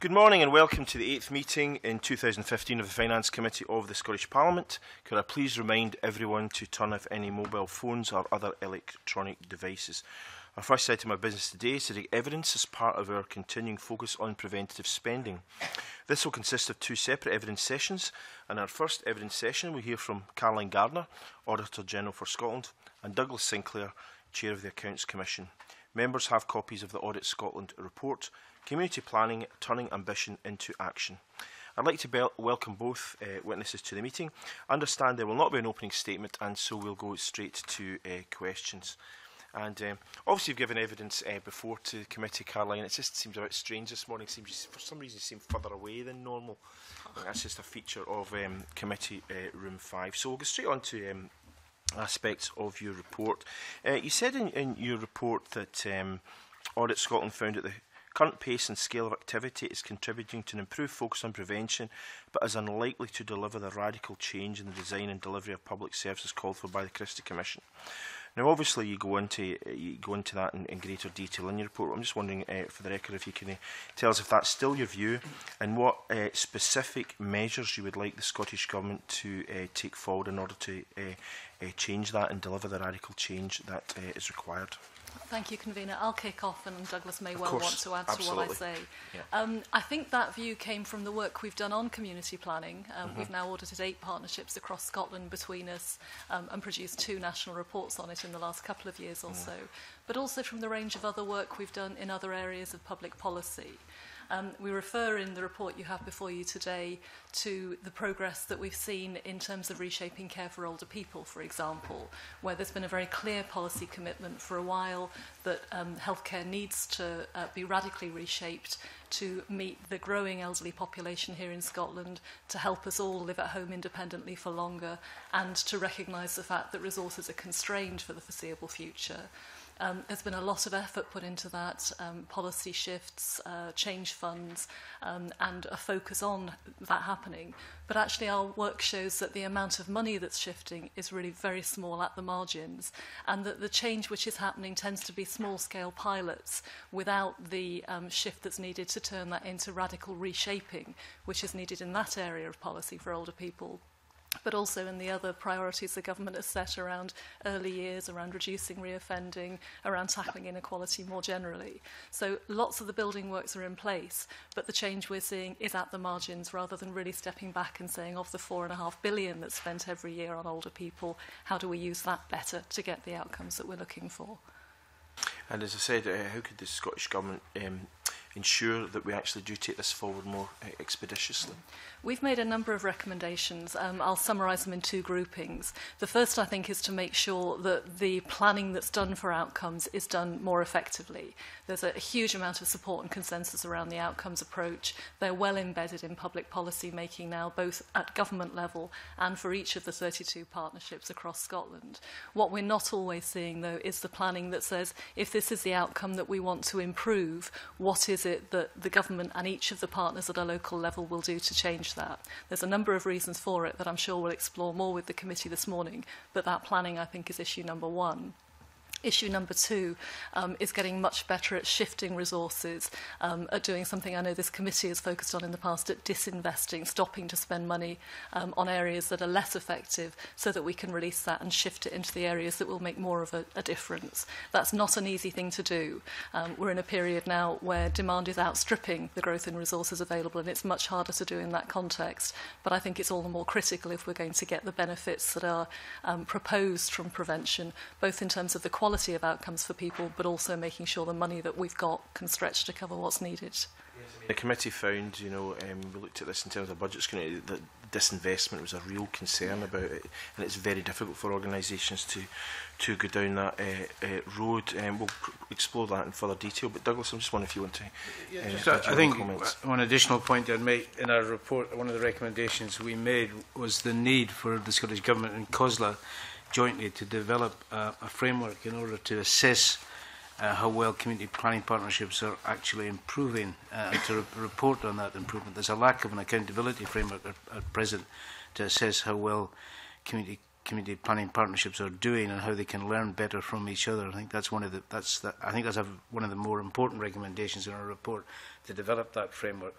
Good morning and welcome to the 8th meeting in 2015 of the Finance Committee of the Scottish Parliament. Could I please remind everyone to turn off any mobile phones or other electronic devices. Our first item of business today is to take evidence as part of our continuing focus on preventative spending. This will consist of two separate evidence sessions. In our first evidence session, we'll hear from Caroline Gardner, Auditor General for Scotland, and Douglas Sinclair, Chair of the Accounts Commission. Members have copies of the Audit Scotland report, Community Planning, Turning Ambition into Action. I'd like to welcome both witnesses to the meeting. I understand there will not be an opening statement, and so we'll go straight to questions. And obviously you've given evidence before to the committee, Caroline. It just seems a bit strange this morning. For some reason you seem further away than normal. That's just a feature of Committee Room 5. So we'll go straight on to aspects of your report. You said in your report that Audit Scotland found that the current pace and scale of activity is contributing to an improved focus on prevention, but is unlikely to deliver the radical change in the design and delivery of public services called for by the Christie Commission. Now, obviously, you go into that in greater detail in your report. I'm just wondering, for the record, if you can tell us if that's still your view, and what specific measures you would like the Scottish Government to take forward in order to change that and deliver the radical change that is required. Thank you, Convener. I'll kick off, and Douglas may well want to add to what I say. Yeah. I think that view came from the work we've done on community planning. We've now audited 8 partnerships across Scotland between us and produced 2 national reports on it in the last couple of years or so, but also from the range of other work we've done in other areas of public policy. We refer in the report you have before you today to the progress that we've seen in terms of reshaping care for older people, for example, where there's been a very clear policy commitment for a while that healthcare needs to be radically reshaped to meet the growing elderly population here in Scotland, to help us all live at home independently for longer, and to recognise the fact that resources are constrained for the foreseeable future. There's been a lot of effort put into that, policy shifts, change funds, and a focus on that happening. But actually our work shows that the amount of money that's shifting is really very small at the margins, and that the change which is happening tends to be small-scale pilots without the shift that's needed to turn that into radical reshaping, which is needed in that area of policy for older people, but also in the other priorities the government has set around early years, around reducing reoffending, around tackling inequality more generally. So lots of the building works are in place, but the change we're seeing is at the margins, rather than really stepping back and saying, of the $4.5 billion that's spent every year on older people, how do we use that better to get the outcomes that we're looking for? And as I said, how could the Scottish Government ensure that we actually do take this forward more expeditiously? We've made a number of recommendations. I'll summarise them in 2 groupings. The first, I think, is to make sure that the planning that's done for outcomes is done more effectively. There's a huge amount of support and consensus around the outcomes approach. They're well embedded in public policy making now, both at government level and for each of the 32 partnerships across Scotland. What we're not always seeing, though, is the planning that says, if this is the outcome that we want to improve, what is it that the government and each of the partners at a local level will do to change that? There's a number of reasons for it that I'm sure we'll explore more with the committee this morning, but that planning, I think, is issue number 1. Issue number 2 is getting much better at shifting resources, at doing something I know this committee has focused on in the past, at disinvesting, stopping to spend money on areas that are less effective, so that we can release that and shift it into the areas that will make more of a difference. That's not an easy thing to do. We're in a period now where demand is outstripping the growth in resources available, and it's much harder to do in that context. But I think it's all the more critical if we're going to get the benefits that are proposed from prevention, both in terms of the quality of outcomes for people, but also making sure the money that we've got can stretch to cover what's needed. The committee found, you know, we looked at this in terms of budgets committee, that disinvestment was a real concern about it, and it's very difficult for organisations to go down that road. We'll explore that in further detail. But Douglas, I'm just wondering if you want to. I think one additional point I'd make in our report, one of the recommendations we made was the need for the Scottish Government and Cosla jointly to develop a framework in order to assess how well community planning partnerships are actually improving and to report on that improvement. There's a lack of an accountability framework at present to assess how well community planning partnerships are doing and how they can learn better from each other. I think that's one of the more important recommendations in our report, to develop that framework.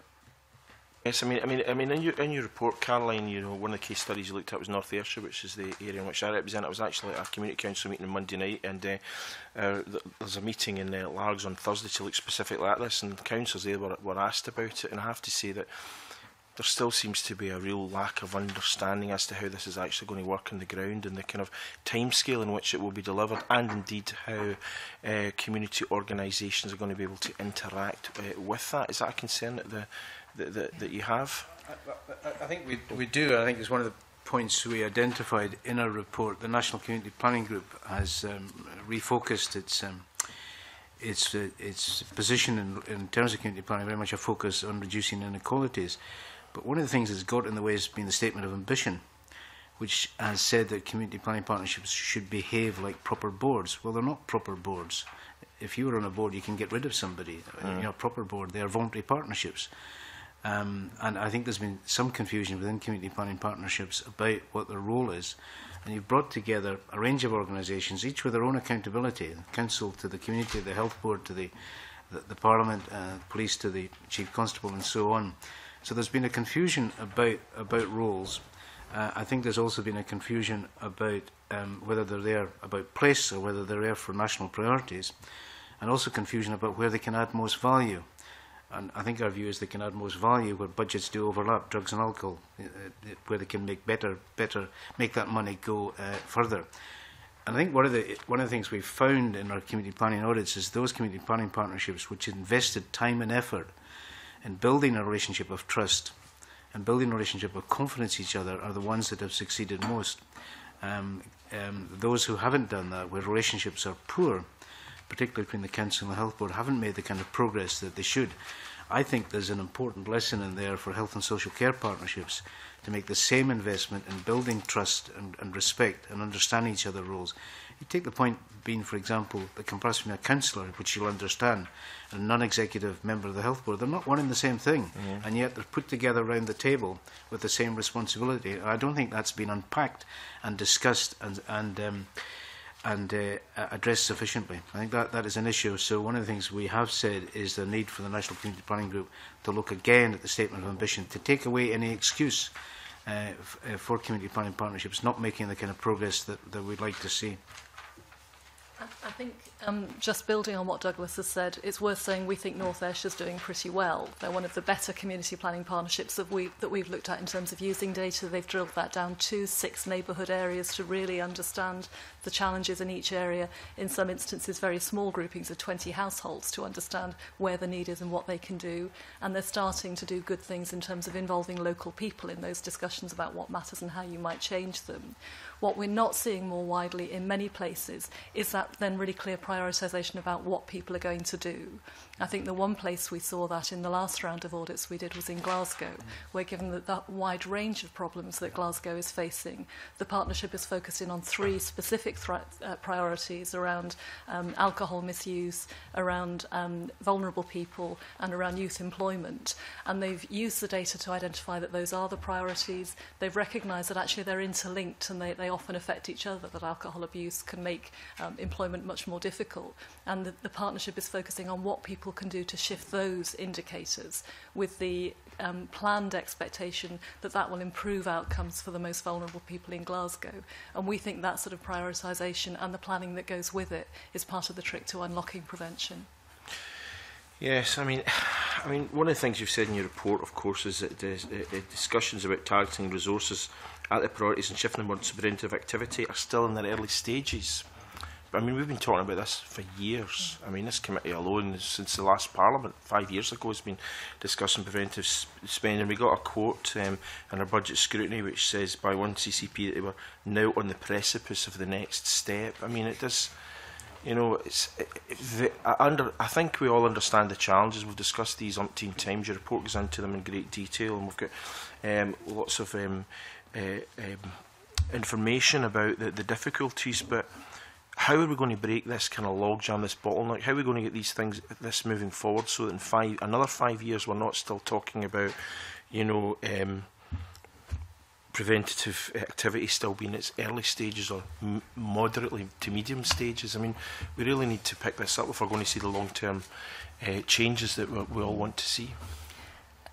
Yes, I mean, in your report, Caroline, you know, one of the case studies you looked at was North Ayrshire, which is the area in which I represent. I was actually at a community council meeting on Monday night, and there's a meeting in Largs on Thursday to look specifically at this, and the councillors there were asked about it, and I have to say that there still seems to be a real lack of understanding as to how this is actually going to work on the ground and the kind of timescale in which it will be delivered, and indeed how community organisations are going to be able to interact with that. Is that a concern that you have? I think we do. I think it's one of the points we identified in our report. The National Community Planning Group has refocused its position in terms of community planning, very much a focus on reducing inequalities. But one of the things that's got in the way has been the statement of ambition, which has said that community planning partnerships should behave like proper boards. Well, they're not proper boards. If you were on a board, you can get rid of somebody. Mm. You're not a proper board. They are voluntary partnerships. And I think there's been some confusion within community planning partnerships about what their role is. And you've brought together a range of organisations, each with their own accountability. The council to the community, the health board to the parliament, police to the chief constable and so on. So there's been a confusion about roles. I think there's also been a confusion about whether they're there about place or whether they're there for national priorities, and also confusion about where they can add most value. And I think our view is they can add most value where budgets do overlap, drugs and alcohol, where they can make make that money go further. And I think one of the things we've found in our community planning audits is those community planning partnerships which invested time and effort in building a relationship of trust and building a relationship of confidence in each other are the ones that have succeeded most. Those who haven't done that, where relationships are poor, particularly between the council and the health board, haven't made the kind of progress that they should. I think there's an important lesson in there for health and social care partnerships to make the same investment in building trust and respect and understanding each other's roles. You take the point being, for example, the comparison between a councillor, which you'll understand, and a non-executive member of the health board. They're not one and the same thing, mm-hmm. and yet they're put together around the table with the same responsibility. I don't think that's been unpacked and discussed and addressed sufficiently. I think that is an issue. So one of the things we have said is the need for the National Community Planning Group to look again at the statement of ambition, to take away any excuse for community planning partnerships not making the kind of progress that we'd like to see. I think, just building on what Douglas has said, it's worth saying we think North Ayrshire's doing pretty well. They're one of the better community planning partnerships that we've looked at in terms of using data. They've drilled that down to 6 neighbourhood areas to really understand the challenges in each area. In some instances, very small groupings of 20 households to understand where the need is and what they can do. And they're starting to do good things in terms of involving local people in those discussions about what matters and how you might change them. What we're not seeing more widely in many places is that then really clear prioritisation about what people are going to do. I think the one place we saw that in the last round of audits we did was in Glasgow, where given that wide range of problems that Glasgow is facing, the partnership is focused in on 3 specific priorities around alcohol misuse, around vulnerable people, and around youth employment. And they've used the data to identify that those are the priorities. They've recognised that actually they're interlinked and they often affect each other, that alcohol abuse can make employment much more difficult, and the partnership is focusing on what people can do to shift those indicators with the planned expectation that will improve outcomes for the most vulnerable people in Glasgow. And we think that sort of prioritisation and the planning that goes with it is part of the trick to unlocking prevention. Yes, I mean, one of the things you've said in your report, of course, is that discussions about targeting resources at the priorities and shifting them onto preventive activity are still in their early stages. I mean, we've been talking about this for years. I mean, this committee alone, since the last Parliament, 5 years ago, has been discussing preventive spending. We got a quote in our budget scrutiny which says by one CCP that they were now on the precipice of the next step. I mean, it does, you know, I think we all understand the challenges. We've discussed these umpteen times. Your report goes into them in great detail, and we've got lots of information about the difficulties, but how are we going to break this kind of logjam, this bottleneck? How are we going to get these things, this moving forward, so that in another 5 years we're not still talking about, you know, preventative activity still being in its early stages or moderately to medium stages? I mean, we really need to pick this up if we're going to see the long-term changes that we all want to see.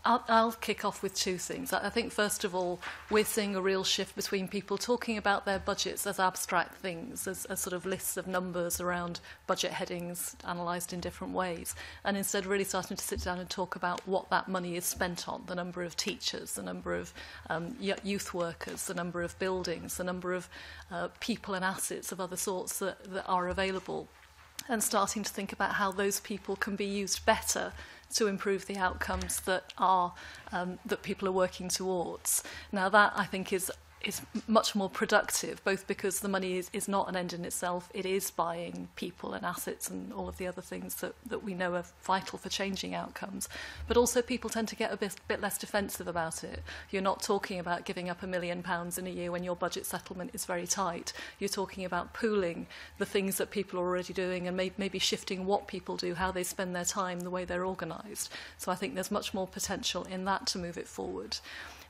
I'll kick off with two things. I think, first of all, we're seeing a real shift between people talking about their budgets as abstract things, as sort of lists of numbers around budget headings analysed in different ways, and instead really starting to sit down and talk about what that money is spent on, the number of teachers, the number of youth workers, the number of buildings, the number of people and assets of other sorts that are available, and starting to think about how those people can be used better to improve the outcomes that people are working towards. Now, that, I think, is much more productive, both because the money is not an end in itself. It is buying people and assets and all of the other things that we know are vital for changing outcomes. But also, people tend to get a bit less defensive about it. You're not talking about giving up £1 million in a year when your budget settlement is very tight. You're talking about pooling the things that people are already doing and maybe shifting what people do, how they spend their time, the way they're organised. So I think there's much more potential in that to move it forward.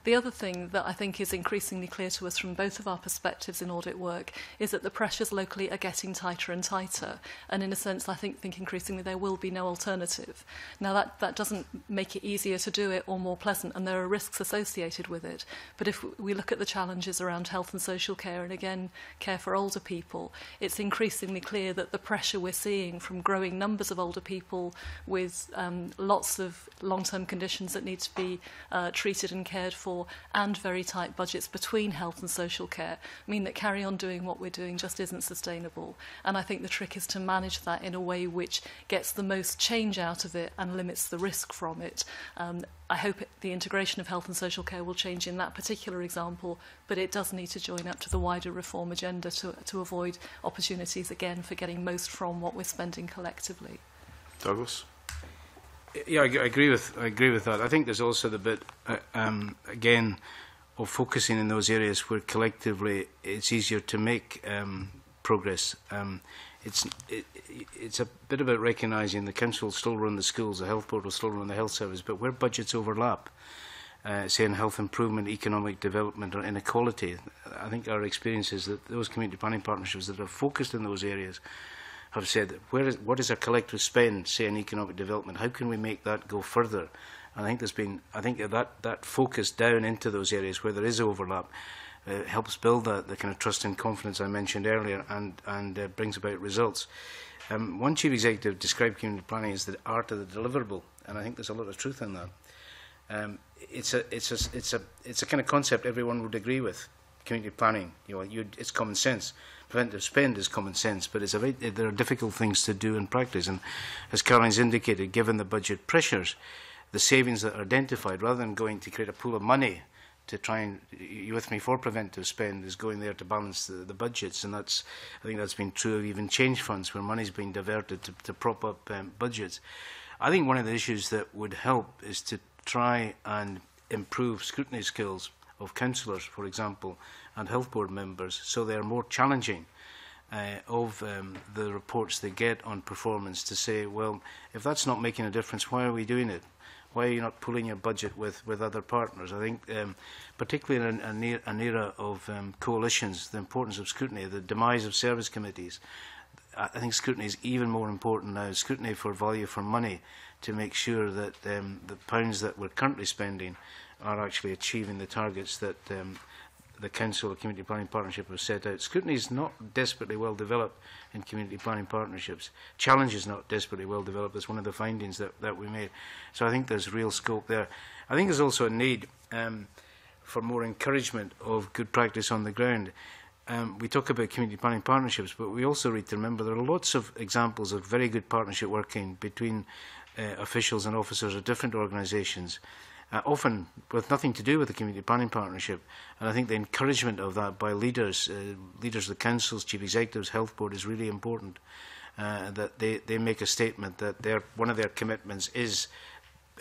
The other thing that I think is increasingly clear to us from both of our perspectives in audit work is that the pressures locally are getting tighter and tighter. And in a sense, I think increasingly there will be no alternative. Now, that doesn't make it easier to do it or more pleasant, and there are risks associated with it. But if we look at the challenges around health and social care, and again, care for older people, it's increasingly clear that the pressure we're seeing from growing numbers of older people with lots of long-term conditions that need to be treated and cared for, and very tight budgets between health and social care, mean that carry on doing what we're doing just isn't sustainable. And I think the trick is to manage that in a way which gets the most change out of it and limits the risk from it. I hope the integration of health and social care will change in that particular example, but it does need to join up to the wider reform agenda to avoid opportunities, again, for getting most from what we're spending collectively. Douglas? Yeah, I agree with that. I think there's also the bit, again, of focusing in those areas where collectively it's easier to make progress. It's a bit about recognising the council will still run the schools, the health board will still run the health service, but where budgets overlap, say in health improvement, economic development or inequality, I think our experience is that those community planning partnerships that are focused in those areas have said, what is our collective spend, say, in economic development? How can we make that go further? And I think there's been, that focus down into those areas where there is overlap helps build that, the kind of trust and confidence I mentioned earlier, and brings about results. One chief executive described community planning as the art of the deliverable, and I think there's a lot of truth in that. It's a kind of concept everyone would agree with. Community planning, it's common sense. Preventive spend is common sense, but there are difficult things to do in practice. And as Caroline's indicated, given the budget pressures, the savings that are identified, rather than going to create a pool of money to try and, you with me, for preventive spend, is going there to balance the budgets. And I think that's been true of even change funds, where money's been diverted to prop up budgets. I think one of the issues that would help is to try and improve scrutiny skills of councillors, for example, and health board members, so they are more challenging of the reports they get on performance, to say, well, if that's not making a difference, why are we doing it? Why are you not pooling your budget with other partners? I think, particularly in an era of coalitions, the importance of scrutiny, the demise of service committees, I think scrutiny is even more important now, scrutiny for value for money, to make sure that the pounds that we're currently spending are actually achieving the targets that the Council of Community Planning Partnership have set out. Scrutiny is not desperately well developed in community planning partnerships. Challenge is not desperately well developed. That's one of the findings that we made. So I think there's real scope there. I think there's also a need for more encouragement of good practice on the ground. We talk about community planning partnerships, but we also need to remember there are lots of examples of very good partnership working between officials and officers of different organisations, often with nothing to do with the community planning partnership. And I think the encouragement of that by leaders of the councils, chief executives, health board, is really important, that they make a statement that one of their commitments is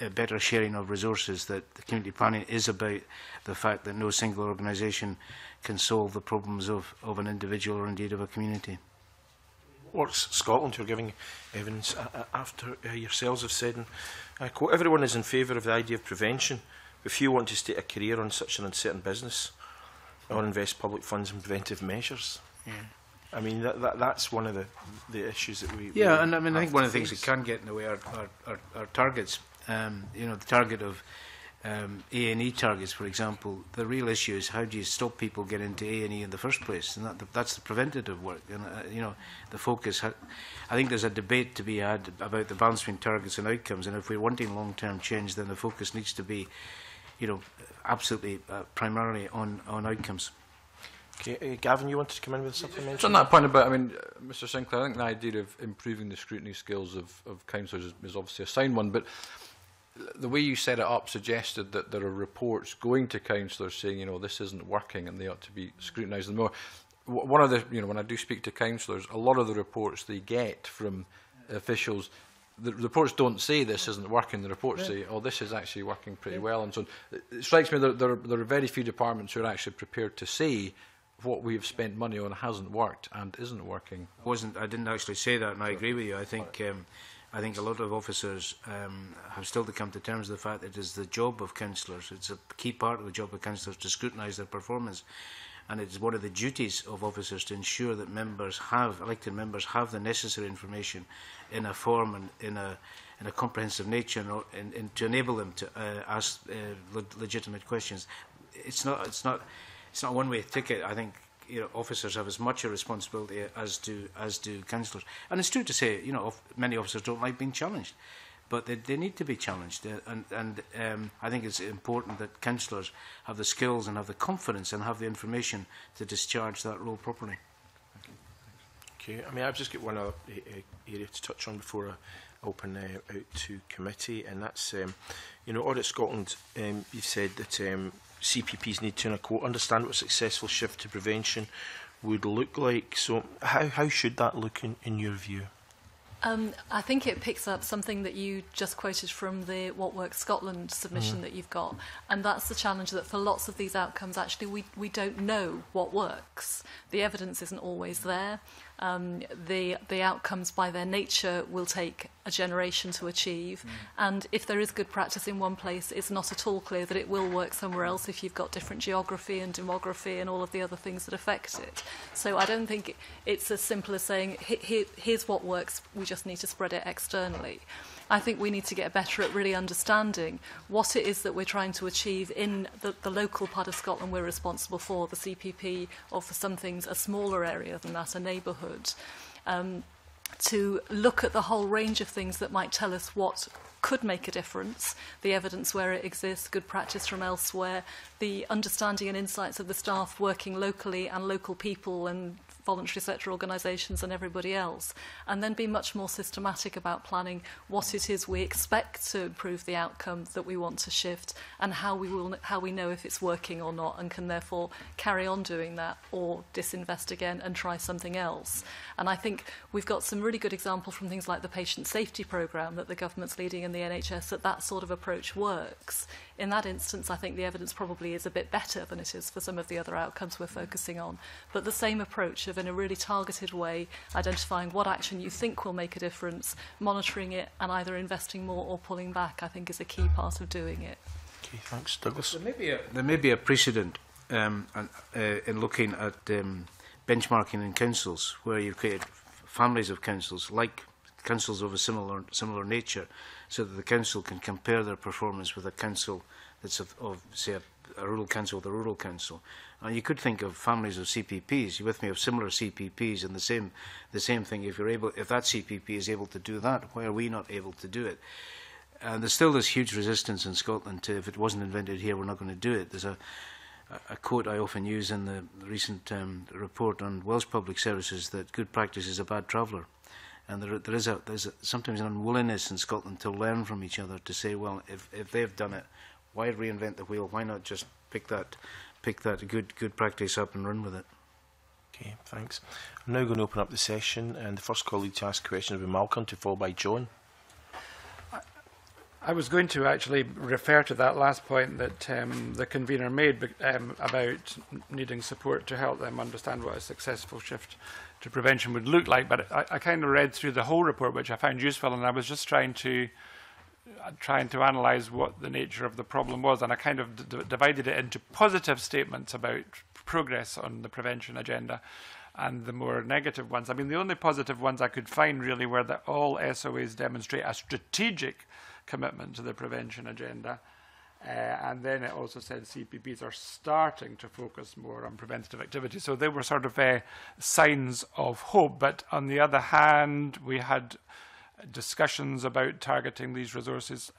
a better sharing of resources, that the community planning is about the fact that no single organisation can solve the problems of an individual or indeed of a community. What Works Scotland, who are giving evidence after yourselves, have said, and I quote, "Everyone is in favour of the idea of prevention, but few want to stake a career on such an uncertain business or invest public funds in preventive measures." Yeah. I mean, that's one of the issues that we... Yeah, and I mean, I think one of the things that can get in the way are targets. The target of A&E targets, for example, the real issue is how do you stop people getting into A&E in the first place, and that's the preventative work. And you know, the focus. I think there's a debate to be had about the balance between targets and outcomes. And if we're wanting long-term change, then the focus needs to be, you know, absolutely primarily on outcomes. Okay, Gavin, you wanted to come in with something? Just on that point about, I mean, Mr. Sinclair, I think the idea of improving the scrutiny skills of councillors is obviously a sound one, but the way you set it up suggested that there are reports going to councillors saying, you know, this isn't working and they ought to be scrutinised more. One of the, you know, when I do speak to councillors, a lot of the reports they get from officials, the reports don't say this isn't working, the reports say, oh, this is actually working pretty well, and so on. It strikes me that there are very few departments who are actually prepared to say what we have spent money on hasn't worked and isn't working. I didn't actually say that, and I agree with you. I think a lot of officers have still to come to terms with the fact that it is the job of councillors. It's a key part of the job of councillors to scrutinise their performance, and it is one of the duties of officers to ensure that members have, elected members have the necessary information in a form and in a comprehensive nature, and to enable them to ask legitimate questions. It's not a one-way ticket. I think, you know, officers have as much a responsibility as do councillors, and it's true to say, you know, many officers don't like being challenged, but they need to be challenged, and I think it's important that councillors have the skills and have the confidence and have the information to discharge that role properly. Okay, I mean, I've just got one other area to touch on before I open out to committee, and that's, you know, Audit Scotland. You've said that CPPs need to, and I quote, understand what a successful shift to prevention would look like. So how should that look in your view? I think it picks up something that you just quoted from the What Works Scotland submission that you've got, and that's the challenge that for lots of these outcomes, actually, we don't know what works. The evidence isn't always there. The outcomes by their nature will take a generation to achieve, and if there is good practice in one place, it's not at all clear that it will work somewhere else if you've got different geography and demography and all of the other things that affect it. So I don't think it's as simple as saying, here's what works, we just need to spread it externally. I think we need to get better at really understanding what it is that we're trying to achieve in the local part of Scotland we're responsible for, the CPP, or for some things a smaller area than that, a neighbourhood, to look at the whole range of things that might tell us what could make a difference, the evidence where it exists, good practice from elsewhere, the understanding and insights of the staff working locally and local people and voluntary sector organisations and everybody else, and then be much more systematic about planning what it is we expect to improve the outcome that we want to shift, and how we know if it's working or not, and can therefore carry on doing that or disinvest again and try something else. And I think we've got some really good examples from things like the patient safety programme that the government's leading in the NHS, that sort of approach works. In that instance, I think the evidence probably is a bit better than it is for some of the other outcomes we're focusing on. But the same approach of, in a really targeted way, identifying what action you think will make a difference, monitoring it, and either investing more or pulling back, I think, is a key part of doing it. Okay, thanks, Douglas. There may be a precedent in looking at benchmarking in councils, where you've created families of councils, like councils of a similar nature, so that the council can compare their performance with a council that's of say, a rural council with a rural council. And you could think of families of CPPs, you're with me, of similar CPPs, and the same thing. If you're able, if that CPP is able to do that, why are we not able to do it? And there's still this huge resistance in Scotland to, if it wasn't invented here, we're not going to do it. There's a quote I often use in the recent report on Welsh public services, that good practice is a bad traveller. And there's sometimes an unwillingness in Scotland to learn from each other, to say, well, if they've done it, why reinvent the wheel? Why not just pick that good practice up and run with it? Okay, thanks. I'm now going to open up the session, and the first colleague to ask questions will be Malcolm, to follow by John. I was going to actually refer to that last point that the convener made about needing support to help them understand what a successful shift to prevention would look like, but I kind of read through the whole report, which I found useful, and I was just trying to analyse what the nature of the problem was, and I kind of divided it into positive statements about progress on the prevention agenda and the more negative ones. I mean, the only positive ones I could find really were that all SOAs demonstrate a strategic commitment to the prevention agenda, And then it also said CPBs are starting to focus more on preventative activities. So they were sort of signs of hope. But on the other hand, we had discussions about targeting these resources,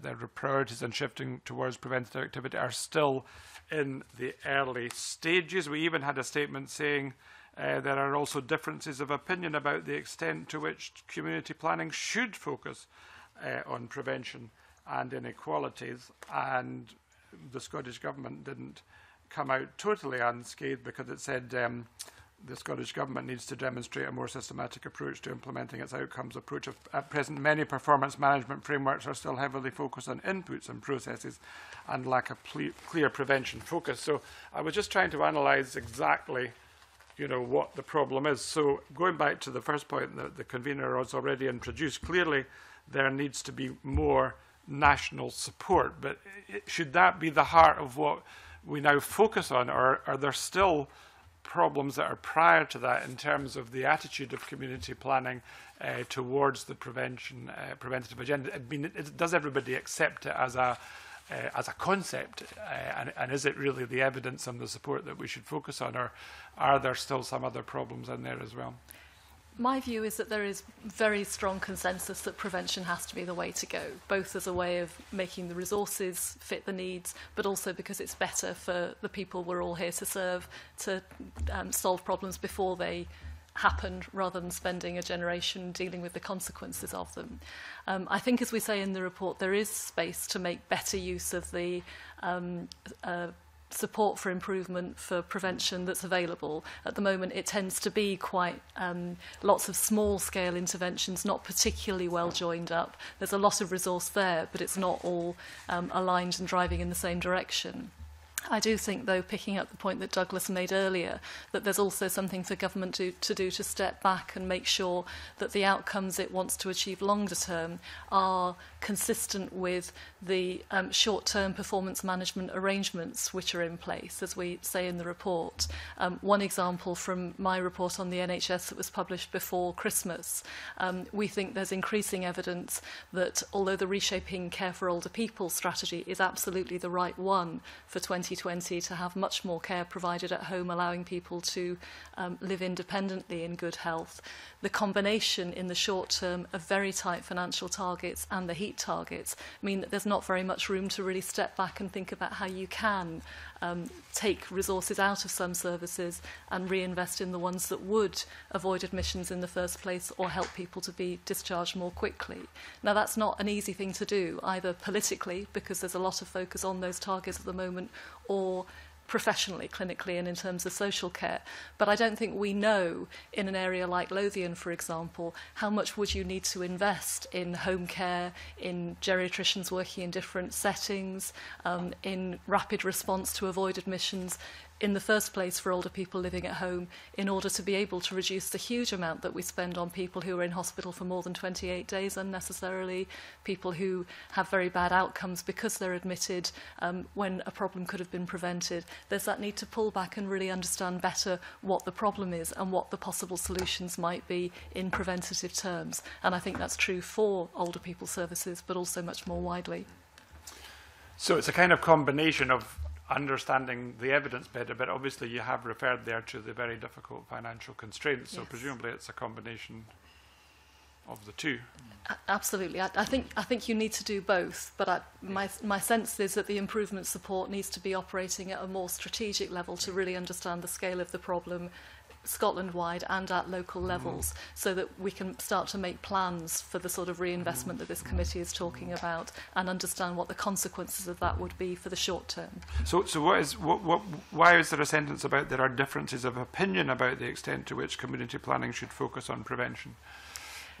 their priorities and shifting towards preventative activity are still in the early stages. We even had a statement saying there are also differences of opinion about the extent to which community planning should focus on prevention and inequalities, and the Scottish Government didn't come out totally unscathed because it said the Scottish Government needs to demonstrate a more systematic approach to implementing its outcomes approach. At present, many performance management frameworks are still heavily focused on inputs and processes and lack a clear prevention focus. So I was just trying to analyse exactly, you know, what the problem is. So going back to the first point that the convener has already introduced, clearly there needs to be more national support. But should that be the heart of what we now focus on, or are there still problems that are prior to that in terms of the attitude of community planning towards the preventative agenda? I mean, does everybody accept it as a concept, and is it really the evidence and the support that we should focus on, or are there still some other problems in there as well? My view is that there is very strong consensus that prevention has to be the way to go, both as a way of making the resources fit the needs, but also because it's better for the people we're all here to serve to solve problems before they happen, rather than spending a generation dealing with the consequences of them. I think, as we say in the report, there is space to make better use of the support for improvement for prevention that's available. At the moment, it tends to be quite lots of small-scale interventions, not particularly well joined up. There's a lot of resource there, but it's not all aligned and driving in the same direction. I do think, though, picking up the point that Douglas made earlier, that there's also something for government to do to step back and make sure that the outcomes it wants to achieve longer term are consistent with the short-term performance management arrangements which are in place, as we say in the report. One example from my report on the NHS that was published before Christmas, we think there's increasing evidence that although the Reshaping Care for Older People strategy is absolutely the right one for 2020 to have much more care provided at home, allowing people to live independently in good health, the combination in the short term of very tight financial targets and the heat targets mean that there's not very much room to really step back and think about how you can take resources out of some services and reinvest in the ones that would avoid admissions in the first place or help people to be discharged more quickly. Now, that's not an easy thing to do, either politically, because there's a lot of focus on those targets at the moment, or professionally, clinically, and in terms of social care. But I don't think we know, in an area like Lothian, for example, how much would you need to invest in home care, in geriatricians working in different settings, in rapid response to avoid admissions, in the first place for older people living at home, in order to be able to reduce the huge amount that we spend on people who are in hospital for more than 28 days unnecessarily, people who have very bad outcomes because they're admitted when a problem could have been prevented. There's that need to pull back and really understand better what the problem is and what the possible solutions might be in preventative terms. And I think that's true for older people services, but also much more widely. So it's a kind of combination of understanding the evidence better, but obviously you have referred there to the very difficult financial constraints, so yes, presumably it's a combination of the two. Absolutely. I think you need to do both, but my sense is that the improvement support needs to be operating at a more strategic level to really understand the scale of the problem Scotland-wide and at local levels, so that we can start to make plans for the sort of reinvestment that this committee is talking about and understand what the consequences of that would be for the short term. So why is there a sentence about there are differences of opinion about the extent to which community planning should focus on prevention?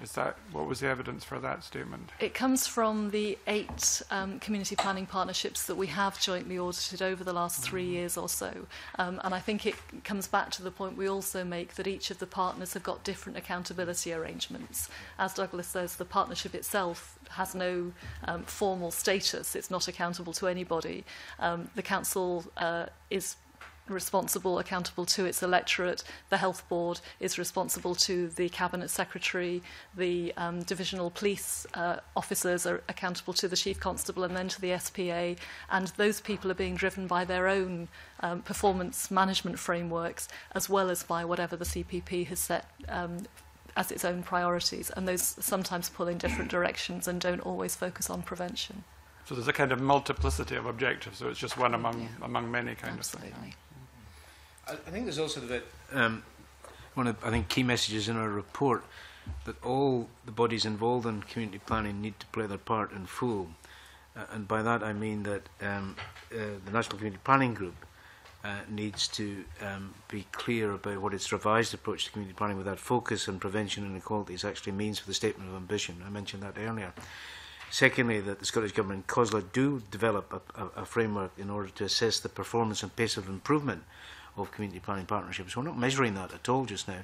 Is that, what was the evidence for that statement? It comes from the 8 community planning partnerships that we have jointly audited over the last 3 years or so. And I think it comes back to the point we also make that each of the partners have got different accountability arrangements. As Douglas says, the partnership itself has no formal status. It's not accountable to anybody. The council is responsible, accountable to its electorate. The Health Board is responsible to the Cabinet Secretary. The divisional police officers are accountable to the Chief Constable and then to the SPA. And those people are being driven by their own performance management frameworks, as well as by whatever the CPP has set as its own priorities. And those sometimes pull in different directions and don't always focus on prevention. So there's a kind of multiplicity of objectives, so it's just one among many kind of thing. I think there's also the one of the, key messages in our report that all the bodies involved in community planning need to play their part in full. And by that I mean that the National Community Planning Group needs to be clear about what its revised approach to community planning with that focus on prevention and inequalities actually means for the statement of ambition. I mentioned that earlier. Secondly, that the Scottish Government and Cosla do develop a framework in order to assess the performance and pace of improvement of community planning partnerships. We're not measuring that at all just now.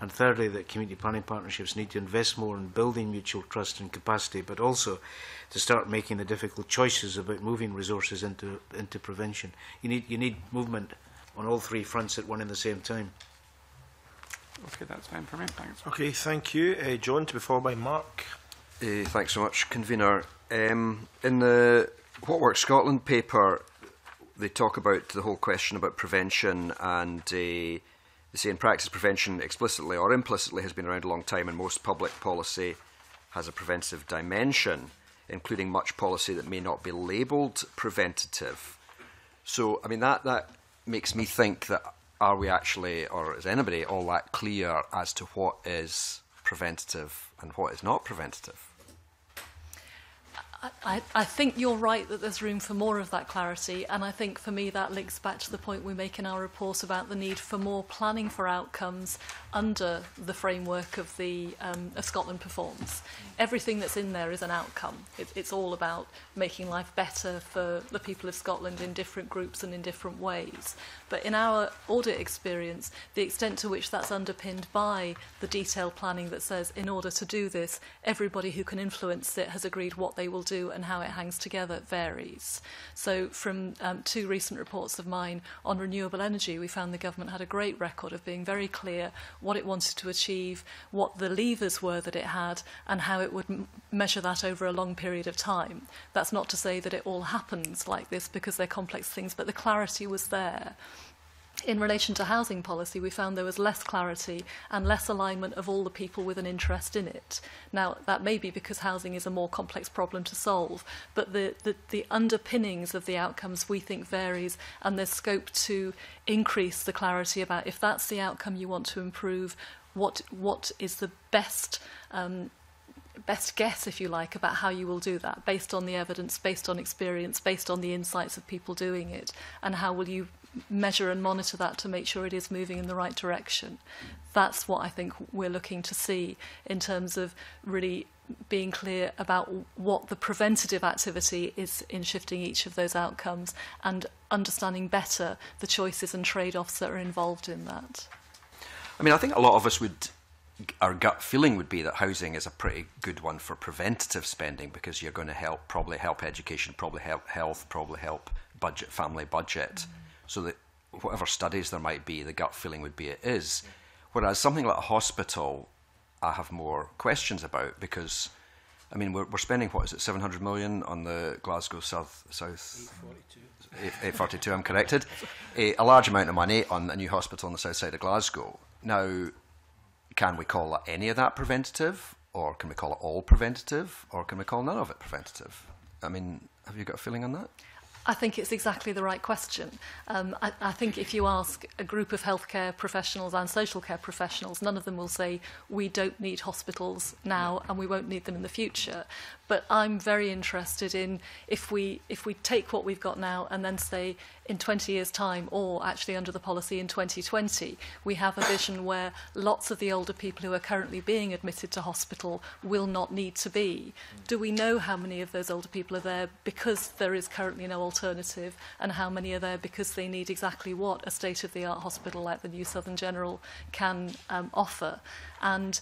And thirdly, that community planning partnerships need to invest more in building mutual trust and capacity, but also to start making the difficult choices about moving resources into prevention. You need movement on all three fronts at one and the same time. Okay, that's fine for me. Thanks. Okay, thank you. John, to be followed by Mark. Thanks so much, Convener. In the What Works Scotland paper, they talk about the whole question about prevention, and they say in practice prevention explicitly or implicitly has been around a long time, and most public policy has a preventive dimension, including much policy that may not be labelled preventative. So, I mean, that makes me think that are we actually, or is anybody all that clear as to what is preventative and what is not preventative? I think you're right that there's room for more of that clarity, and I think for me that links back to the point we make in our report about the need for more planning for outcomes under the framework of the of Scotland Performs. Everything that's in there is an outcome. It's all about making life better for the people of Scotland in different groups and in different ways. But in our audit experience, the extent to which that's underpinned by the detailed planning that says in order to do this, everybody who can influence it has agreed what they will do and how it hangs together varies. So from two recent reports of mine on renewable energy, we found the government had a great record of being very clear what it wanted to achieve, what the levers were that it had, and how it would measure that over a long period of time. That's not to say that it all happens like this, because they're complex things, but the clarity was there. In relation to housing policy, we found there was less clarity and less alignment of all the people with an interest in it. Now, that may be because housing is a more complex problem to solve, but the underpinnings of the outcomes we think varies, and there's scope to increase the clarity about if that's the outcome you want to improve, what is the best guess, if you like, about how you will do that, based on the evidence, based on experience, based on the insights of people doing it, and how will you measure and monitor that to make sure it is moving in the right direction. That's what I think we're looking to see in terms of really being clear about what the preventative activity is in shifting each of those outcomes and understanding better the choices and trade-offs that are involved in that. I mean, I think a lot of us would, our gut feeling would be that housing is a pretty good one for preventative spending, because you're going to help, probably help education, probably help health, probably help budget, family budget. Mm-hmm. So that whatever studies there might be, the gut feeling would be it is. Whereas something like a hospital, I have more questions about, because, I mean, we're spending, what is it, 700 million on the Glasgow South 842, I'm corrected, a large amount of money on a new hospital on the south side of Glasgow. Now, can we call any of that preventative, or can we call it all preventative, or can we call none of it preventative? I mean, have you got a feeling on that? I think it's exactly the right question. I think if you ask a group of healthcare professionals and social care professionals, none of them will say, we don't need hospitals now and we won't need them in the future. But I'm very interested in if we take what we've got now and then say in 20 years' time, or actually under the policy in 2020, we have a vision where lots of the older people who are currently being admitted to hospital will not need to be. Do we know how many of those older people are there because there is currently no alternative, and how many are there because they need exactly what a state-of-the-art hospital like the New Southern General can offer? And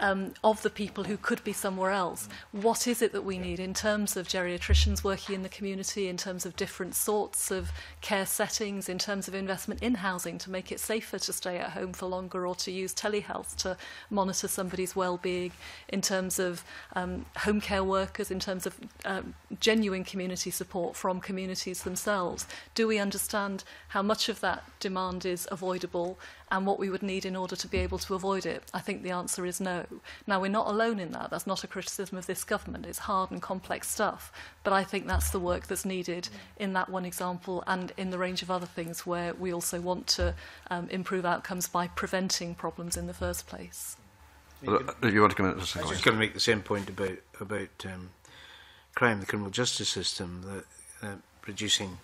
of the people who could be somewhere else. What is it that we need in terms of geriatricians working in the community, in terms of different sorts of care settings, in terms of investment in housing to make it safer to stay at home for longer or to use telehealth to monitor somebody's well-being, in terms of home care workers, in terms of genuine community support from communities themselves. Do we understand how much of that demand is avoidable and what we would need in order to be able to avoid it? I think the answer is no. Now, we're not alone in that. That's not a criticism of this government. It's hard and complex stuff. But I think that's the work that's needed in that one example and in the range of other things where we also want to improve outcomes by preventing problems in the first place. You want to comment? I was just going to make the same point about crime, the criminal justice system, that reducing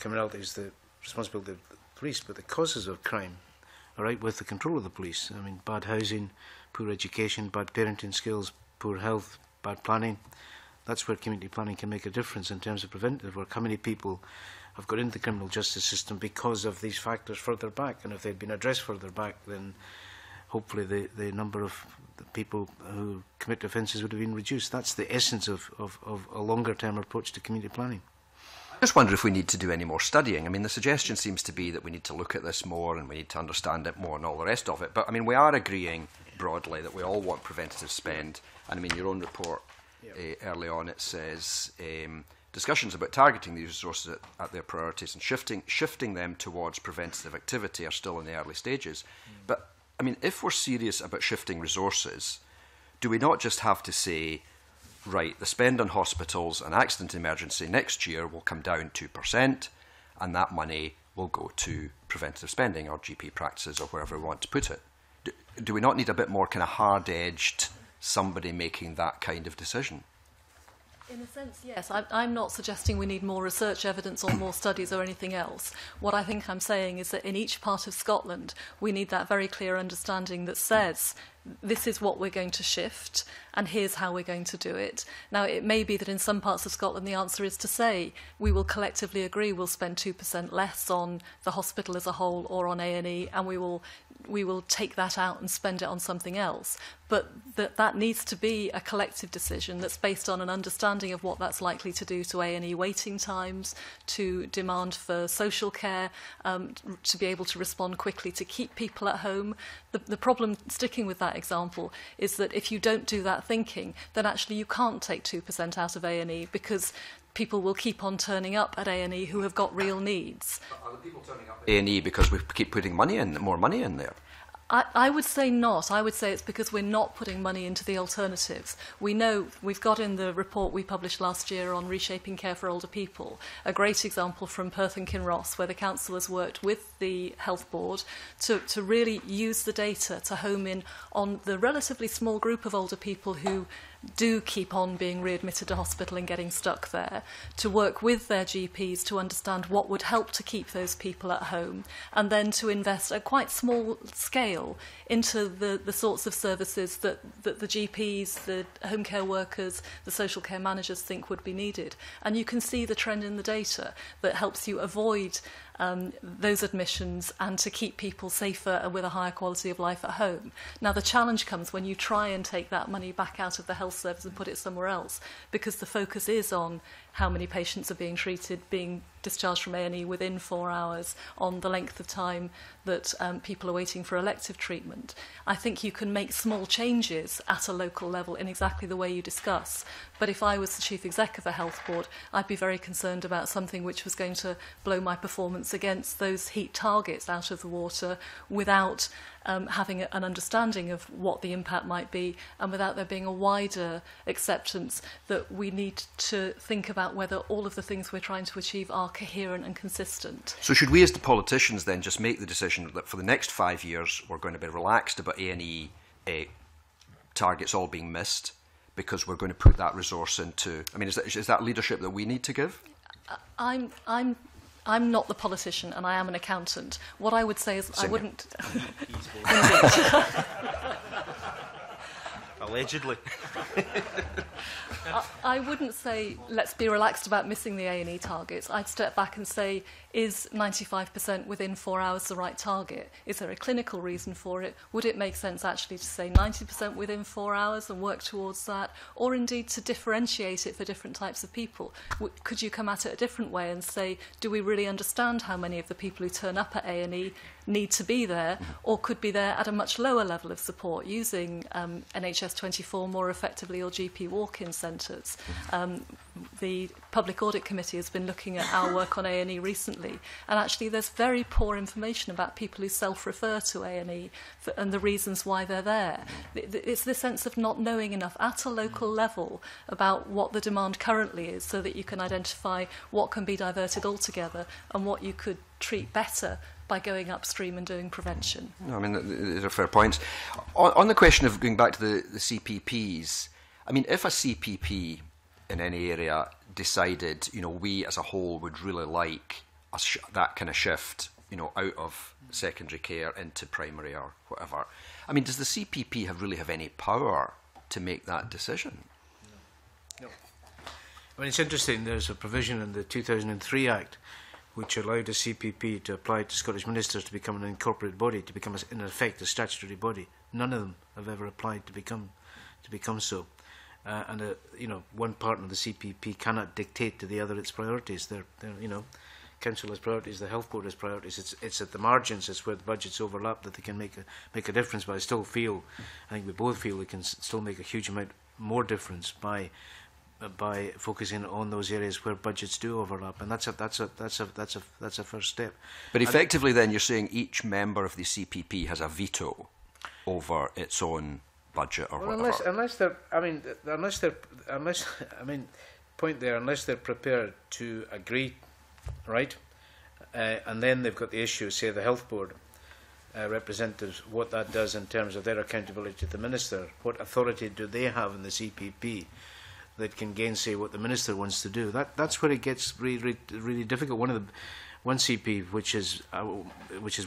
criminality is the responsibility of the police, but the causes of crime are out with the control of the police. I mean, bad housing, poor education, bad parenting skills, poor health, bad planning. That's where community planning can make a difference in terms of preventive work. How many people have got into the criminal justice system because of these factors further back? And if they'd been addressed further back, then hopefully the number of the people who commit offences would have been reduced. That's the essence of a longer-term approach to community planning. I just wonder if we need to do any more studying. I mean, the suggestion seems to be that we need to look at this more and we need to understand it more and all the rest of it. But, I mean, we are agreeing broadly that we all want preventative spend. And, I mean, your own report early on, it says discussions about targeting these resources at their priorities and shifting them towards preventative activity are still in the early stages. But, I mean, if we're serious about shifting resources, do we not just have to say, right, the spend on hospitals and accident emergency next year will come down 2%, and that money will go to preventative spending or GP practices or wherever we want to put it? Do we not need a bit more kind of hard-edged somebody making that kind of decision? In a sense, yes. I'm not suggesting we need more research evidence or more studies or anything else. What I think I'm saying is that in each part of Scotland, we need that very clear understanding that says this is what we're going to shift and here's how we're going to do it. Now, it may be that in some parts of Scotland the answer is to say we will collectively agree we'll spend 2% less on the hospital as a whole or on A&E, and we will take that out and spend it on something else. But that needs to be a collective decision that's based on an understanding of what that's likely to do to A&E waiting times, to demand for social care, to be able to respond quickly, to keep people at home. The problem, sticking with that example, is that if you don't do that thinking, then actually you can't take 2% out of A&E because people will keep on turning up at A&E who have got real needs. But are the people turning up at A&E because we keep putting more money in there? I would say not. I would say it's because we're not putting money into the alternatives. We know, we've got in the report we published last year on reshaping care for older people, a great example from Perth and Kinross where the council has worked with the health board to really use the data to home in on the relatively small group of older people who do keep on being readmitted to hospital and getting stuck there, to work with their GPs to understand what would help to keep those people at home, and then to invest at quite small scale into the sorts of services that the GPs, the home care workers, the social care managers think would be needed. And you can see the trend in the data that helps you avoid those admissions and to keep people safer and with a higher quality of life at home. Now, the challenge comes when you try and take that money back out of the health service and put it somewhere else, because the focus is on how many patients are being treated, being discharged from A&E within 4 hours, on the length of time that people are waiting for elective treatment. I think you can make small changes at a local level in exactly the way you discuss. But if I was the chief exec of a health board, I'd be very concerned about something which was going to blow my performance against those heat targets out of the water without having an understanding of what the impact might be, and without there being a wider acceptance that we need to think about whether all of the things we're trying to achieve are coherent and consistent. So should we as the politicians then just make the decision that for the next 5 years we're going to be relaxed about A&E targets all being missed, because we're going to put that resource into... I mean, is that leadership that we need to give? I'm not the politician, and I am an accountant. What I would say is I wouldn't... Allegedly. I wouldn't say let's be relaxed about missing the A&E targets. I'd step back and say, is 95% within 4 hours the right target? Is there a clinical reason for it? Would it make sense actually to say 90% within 4 hours and work towards that? Or indeed to differentiate it for different types of people? Could you come at it a different way and say, do we really understand how many of the people who turn up at A&E need to be there or could be there at a much lower level of support using NHS 24 more effectively or GP walk-in centres? The Public Audit Committee has been looking at our work on A&E recently, and actually there's very poor information about people who self-refer to A&E and the reasons why they're there. It's this sense of not knowing enough at a local level about what the demand currently is so that you can identify what can be diverted altogether and what you could treat better by going upstream and doing prevention. No, I mean, these are fair points. On the question of going back to the CPPs, I mean, if a CPP in any area decided, you know, we as a whole would really like that kind of shift, you know, out of secondary care into primary or whatever, I mean, does the CPP really have any power to make that decision? No. I mean, it's interesting, there's a provision in the 2003 Act which allowed a CPP to apply to Scottish Ministers to become an incorporated body, to become, in effect, a statutory body. None of them have ever applied to become so. And you know, one partner of the CPP cannot dictate to the other its priorities. You know, council has priorities, the health board has priorities. It's at the margins, it's where the budgets overlap that they can make a difference. But I still feel, I think we both feel, they can still make a huge amount more difference by focusing on those areas where budgets do overlap, and that's a first step. But effectively, then, you're saying each member of the CPP has a veto over its own budget, or well, whatever. Unless they're prepared to agree, right? And then they've got the issue, say, the health board representatives, what that does in terms of their accountability to the minister. What authority do they have in the CPP that can gainsay what the minister wants to do? That's where it gets really difficult. One CP, which is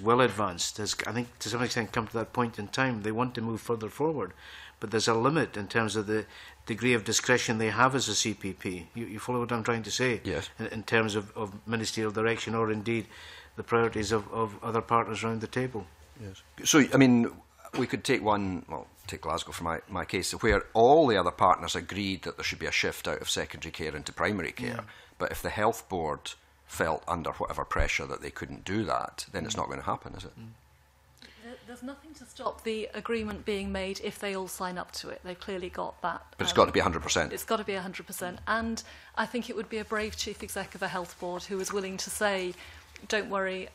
well advanced, has, I think, to some extent, come to that point in time. They want to move further forward, but there's a limit in terms of the degree of discretion they have as a CPP. You follow what I'm trying to say? Yes. In terms of ministerial direction, or indeed the priorities of other partners around the table. Yes. So, I mean, we could take one, well, take Glasgow for my case, where all the other partners agreed that there should be a shift out of secondary care into primary care. Yeah. But if the health board felt under whatever pressure that they couldn't do that, then it's not going to happen, is it? Mm. There's nothing to stop the agreement being made if they all sign up to it. They've clearly got that. But it's got to be 100%. It's got to be 100%. And I think it would be a brave chief exec of a health board who is willing to say, don't worry,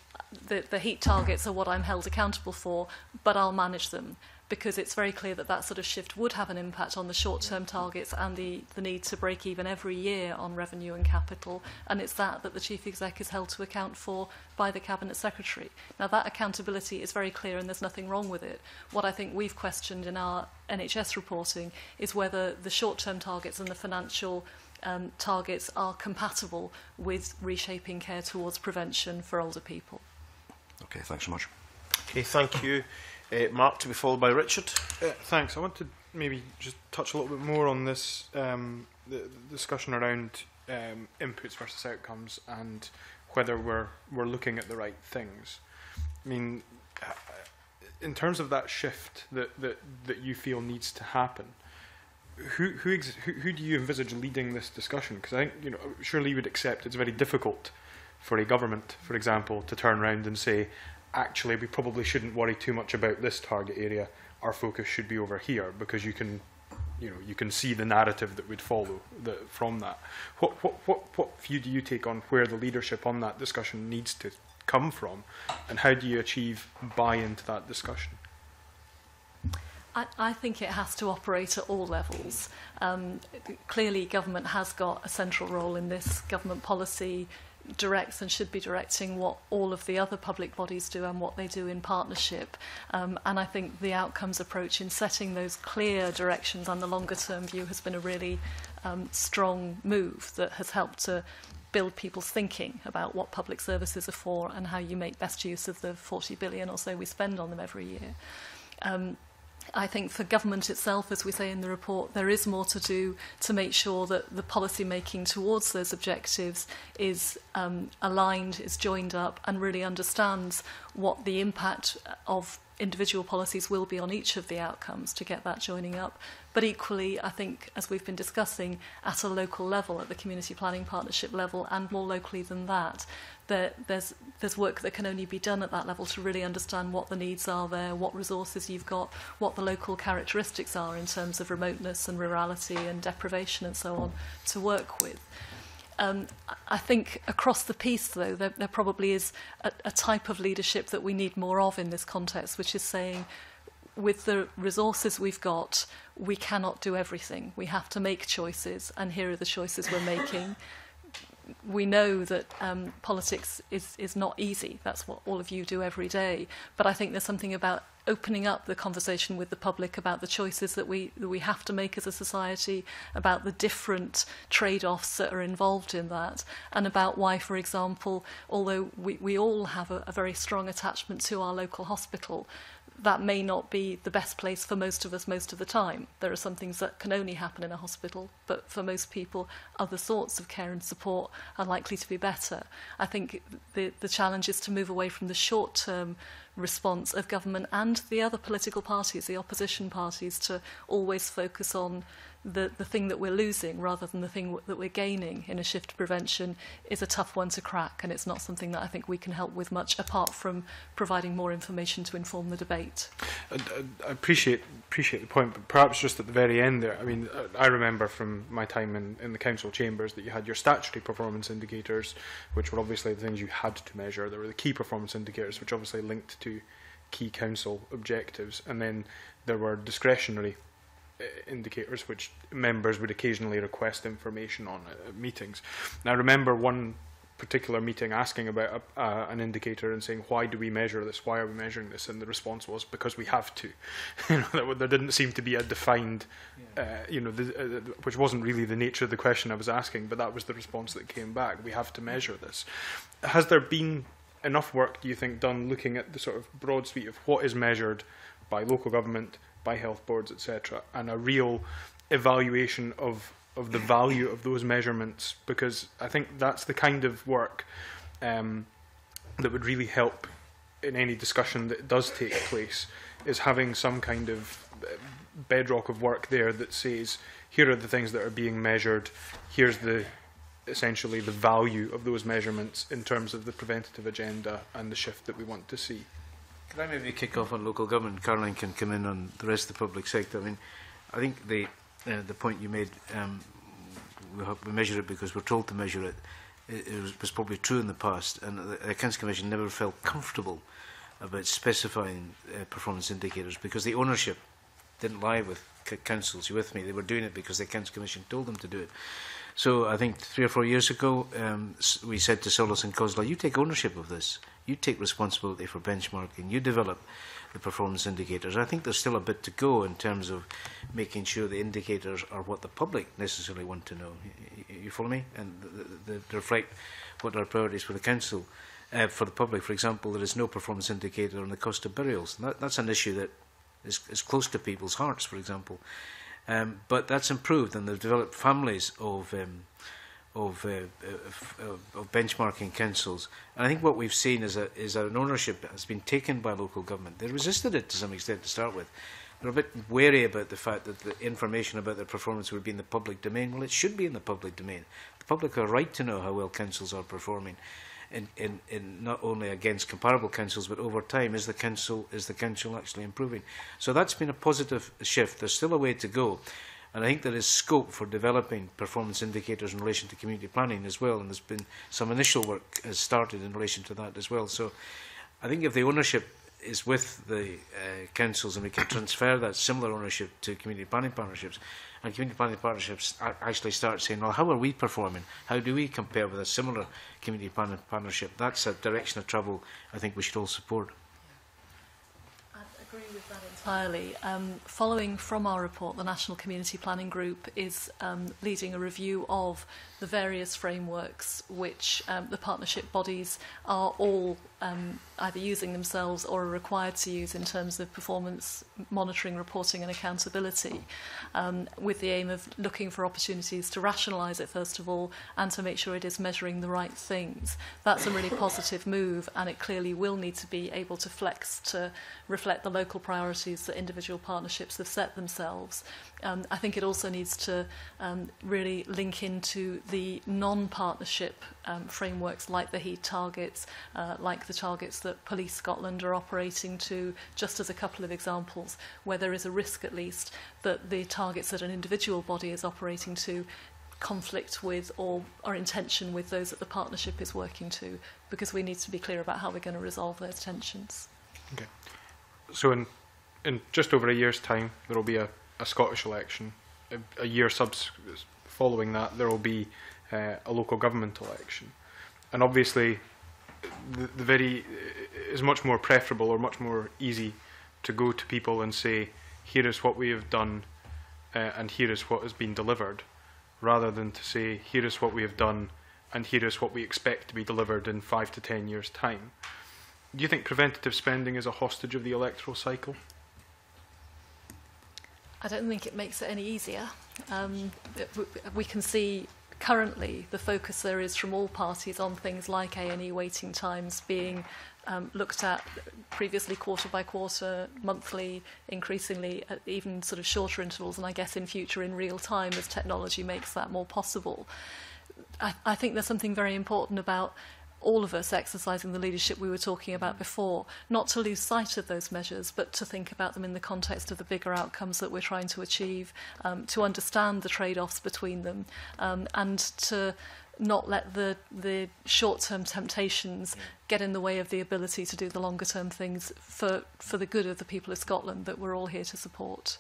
the heat targets are what I'm held accountable for, but I'll manage them, because it's very clear that that sort of shift would have an impact on the short-term targets and the need to break even every year on revenue and capital, and it's that the Chief Exec is held to account for by the Cabinet Secretary. Now, that accountability is very clear and there's nothing wrong with it. What I think we've questioned in our NHS reporting is whether the short-term targets and the financial targets are compatible with reshaping care towards prevention for older people. OK, thanks so much. OK, thank you. Mark, to be followed by Richard. Thanks. I want to maybe just touch a little bit more on this the discussion around inputs versus outcomes and whether we're looking at the right things. I mean, in terms of that shift that you feel needs to happen, who do you envisage leading this discussion? Because I think, you know, surely you would accept it's very difficult for a government, for example, to turn around and say, actually, we probably shouldn't worry too much about this target area. Our focus should be over here, because you can see the narrative that would follow from that. What view do you take on where the leadership on that discussion needs to come from, and how do you achieve buy-in to that discussion? I think it has to operate at all levels. Clearly, government has got a central role in this. Government policy directs and should be directing what all of the other public bodies do and what they do in partnership. And I think the outcomes approach in setting those clear directions and the longer term view has been a really strong move that has helped to build people's thinking about what public services are for and how you make best use of the 40 billion or so we spend on them every year. I think for government itself, as we say in the report, there is more to do to make sure that the policy making towards those objectives is aligned, is joined up, and really understands what the impact of individual policies will be on each of the outcomes to get that joining up. But equally, I think, as we've been discussing, at a local level, at the community planning partnership level, and more locally than that, there's work that can only be done at that level to really understand what the needs are there, what resources you've got, what the local characteristics are in terms of remoteness and rurality and deprivation and so on to work with. I think across the piece, though, there probably is a type of leadership that we need more of in this context, which is saying, with the resources we've got, we cannot do everything. We have to make choices, and here are the choices we're making. We know that politics is not easy. That's what all of you do every day. But I think there's something about opening up the conversation with the public about the choices that we have to make as a society, about the different trade-offs that are involved in that, and about why, for example, although we all have a very strong attachment to our local hospital, that may not be the best place for most of us most of the time. There are some things that can only happen in a hospital, but for most people, other sorts of care and support are likely to be better. I think the challenge is to move away from the short-term response of government and the other political parties, the opposition parties, to always focus on the thing that we're losing rather than the thing that we're gaining in a shift to prevention is a tough one to crack, and it's not something that I think we can help with much apart from providing more information to inform the debate. I appreciate the point, but perhaps just at the very end there, I mean, I remember from my time in the council chambers that you had your statutory performance indicators, which were obviously the things you had to measure. There were the key performance indicators, which obviously linked to key council objectives, and then there were discretionary indicators which members would occasionally request information on at meetings. And I remember one particular meeting asking about an indicator and saying, why do we measure this? Why are we measuring this? And the response was, because we have to. You know, there didn't seem to be a defined, you know, which wasn't really the nature of the question I was asking, but that was the response that came back. We have to measure this. Has there been enough work, do you think, done looking at the sort of broad suite of what is measured by local government, by health boards, etc., and a real evaluation of the value of those measurements? Because I think that's the kind of work that would really help in any discussion that does take place, is having some kind of bedrock of work there that says, here are the things that are being measured, here's the essentially the value of those measurements in terms of the preventative agenda and the shift that we want to see. Can I maybe kick off on local government? Caroline can come in on the rest of the public sector. I mean, I think the point you made, we measure it because we're told to measure it. It was probably true in the past, and the Accounts Commission never felt comfortable about specifying performance indicators because the ownership didn't lie with councils. You're with me? They were doing it because the Accounts Commission told them to do it. So I think 3 or 4 years ago, we said to Solace and Cosla, you take ownership of this. You take responsibility for benchmarking. You develop the performance indicators. I think there's still a bit to go in terms of making sure the indicators are what the public necessarily want to know. You follow me? And they reflect what are priorities for the council. For the public, for example, there is no performance indicator on the cost of burials. That's an issue that is close to people's hearts, for example. But that's improved, and they've developed families of benchmarking councils. And I think what we've seen is that an ownership that has been taken by local government. They resisted it to some extent to start with. They're a bit wary about the fact that the information about their performance would be in the public domain. Well, it should be in the public domain. The public are right to know how well councils are performing, in not only against comparable councils, but over time, is the council actually improving? So that's been a positive shift. There's still a way to go. And I think there is scope for developing performance indicators in relation to community planning as well, and there's been some initial work has started in relation to that as well. So I think if the ownership is with the councils, and we can transfer that similar ownership to community planning partnerships, and community planning partnerships actually start saying, well, how are we performing? How do we compare with a similar community planning partnership? That's a direction of travel I think we should all support. I agree with that entirely. entirely. Following from our report, the National Community Planning Group is leading a review of the various frameworks which the partnership bodies are all either using themselves or are required to use in terms of performance monitoring, reporting and accountability, with the aim of looking for opportunities to rationalise it first of all and to make sure it is measuring the right things. That's a really positive move, and it clearly will need to be able to flex to reflect the local priorities that individual partnerships have set themselves. I think it also needs to really link into the non-partnership frameworks like the heat targets, like the targets that Police Scotland are operating to, just as a couple of examples, where there is a risk at least that the targets that an individual body is operating to conflict with or are in tension with those that the partnership is working to, because we need to be clear about how we're going to resolve those tensions. Okay. So in just over a year's time, there will be a Scottish election. A year following that, there will be a local government election. And obviously, the very is much more preferable or much more easy to go to people and say, here is what we have done and here is what has been delivered, rather than to say, here is what we have done and here is what we expect to be delivered in 5 to 10 years' time. Do you think preventative spending is a hostage of the electoral cycle? I don't think it makes it any easier. We can see currently the focus there is from all parties on things like A&E waiting times being looked at previously quarter by quarter, monthly, increasingly at even sort of shorter intervals, and I guess in future in real time as technology makes that more possible. I think there's something very important about all of us exercising the leadership we were talking about before, not to lose sight of those measures, but to think about them in the context of the bigger outcomes that we're trying to achieve, to understand the trade-offs between them, and to not let the short-term temptations get in the way of the ability to do the longer-term things for the good of the people of Scotland that we're all here to support.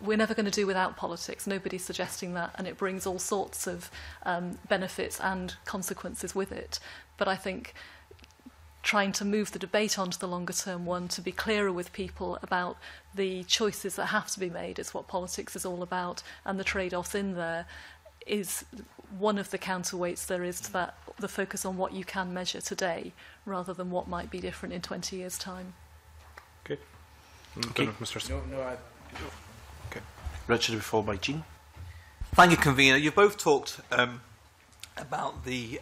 We're never going to do without politics. Nobody's suggesting that, and it brings all sorts of benefits and consequences with it. But I think trying to move the debate onto the longer term one, to be clearer with people about the choices that have to be made, is what politics is all about, and the trade-offs in there is one of the counterweights there is to that, the focus on what you can measure today rather than what might be different in 20 years' time. Okay. Okay. Mr. Richard will be followed by Jean. Thank you, Convener. You've both talked about the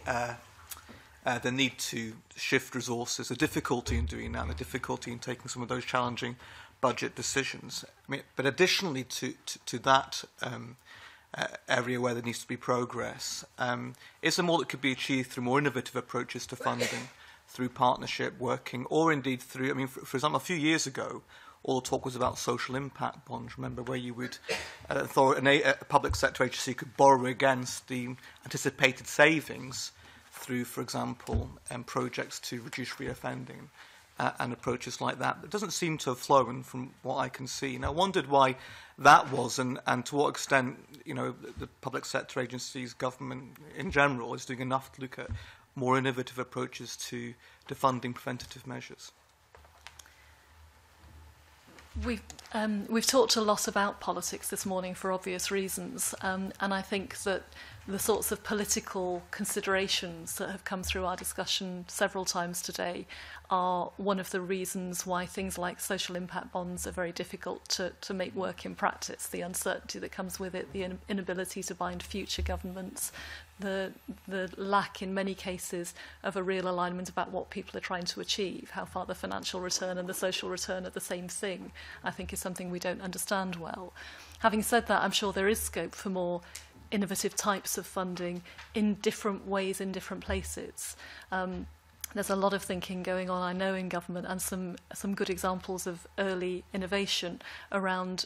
need to shift resources, the difficulty in doing that, and the difficulty in taking some of those challenging budget decisions. I mean, but additionally to that area where there needs to be progress, is there more that could be achieved through more innovative approaches to funding, through partnership working, or indeed through, I mean, for example, a few years ago, all the talk was about social impact bonds, remember, where you would, a public sector agency could borrow against the anticipated savings through, for example, projects to reduce reoffending and approaches like that. It doesn't seem to have flown from what I can see. And I wondered why that was, and to what extent, you know, the public sector agencies, government in general, is doing enough to look at more innovative approaches to funding preventative measures. We've talked a lot about politics this morning for obvious reasons, and I think that the sorts of political considerations that have come through our discussion several times today are one of the reasons why things like social impact bonds are very difficult to make work in practice. The uncertainty that comes with it, the inability to bind future governments, the lack in many cases of a real alignment about what people are trying to achieve, how far the financial return and the social return are the same thing, I think is something we don't understand well. Having said that, I'm sure there is scope for more innovative types of funding in different ways in different places. There's a lot of thinking going on, I know, in government, and some good examples of early innovation around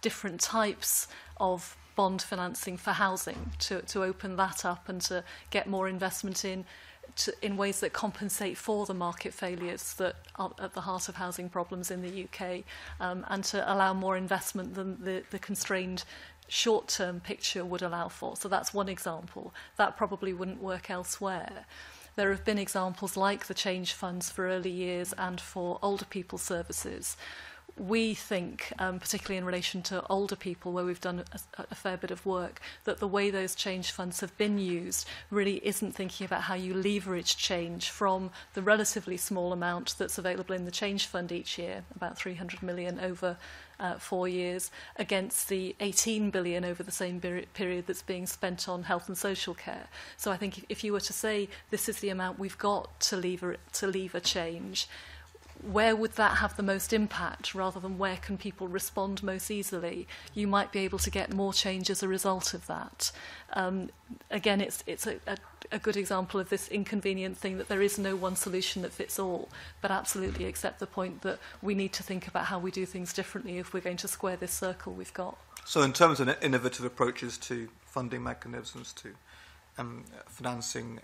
different types of bond financing for housing, to open that up and to get more investment in ways that compensate for the market failures that are at the heart of housing problems in the UK, and to allow more investment than the constrained short-term picture would allow for. So that's one example. That probably wouldn't work elsewhere. There have been examples like the change funds for early years and for older people services. We think, particularly in relation to older people, where we've done a fair bit of work, that the way those change funds have been used really isn't thinking about how you leverage change from the relatively small amount that's available in the change fund each year, about 300 million over 4 years, against the 18 billion over the same period that's being spent on health and social care. So I think if you were to say this is the amount we've got to lever change, where would that have the most impact rather than where can people respond most easily? You might be able to get more change as a result of that. Again, it's a good example of this inconvenient thing that there is no one solution that fits all, but absolutely accept the point that we need to think about how we do things differently if we're going to square this circle we've got. So in terms of innovative approaches to funding mechanisms, to financing,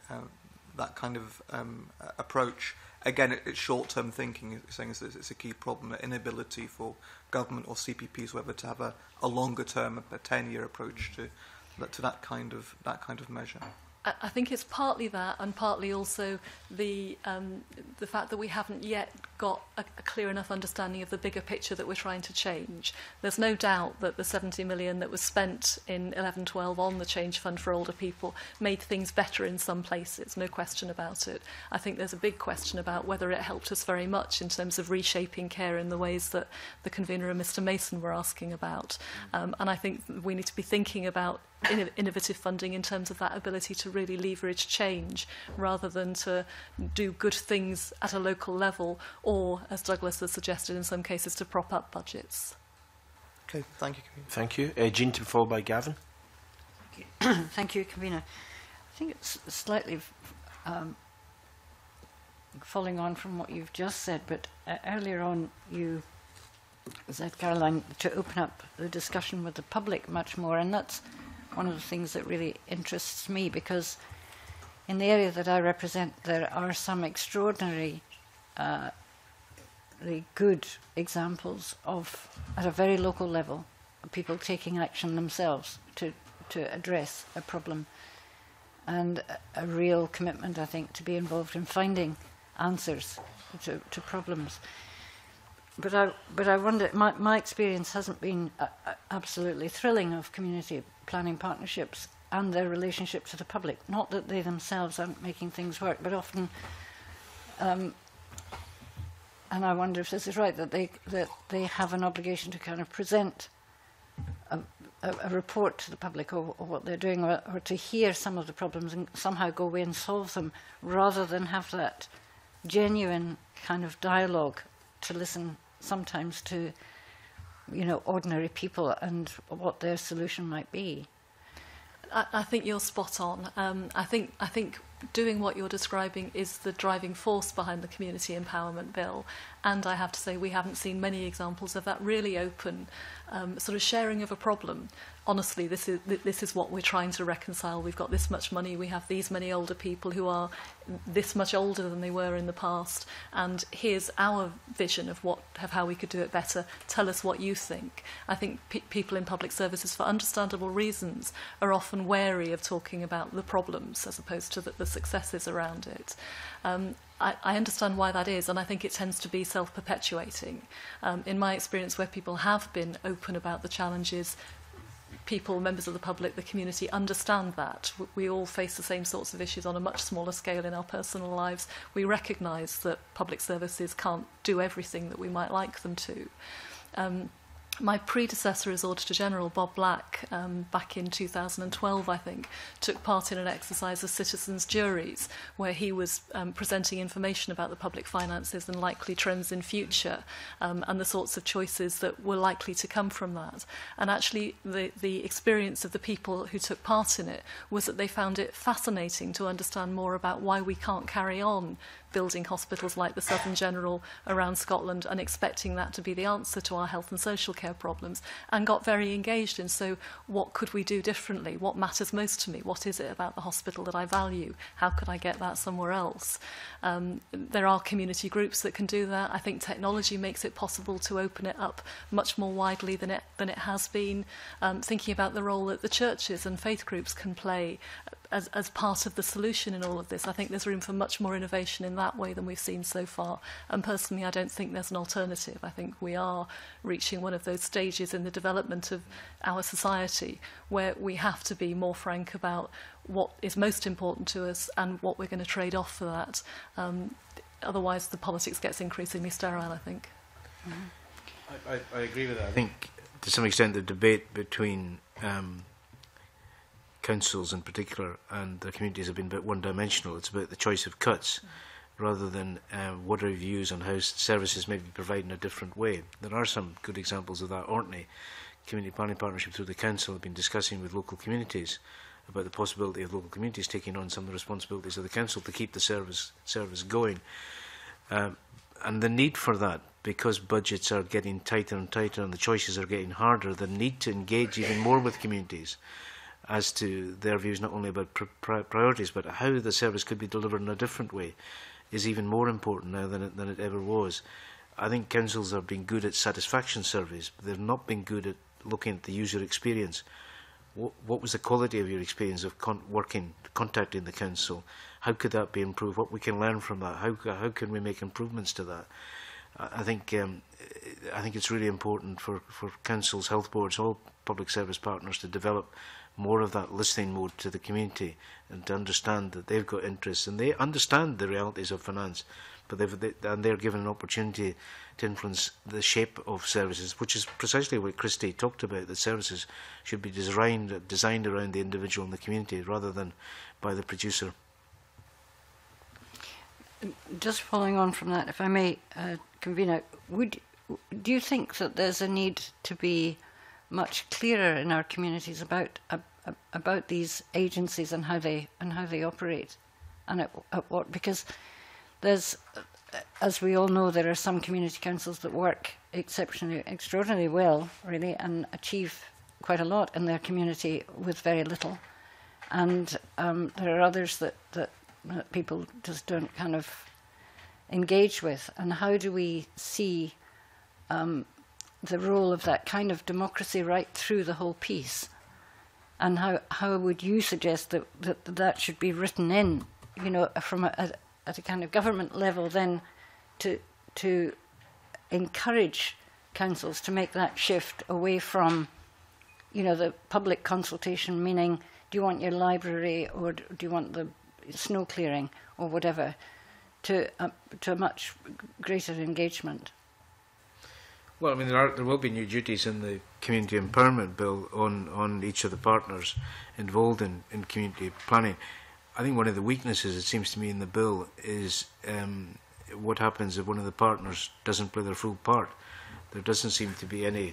that kind of approach, again, it's short-term thinking, saying it's a key problem, an inability for government or CPPs, whoever, to have a longer-term, a 10-year approach to that kind of measure. I think it's partly that, and partly also the fact that we haven't yet got a clear enough understanding of the bigger picture that we're trying to change. There's no doubt that the 70 million that was spent in 11-12 on the Change Fund for older people made things better in some places, no question about it. I think there's a big question about whether it helped us very much in terms of reshaping care in the ways that the convener and Mr Mason were asking about. And I think we need to be thinking about innovative funding in terms of that ability to really leverage change rather than to do good things at a local level or, as Douglas has suggested in some cases, to prop up budgets. Okay, thank you, Convener. Thank you. Jean, to be followed by Gavin. Thank you, thank you, Convener. I think it's slightly following on from what you've just said, but earlier on you said, Caroline, to open up the discussion with the public much more, and that's one of the things that really interests me, because in the area that I represent there are some extraordinary really good examples of, at a very local level, of people taking action themselves to address a problem, and a real commitment, I think, to be involved in finding answers to problems. But I wonder, my experience hasn't been absolutely thrilling of community planning partnerships and their relationship to the public. Not that they themselves aren't making things work, but often, and I wonder if this is right, that they have an obligation to kind of present a report to the public or what they're doing, or to hear some of the problems and somehow go away and solve them, rather than have that genuine kind of dialogue to listen sometimes to, you know, ordinary people and what their solution might be. I think you're spot on. I think doing what you're describing is the driving force behind the Community Empowerment Bill, and I have to say we haven't seen many examples of that really open sort of sharing of a problem. Honestly, this is what we're trying to reconcile. We've got this much money, we have these many older people who are this much older than they were in the past, and here's our vision of how we could do it better. Tell us what you think. I think people in public services, for understandable reasons, are often wary of talking about the problems as opposed to the successes around it. I understand why that is, and I think it tends to be self-perpetuating. In my experience, where people have been open about the challenges, people, members of the public, the community, understand that. We all face the same sorts of issues on a much smaller scale in our personal lives. We recognise that public services can't do everything that we might like them to. My predecessor as Auditor General, Bob Black, back in 2012, I think, took part in an exercise of citizens' juries where he was presenting information about the public finances and likely trends in future, and the sorts of choices that were likely to come from that. And actually, the experience of the people who took part in it was that they found it fascinating to understand more about why we can't carry on building hospitals like the Southern General around Scotland and expecting that to be the answer to our health and social care problems, and got very engaged in, so what could we do differently? What matters most to me? What is it about the hospital that I value? How could I get that somewhere else? There are community groups that can do that. I think technology makes it possible to open it up much more widely than it has been. Thinking about the role that the churches and faith groups can play as part of the solution in all of this. I think there's room for much more innovation in that way than we've seen so far. And personally, I don't think there's an alternative. I think we are reaching one of those stages in the development of our society where we have to be more frank about what is most important to us and what we're going to trade off for that. Otherwise, the politics gets increasingly sterile, I think. Mm-hmm. I agree with that. I think, to some extent, the debate between councils in particular and the communities have been a bit one-dimensional. It's about the choice of cuts rather than what are views on how services may be provided in a different way. There are some good examples of that. Orkney Community Planning Partnership through the council have been discussing with local communities about the possibility of local communities taking on some of the responsibilities of the council to keep the service going. And the need for that, because budgets are getting tighter and tighter and the choices are getting harder, the need to engage even more with communities as to their views not only about priorities but how the service could be delivered in a different way is even more important now than it ever was. I think councils have been good at satisfaction surveys, but they've not been good at looking at the user experience. What was the quality of your experience of contacting the council? How could that be improved? What we can learn from that? How can we make improvements to that? I think it's really important for councils, health boards, all public service partners to develop more of that listening mode to the community and to understand that they've got interests and they understand the realities of finance, but they're given an opportunity to influence the shape of services, which is precisely what Christie talked about, that services should be designed around the individual and the community rather than by the producer. Just following on from that, if I may, Convener, do you think that there's a need to be much clearer in our communities about these agencies and how they operate, and at what? Because there's, as we all know, there are some community councils that work extraordinarily well, really, and achieve quite a lot in their community with very little, and there are others that people just don't kind of engage with. And how do we see the role of that kind of democracy right through the whole piece, and how would you suggest that should be written in, you know, from at a kind of government level then to encourage councils to make that shift away from, you know, the public consultation, meaning do you want your library or do you want the snow clearing or whatever, to a much greater engagement? Well, I mean, there will be new duties in the Community Empowerment Bill on each of the partners involved in community planning. I think one of the weaknesses, it seems to me, in the bill is what happens if one of the partners doesn't play their full part. There doesn't seem to be any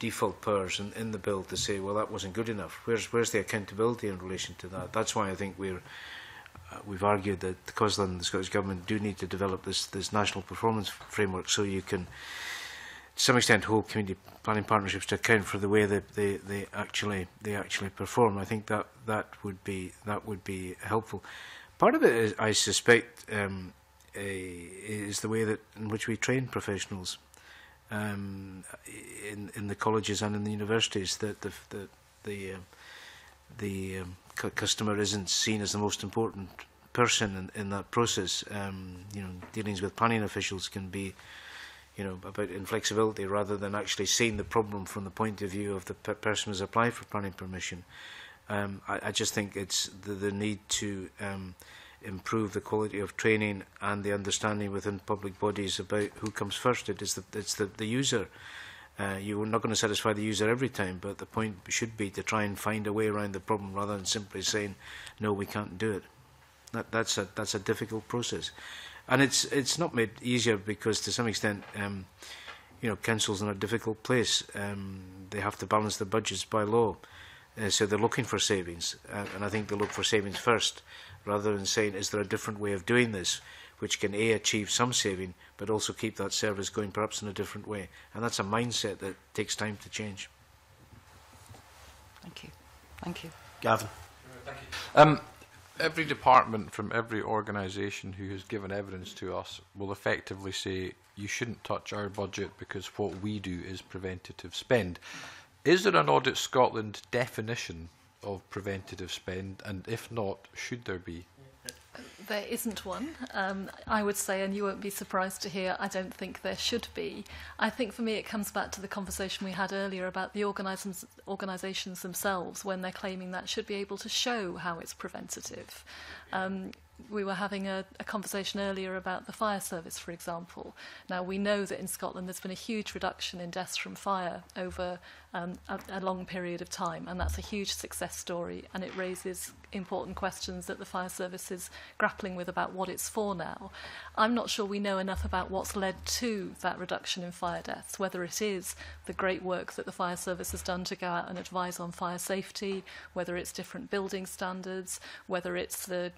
default powers in the bill to say, well, that wasn't good enough. Where's the accountability in relation to that? That's why I think we've argued that the Cosla and the Scottish Government do need to develop this national performance framework so you can, to some extent, hold community planning partnerships to account for the way that they actually perform. I think that would be helpful. Part of it, is, I suspect, is the way in which we train professionals in the colleges and in the universities. That the customer isn't seen as the most important person in that process. You know, dealings with planning officials can be, you know, about inflexibility rather than actually seeing the problem from the point of view of the person who's applied for planning permission. I just think it's the need to improve the quality of training and the understanding within public bodies about who comes first. It's the user. You're not going to satisfy the user every time, but the point should be to try and find a way around the problem rather than simply saying, no, we can't do it. That's a difficult process. And it's not made easier because, to some extent, you know, councils are in a difficult place. They have to balance their budgets by law, so they're looking for savings. And I think they look for savings first, rather than saying, is there a different way of doing this, which can A, achieve some saving, but also keep that service going perhaps in a different way. And that's a mindset that takes time to change. Thank you. Thank you. Gavin. Thank you. Every department from every organisation who has given evidence to us will effectively say, you shouldn't touch our budget because what we do is preventative spend. Is there an Audit Scotland definition of preventative spend, and if not, should there be? There isn't one. I would say, and you won't be surprised to hear, I don't think there should be. I think for me it comes back to the conversation we had earlier about the organisations themselves when they're claiming that should be able to show how it's preventative. We were having a conversation earlier about the fire service, for example. Now, we know that in Scotland there's been a huge reduction in deaths from fire over a long period of time, and that's a huge success story, and it raises important questions that the fire service is grappling with about what it's for now. I'm not sure we know enough about what's led to that reduction in fire deaths, whether it is the great work that the fire service has done to go out and advise on fire safety, whether it's different building standards, whether it's the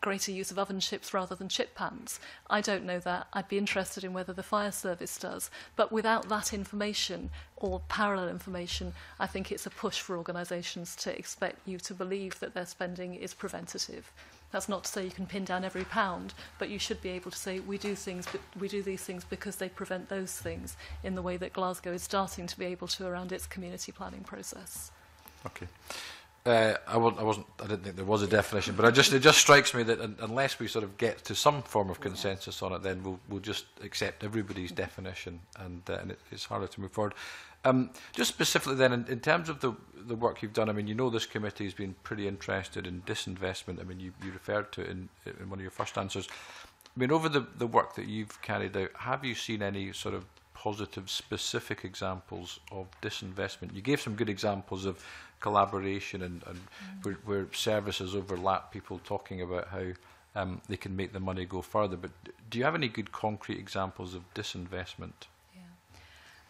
greater use of oven chips rather than chip pans. I don't know that. I'd be interested in whether the fire service does. But without that information or parallel information, I think it's a push for organisations to expect you to believe that their spending is preventative. That's not to say you can pin down every pound, but you should be able to say we do things, but we do these things because they prevent those things, in the way that Glasgow is starting to be able to around its community planning process. Okay. I didn't think there was a definition, but it just strikes me that unless we sort of get to some form of consensus on it, then we'll just accept everybody's definition, and it's harder to move forward. Just specifically then, in terms of the work you've done, I mean, you know, this committee has been pretty interested in disinvestment. I mean, you referred to it in one of your first answers. I mean, over the work that you've carried out, have you seen any sort of positive specific examples of disinvestment? You gave some good examples of collaboration and where services overlap, people talking about how they can make the money go further. But do you have any good concrete examples of disinvestment? Yeah.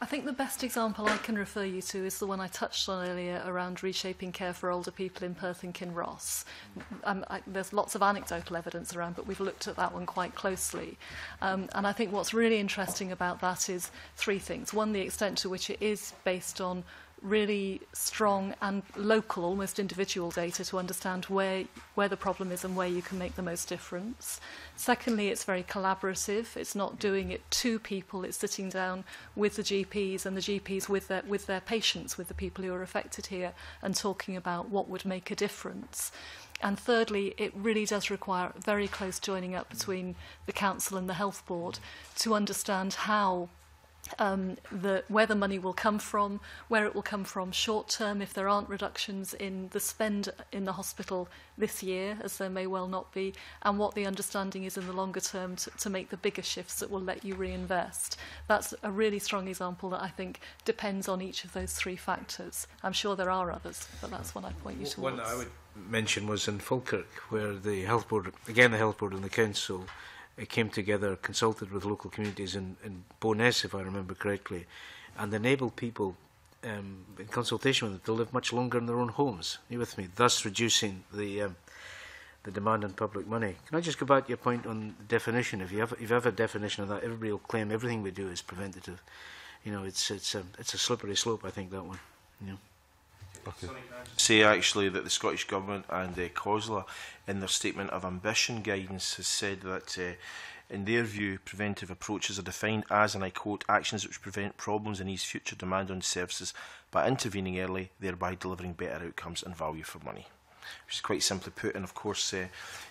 I think the best example I can refer you to is the one I touched on earlier around reshaping care for older people in Perth and Kinross. There's lots of anecdotal evidence around, but we've looked at that one quite closely. And I think what's really interesting about that is three things. One, the extent to which it is based on really strong and local, almost individual data to understand where the problem is and where you can make the most difference. Secondly, it's very collaborative. It's not doing it to people. It's sitting down with the GPs and the GPs with their patients, with the people who are affected here, and talking about what would make a difference. And thirdly, it really does require very close joining up between the council and the health board to understand how where the money will come from, where it will come from short term if there aren't reductions in the spend in the hospital this year, as there may well not be, and what the understanding is in the longer term to make the bigger shifts that will let you reinvest. That's a really strong example that I think depends on each of those three factors. I'm sure there are others, but that's one I'd point you towards. One I would mention was in Falkirk, where the health board, again the health board and the council, it came together, consulted with local communities in Bowness, if I remember correctly, and enabled people, in consultation with them, to live much longer in their own homes. Are you with me? Thus reducing the demand on public money. Can I just go back to your point on the definition? If you have a definition of that, everybody will claim everything we do is preventative. You know, it's a slippery slope, I think, that one. You know? Okay. Sorry, can I just say actually that the Scottish Government and Cosla, in their statement of ambition guidance, has said that in their view preventive approaches are defined as, and I quote, actions which prevent problems and ease future demand on services by intervening early, thereby delivering better outcomes and value for money. Which is quite simply put, and of course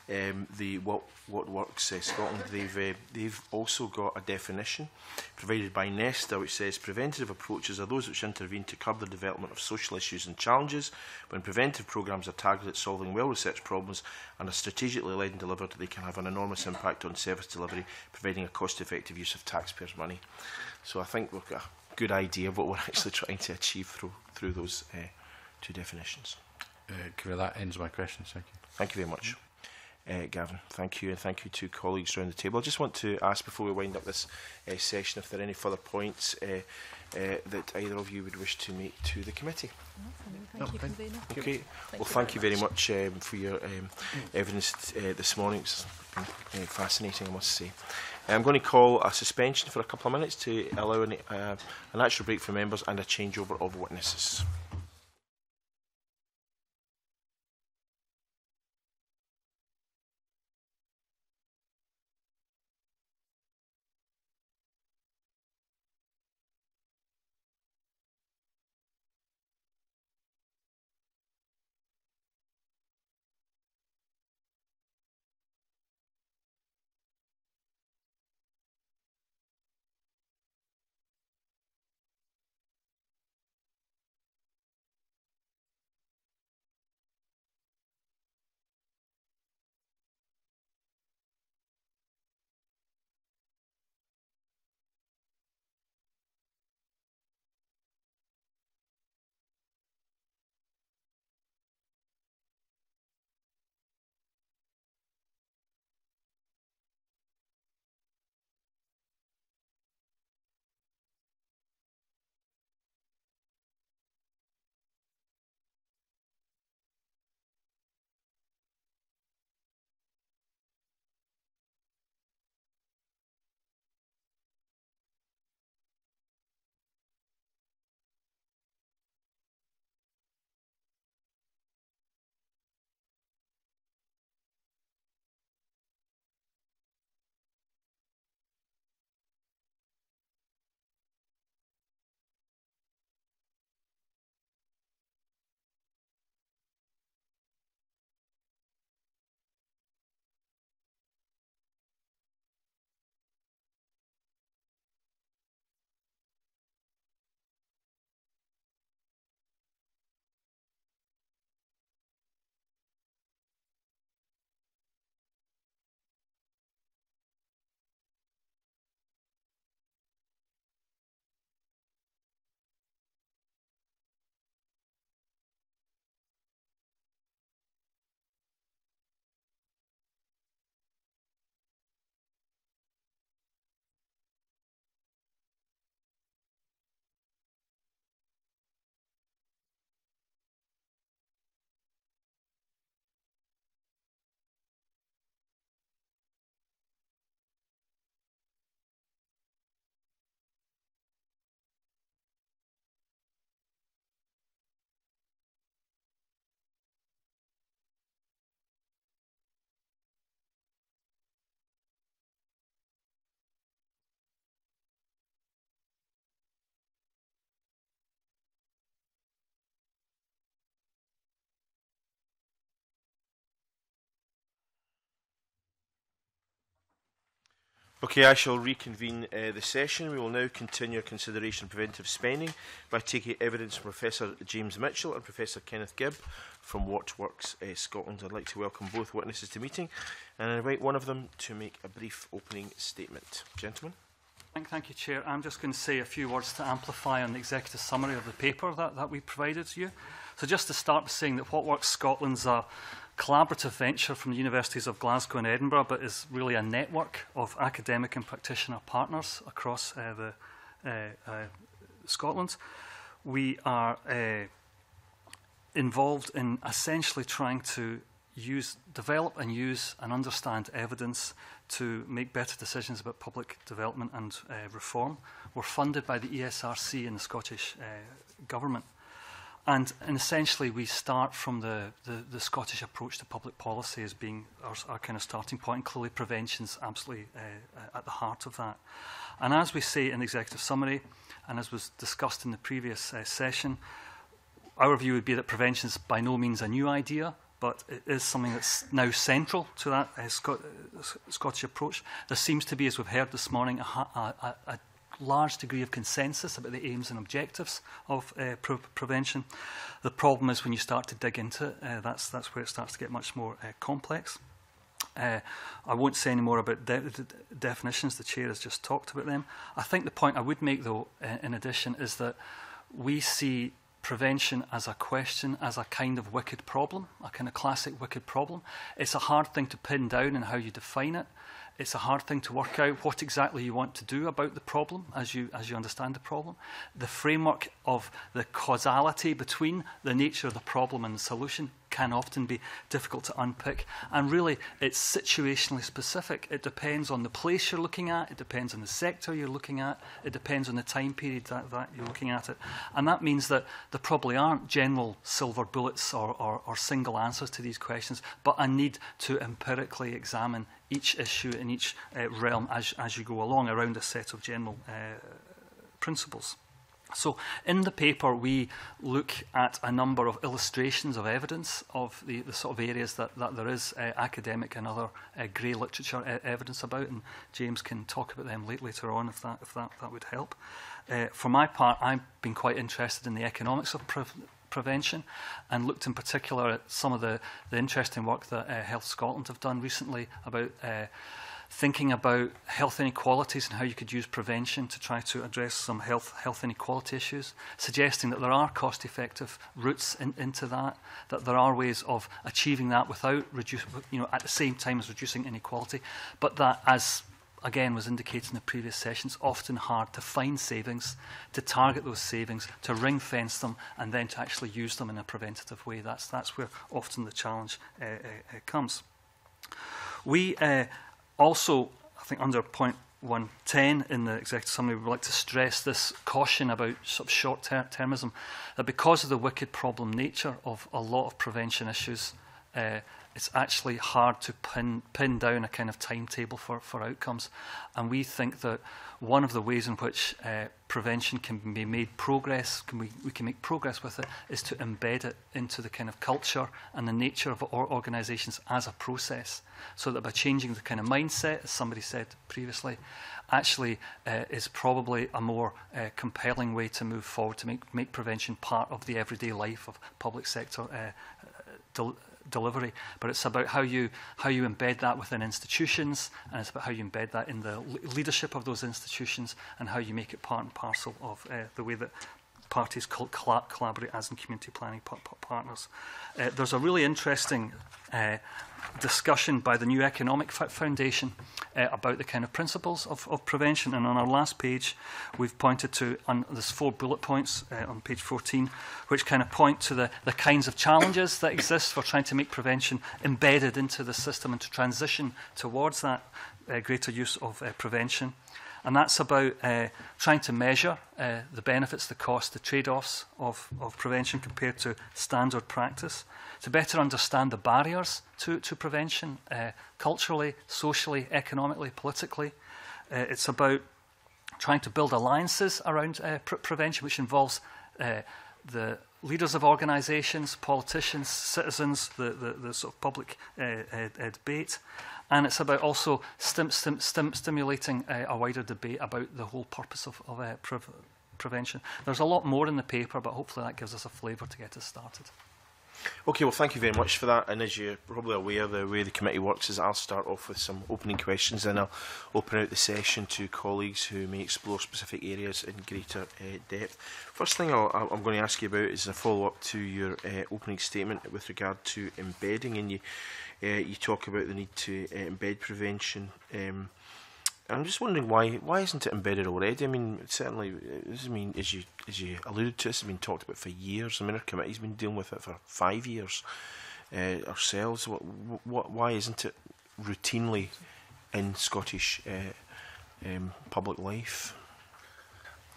the What Works Scotland, they've also got a definition provided by Nesta which says preventative approaches are those which intervene to curb the development of social issues and challenges. When preventive programmes are targeted at solving well-researched problems and are strategically led and delivered, they can have an enormous impact on service delivery, providing a cost-effective use of taxpayers' money. So I think we've got a good idea of what we're actually trying to achieve through those two definitions. That ends my questions. Thank you. Thank you very much, Gavin. Thank you, and thank you to colleagues around the table. I just want to ask, before we wind up this session, if there are any further points that either of you would wish to make to the committee. No, thank you, convener. Okay. Well, thank you very much for your evidence this morning. It's been fascinating, I must say. I'm going to call a suspension for a couple of minutes to allow an actual break for members and a changeover of witnesses. Okay, I shall reconvene the session. We will now continue our consideration of preventive spending by taking evidence from Professor James Mitchell and Professor Kenneth Gibb from What Works Scotland. I'd like to welcome both witnesses to the meeting and I invite one of them to make a brief opening statement. Gentlemen. Thank you, Chair. I'm just going to say a few words to amplify on the executive summary of the paper that we provided to you. So just to start with saying that What Works Scotland's a collaborative venture from the Universities of Glasgow and Edinburgh, but is really a network of academic and practitioner partners across Scotland. We are involved in essentially trying to develop and use and understand evidence to make better decisions about public development and reform. We're funded by the ESRC and the Scottish Government. And essentially we start from the Scottish approach to public policy as being our kind of starting point, and clearly prevention is absolutely at the heart of that. And as we say in the executive summary, and as was discussed in the previous session, our view would be that prevention is by no means a new idea, but it is something that's now central to that Scottish approach. There seems to be, as we've heard this morning, a large degree of consensus about the aims and objectives of prevention. The problem is when you start to dig into it, that's where it starts to get much more complex. I won't say any more about the definitions. The Chair has just talked about them. I think the point I would make, though, in addition, is that we see prevention as a question, as a kind of wicked problem, a kind of classic wicked problem. It's a hard thing to pin down and how you define it. It's a hard thing to work out what exactly you want to do about the problem as you understand the problem. The framework of the causality between the nature of the problem and the solution can often be difficult to unpick, and really it's situationally specific. It depends on the place you're looking at, it depends on the sector you're looking at, it depends on the time period that you're looking at it, and that means that there probably aren't general silver bullets or single answers to these questions, but a need to empirically examine each issue in each realm as you go along around a set of general principles. So in the paper we look at a number of illustrations of evidence of the sort of areas that there is academic and other grey literature evidence about, and James can talk about them later on if that would help. For my part, I've been quite interested in the economics of prevention and looked in particular at some of the interesting work that Health Scotland have done recently about thinking about health inequalities and how you could use prevention to try to address some health inequality issues, suggesting that there are cost-effective routes into that there are ways of achieving that without reducing, you know, at the same time as reducing inequality, but that, as again was indicated in the previous sessions, often hard to find savings, to target those savings, to ring fence them, and then to actually use them in a preventative way. That's where often the challenge comes. We also, I think under point 110 in the executive summary, we would like to stress this caution about sort of short-termism, that because of the wicked problem nature of a lot of prevention issues, it's actually hard to pin down a kind of timetable for outcomes. And we think that one of the ways in which prevention can be made progress, we can make progress with it, is to embed it into the kind of culture and the nature of our organisations as a process. So that by changing the kind of mindset, as somebody said previously, actually is probably a more compelling way to move forward, to make prevention part of the everyday life of public sector delivery, but it's about how you embed that within institutions, and it's about how you embed that in the leadership of those institutions, and how you make it part and parcel of the way that parties collaborate as in community planning partners. There's a really interesting discussion by the New Economic Foundation about the kind of principles of prevention, and on our last page we've pointed to, there's 4 bullet points on page 14, which kind of point to the kinds of challenges that exist for trying to make prevention embedded into the system and to transition towards that greater use of prevention. And that's about trying to measure the benefits, the costs, the trade-offs of prevention compared to standard practice, to better understand the barriers to prevention culturally, socially, economically, politically. It's about trying to build alliances around prevention, which involves the leaders of organisations, politicians, citizens, the sort of public debate, and it's about also stimulating a wider debate about the whole purpose of prevention. There's a lot more in the paper, but hopefully that gives us a flavour to get us started. Okay, well, thank you very much for that. And as you're probably aware, the way the committee works is I'll start off with some opening questions, then I'll open out the session to colleagues who may explore specific areas in greater depth. First thing I'm going to ask you about is a follow-up to your opening statement with regard to embedding, and you talk about the need to embed prevention. I'm just wondering why isn't it embedded already? I mean, certainly, as you alluded to, it's been talked about for years. I mean, our committee's been dealing with it for 5 years ourselves. Why isn't it routinely in Scottish public life?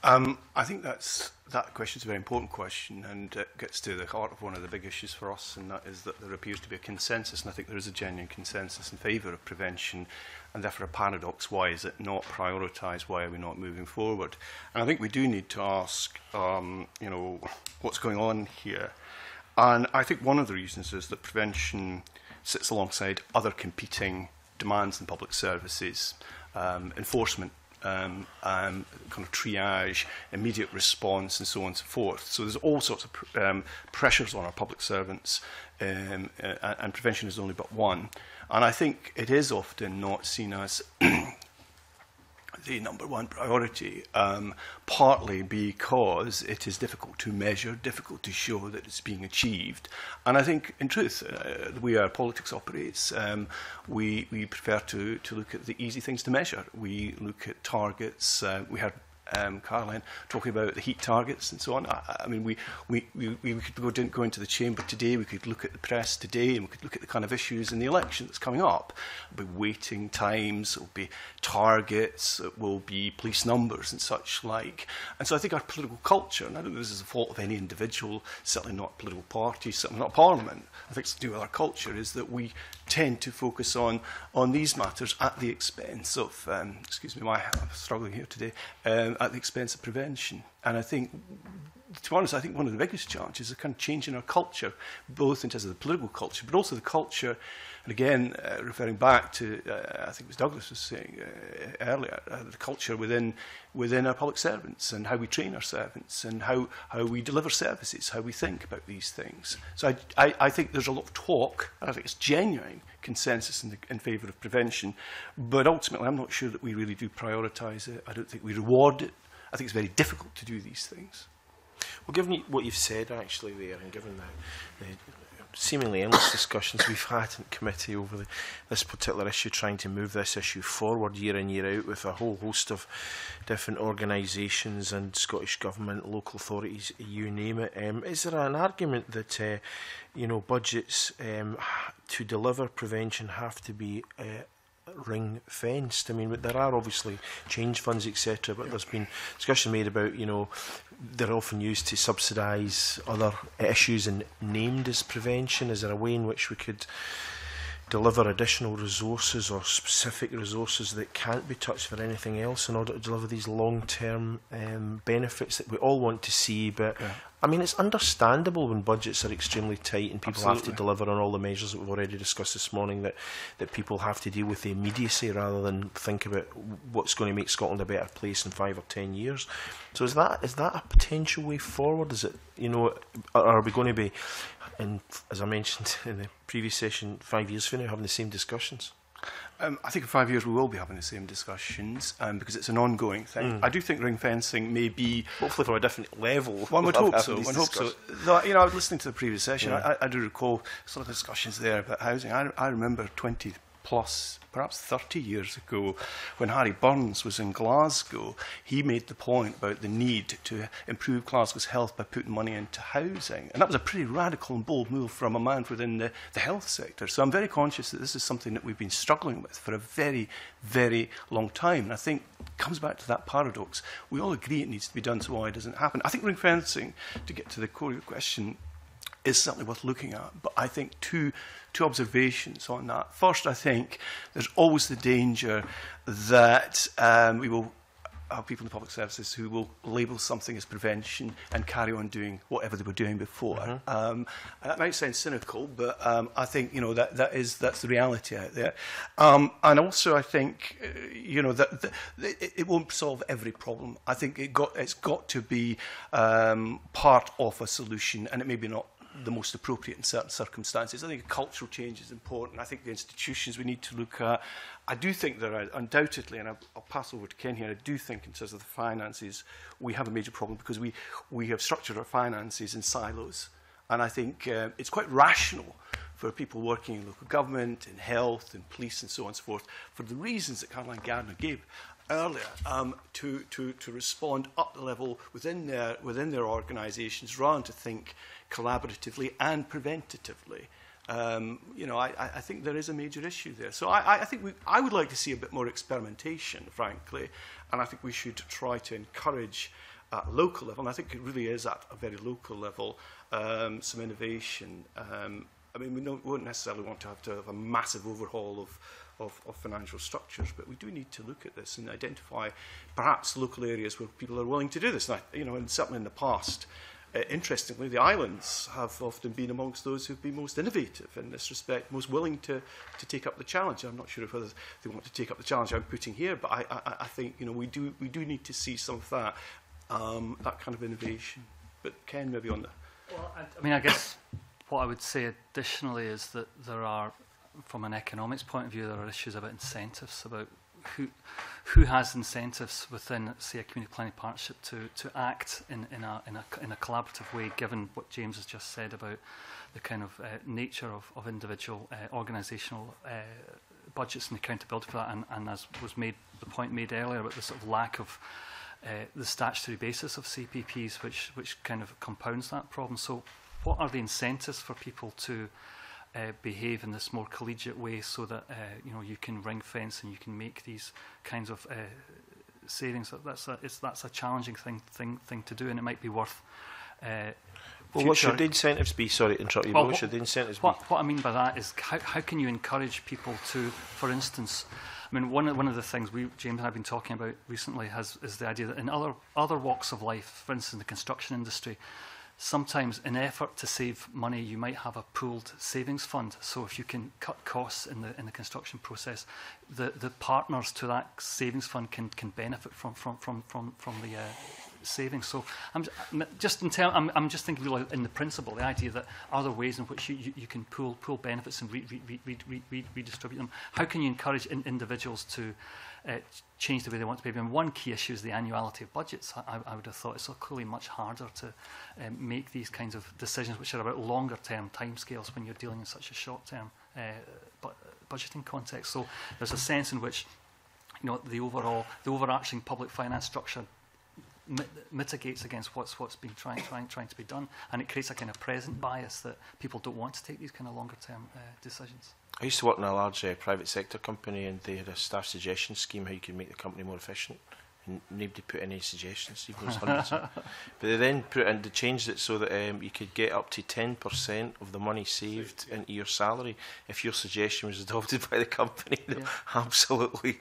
I think that question is a very important question, and it gets to the heart of one of the big issues for us, and that is that there appears to be a consensus, and I think there is a genuine consensus in favour of prevention, and therefore a paradox. Why is it not prioritised? Why are we not moving forward? And I think we do need to ask, you know, what's going on here? And I think one of the reasons is that prevention sits alongside other competing demands in public services, enforcement, kind of triage, immediate response, and so on and so forth. So there's all sorts of pressures on our public servants, and prevention is only but one. And I think it is often not seen as the number one priority, partly because it is difficult to measure, difficult to show that it's being achieved. And I think, in truth, the way our politics operates, we prefer to look at the easy things to measure. We look at targets. We heard Caroline talking about the heat targets and so on. I mean, we could go into the chamber today, we could look at the press today, and we could look at the kind of issues in the election that's coming up. There'll be waiting times, there'll be targets, it will be police numbers and such like. And so I think our political culture, and I don't think this is the fault of any individual, certainly not political party, certainly not parliament, I think it's to do with our culture, is that we tend to focus on these matters at the expense of, excuse me, I'm struggling here today, at the expense of prevention. And I think, to be honest, I think one of the biggest challenges is kind of changing our culture, both in terms of the political culture, but also the culture, and again, referring back to, I think it was Douglas was saying earlier, the culture within our public servants, and how we train our servants, and how we deliver services, how we think about these things. So I think there's a lot of talk, and I think it's genuine consensus in favour of prevention, but ultimately I'm not sure that we really do prioritise it. I don't think we reward it. I think it's very difficult to do these things. Well, given what you've said actually there, and given the seemingly endless discussions we've had in committee over this particular issue, trying to move this issue forward year in, year out, with a whole host of different organisations and Scottish Government, local authorities, you name it, is there an argument that you know, budgets to deliver prevention have to be ring-fenced? I mean, there are obviously change funds, etc., but there's been discussion made about, you know, they're often used to subsidise other issues and named as prevention. Is there a way in which we could deliver additional resources or specific resources that can't be touched for anything else in order to deliver these long-term benefits that we all want to see? But yeah. I mean, it's understandable when budgets are extremely tight and people Absolutely. Have to deliver on all the measures that we've already discussed this morning, that people have to deal with the immediacy rather than think about what's going to make Scotland a better place in 5 or 10 years. So is that a potential way forward? Is it, you know, are we going to be, and as I mentioned in the previous session, 5 years from now having the same discussions? I think in 5 years we will be having the same discussions, because it's an ongoing thing. Mm. I do think ring fencing may be, hopefully, from a different level. One would hope so. One hopes so. Though, you know, I was listening to the previous session. Yeah. I do recall some of the discussions there about housing. I remember 20 plus, perhaps 30 years ago, when Harry Burns was in Glasgow, he made the point about the need to improve Glasgow's health by putting money into housing. And that was a pretty radical and bold move from a man within the health sector. So I'm very conscious that this is something that we've been struggling with for a very, very long time. And I think it comes back to that paradox. We all agree it needs to be done, so why doesn't it happen? I think ring fencing, to get to the core of your question, is certainly worth looking at, but I think two observations on that. First, I think there's always the danger that we will our people in the public services who will label something as prevention and carry on doing whatever they were doing before. Mm-hmm. That might sound cynical, but I think that's the reality out there. And also, I think it won't solve every problem. I think it's got to be part of a solution, and it may be not the most appropriate in certain circumstances. I think cultural change is important. I think the institutions we need to look at. I do think there are undoubtedly, and I'll pass over to Ken here, I do think in terms of the finances, we have a major problem because we have structured our finances in silos. And I think it's quite rational for people working in local government, in health, in police, and so on and so forth, for the reasons that Caroline Gardner gave earlier, to respond up the level within their organisations, rather than to think collaboratively and preventatively. I think there is a major issue there. So I think I would like to see a bit more experimentation, frankly, and I think we should try to encourage at local level, and I think it really is at a very local level, some innovation. I mean, we won't necessarily want to have a massive overhaul of financial structures, but we do need to look at this and identify perhaps local areas where people are willing to do this. And, and certainly in the past, interestingly, the islands have often been amongst those who've been most innovative in this respect, most willing to take up the challenge. I'm not sure whether they want to take up the challenge I'm putting here, but I think we do need to see some of that that kind of innovation. But Ken, maybe on that. Well, I mean, I guess what I would say additionally is that there are, from an economics point of view, there are issues about incentives, about who has incentives within, say, a community planning partnership to act in a collaborative way, given what James has just said about the kind of nature of individual organisational budgets and accountability for that, and as was made the point made earlier about the sort of lack of the statutory basis of CPPs, which kind of compounds that problem. So what are the incentives for people to behave in this more collegiate way, so that you can ring fence and you can make these kinds of savings? That's a challenging thing to do, and it might be worth. Well, what should the incentives be? Sorry to interrupt you. Well, what should the incentives be? What I mean by that is how can you encourage people to, for instance, I mean, one of the things James and I have been talking about recently is the idea that in other walks of life, for instance, the construction industry. Sometimes, in effort to save money, you might have a pooled savings fund. So, if you can cut costs in the construction process, the partners to that savings fund can benefit from the savings. So, I'm just thinking really in the principle, the idea that are there ways in which you can pool benefits and redistribute them. How can you encourage individuals to change the way they want to behave? And one key issue is the annuality of budgets. I would have thought it's clearly much harder to make these kinds of decisions, which are about longer-term timescales, when you're dealing in such a short-term budgeting context. So there's a sense in which the overarching public finance structure mitigates against what's been trying to be done, and it creates a kind of present bias that people don't want to take these kind of longer-term decisions. I used to work in a large private sector company, and they had a staff suggestion scheme how you could make the company more efficient, and nobody put any suggestions, even those hundreds. But they then they changed it so that you could get up to 10% of the money saved into your salary if your suggestion was adopted by the company. Yeah. Absolutely.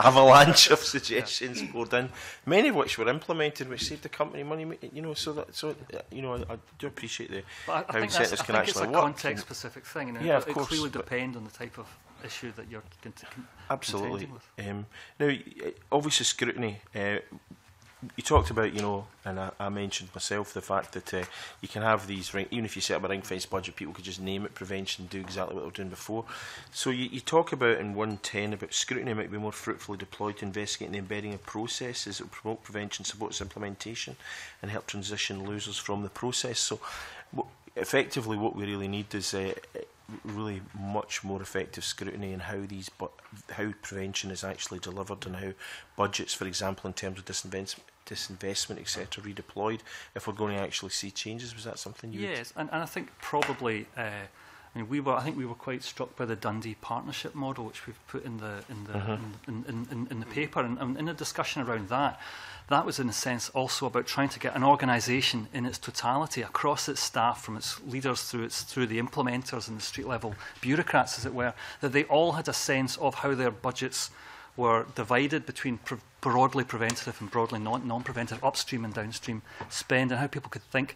Avalanche of suggestions poured in, many of which were implemented, which saved the company money. I do appreciate the. But I think incentives can actually work. It's a context-specific thing, and it clearly depends on the type of issue that you're absolutely contending with. Now, obviously, scrutiny. You talked about, and I mentioned myself, the fact that you can have these, even if you set up a ring-fence budget, people could just name it prevention, do exactly what they were doing before. So you talk about in 110 about scrutiny might be more fruitfully deployed to investigate the embedding of processes that promote prevention, support its implementation, and help transition losers from the process. So effectively what we really need is really much more effective scrutiny in how prevention is actually delivered, and how budgets, for example, in terms of disinvestment, etc., redeployed, if we're going to actually see changes. Was that something you? Yes, and I think probably I think we were quite struck by the Dundee partnership model, which we've put in the paper, and in a discussion around that. That was, in a sense, also about trying to get an organisation in its totality, across its staff, from its leaders through the implementers and the street-level bureaucrats, as it were, that they all had a sense of how their budgets were divided between broadly preventative and broadly non-preventative, upstream and downstream spend, and how people could think.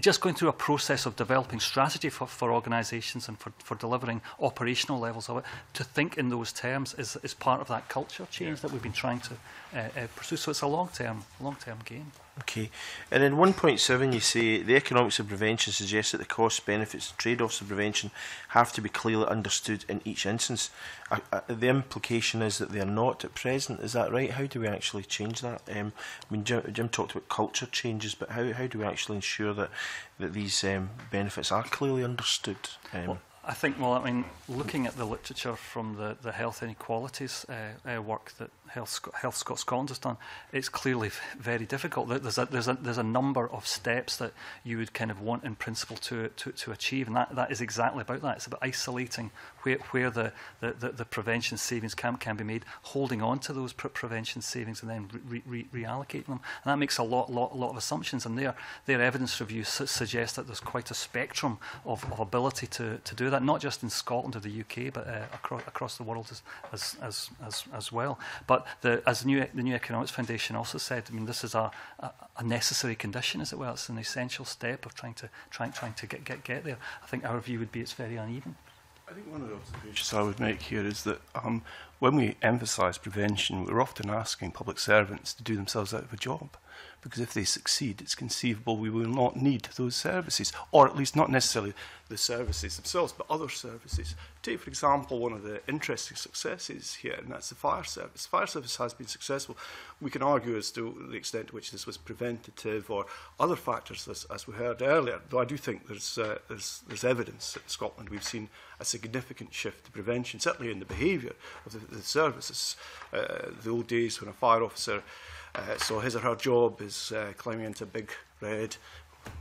Just going through a process of developing strategy for organisations and for delivering operational levels of it, to think in those terms is part of that culture change that we've been trying to pursue. So it's a long-term game. Okay. And in 1.7 you say, the economics of prevention suggests that the costs, benefits and trade-offs of prevention have to be clearly understood in each instance. The implication is that they are not at present. Is that right? How do we actually change that? I mean, Jim talked about culture changes, but how do we actually ensure that these benefits are clearly understood? Well, I mean, looking at the literature from the health inequalities work that Health Scotland has done, it's clearly very difficult. There's a number of steps that you would kind of want in principle to achieve, and that is exactly about that. It's about isolating where the prevention savings can be made, holding on to those prevention savings, and then reallocating them. And that makes a lot of assumptions, and their evidence review suggests that there's quite a spectrum of ability to do that, not just in Scotland or the UK, but across the world as well. But as the new Economics Foundation also said, I mean, this is a necessary condition, as it were. It's an essential step of trying to get there. I think our view would be it's very uneven. I think one of the observations I would make here is that when we emphasise prevention, we're often asking public servants to do themselves out of a job, because if they succeed, it's conceivable we will not need those services, or at least not necessarily the services themselves, but other services. Take, for example, one of the interesting successes here, and that's the fire service. Fire service has been successful. We can argue as to the extent to which this was preventative or other factors, as we heard earlier, though I do think there's evidence that in Scotland we've seen a significant shift to prevention, certainly in the behaviour of the services. The old days when a fire officer saw his or her job is climbing into a big red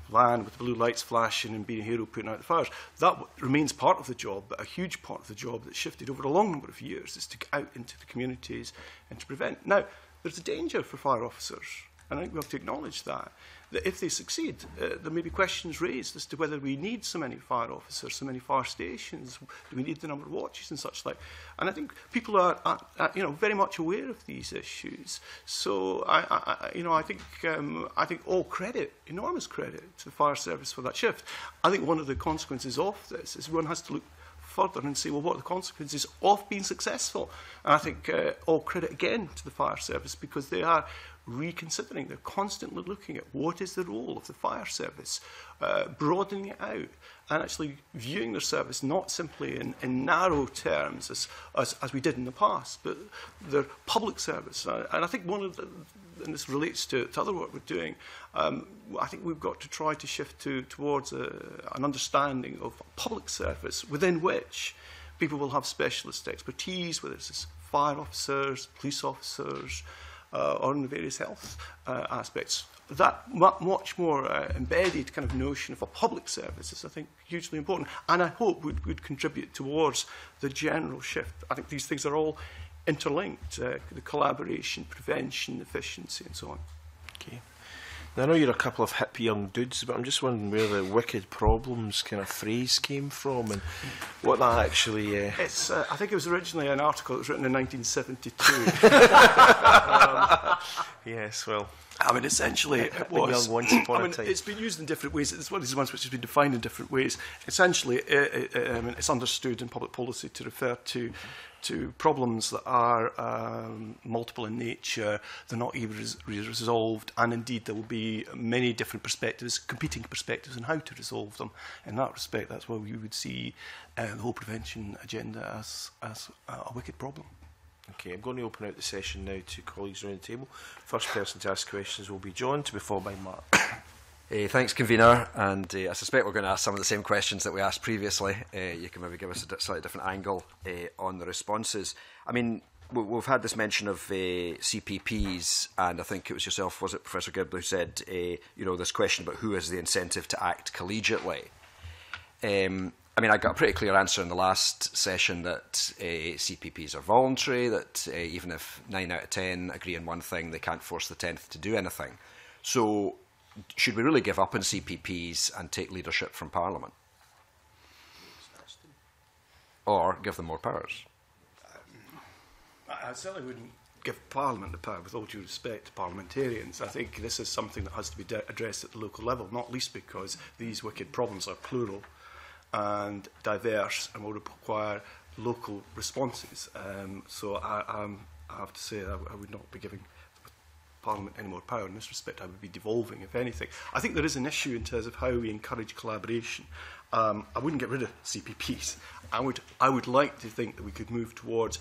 van with blue lights flashing and being a hero putting out the fires. That remains part of the job, but a huge part of the job that shifted over a long number of years is to get out into the communities and to prevent. Now, there's a danger for fire officers, and I think we have to acknowledge that if they succeed, there may be questions raised as to whether we need so many fire officers, so many fire stations, do we need the number of watches and such like. And I think people are very much aware of these issues. So I think all credit, enormous credit to the fire service for that shift. I think one of the consequences of this is one has to look further and say, well, what are the consequences of being successful? And I think all credit again to the fire service, because they are reconsidering, they're constantly looking at what is the role of the fire service, broadening it out, and actually viewing their service not simply in narrow terms as we did in the past, but their public service. And I think one of the, and this relates to other work we're doing, I think we've got to try to shift towards an understanding of public service within which people will have specialist expertise, whether it's fire officers, police officers, or in the various health aspects. That much more embedded kind of notion of a public service is, I think, hugely important, and I hope would contribute towards the general shift. I think these things are all interlinked, the collaboration, prevention, efficiency, and so on. Okay. Now, I know you're a couple of hip young dudes, but I'm just wondering where the wicked problems kind of phrase came from and what that actually... It's, I think it was originally an article that was written in 1972. Yes, well... I mean, essentially it was... Young once upon a time. It's been used in different ways. It's one of these ones which has been defined in different ways. Essentially, it's understood in public policy to refer to problems that are multiple in nature, they're not even resolved, and indeed there will be many different perspectives, competing perspectives on how to resolve them. In that respect, that's why we would see the whole prevention agenda as a wicked problem. Okay, I'm going to open out the session now to colleagues around the table. First person to ask questions will be John, to be followed by Mark. Thanks, convener, and I suspect we're going to ask some of the same questions that we asked previously. You can maybe give us a slightly different angle on the responses. I mean, we've had this mention of CPPs, and I think it was yourself, was it, Professor Gibb, who said, this question about who has the incentive to act collegiately. I mean, I got a pretty clear answer in the last session that CPPs are voluntary, that even if 9 out of 10 agree on one thing, they can't force the 10th to do anything. So... should we really give up on CPPs and take leadership from Parliament? Or give them more powers? I certainly wouldn't give Parliament the power, with all due respect to parliamentarians. I think this is something that has to be addressed at the local level, not least because these wicked problems are plural and diverse and will require local responses. So I have to say I would not be giving Parliament any more power in this respect. I would be devolving, if anything. I think there is an issue in terms of how we encourage collaboration. I wouldn't get rid of CPPs. I would like to think that we could move towards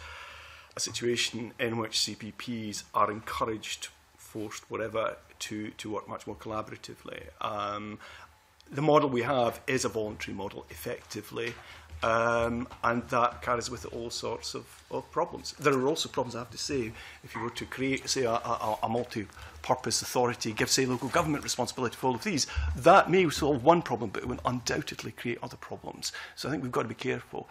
a situation in which CPPs are encouraged, forced, whatever, to work much more collaboratively. The model we have is a voluntary model, effectively, and that carries with it all sorts of problems. There are also problems, I have to say, if you were to create, say, a multi-purpose authority, give, say, local government responsibility for all of these, that may solve one problem, but it will undoubtedly create other problems. So I think we've got to be careful.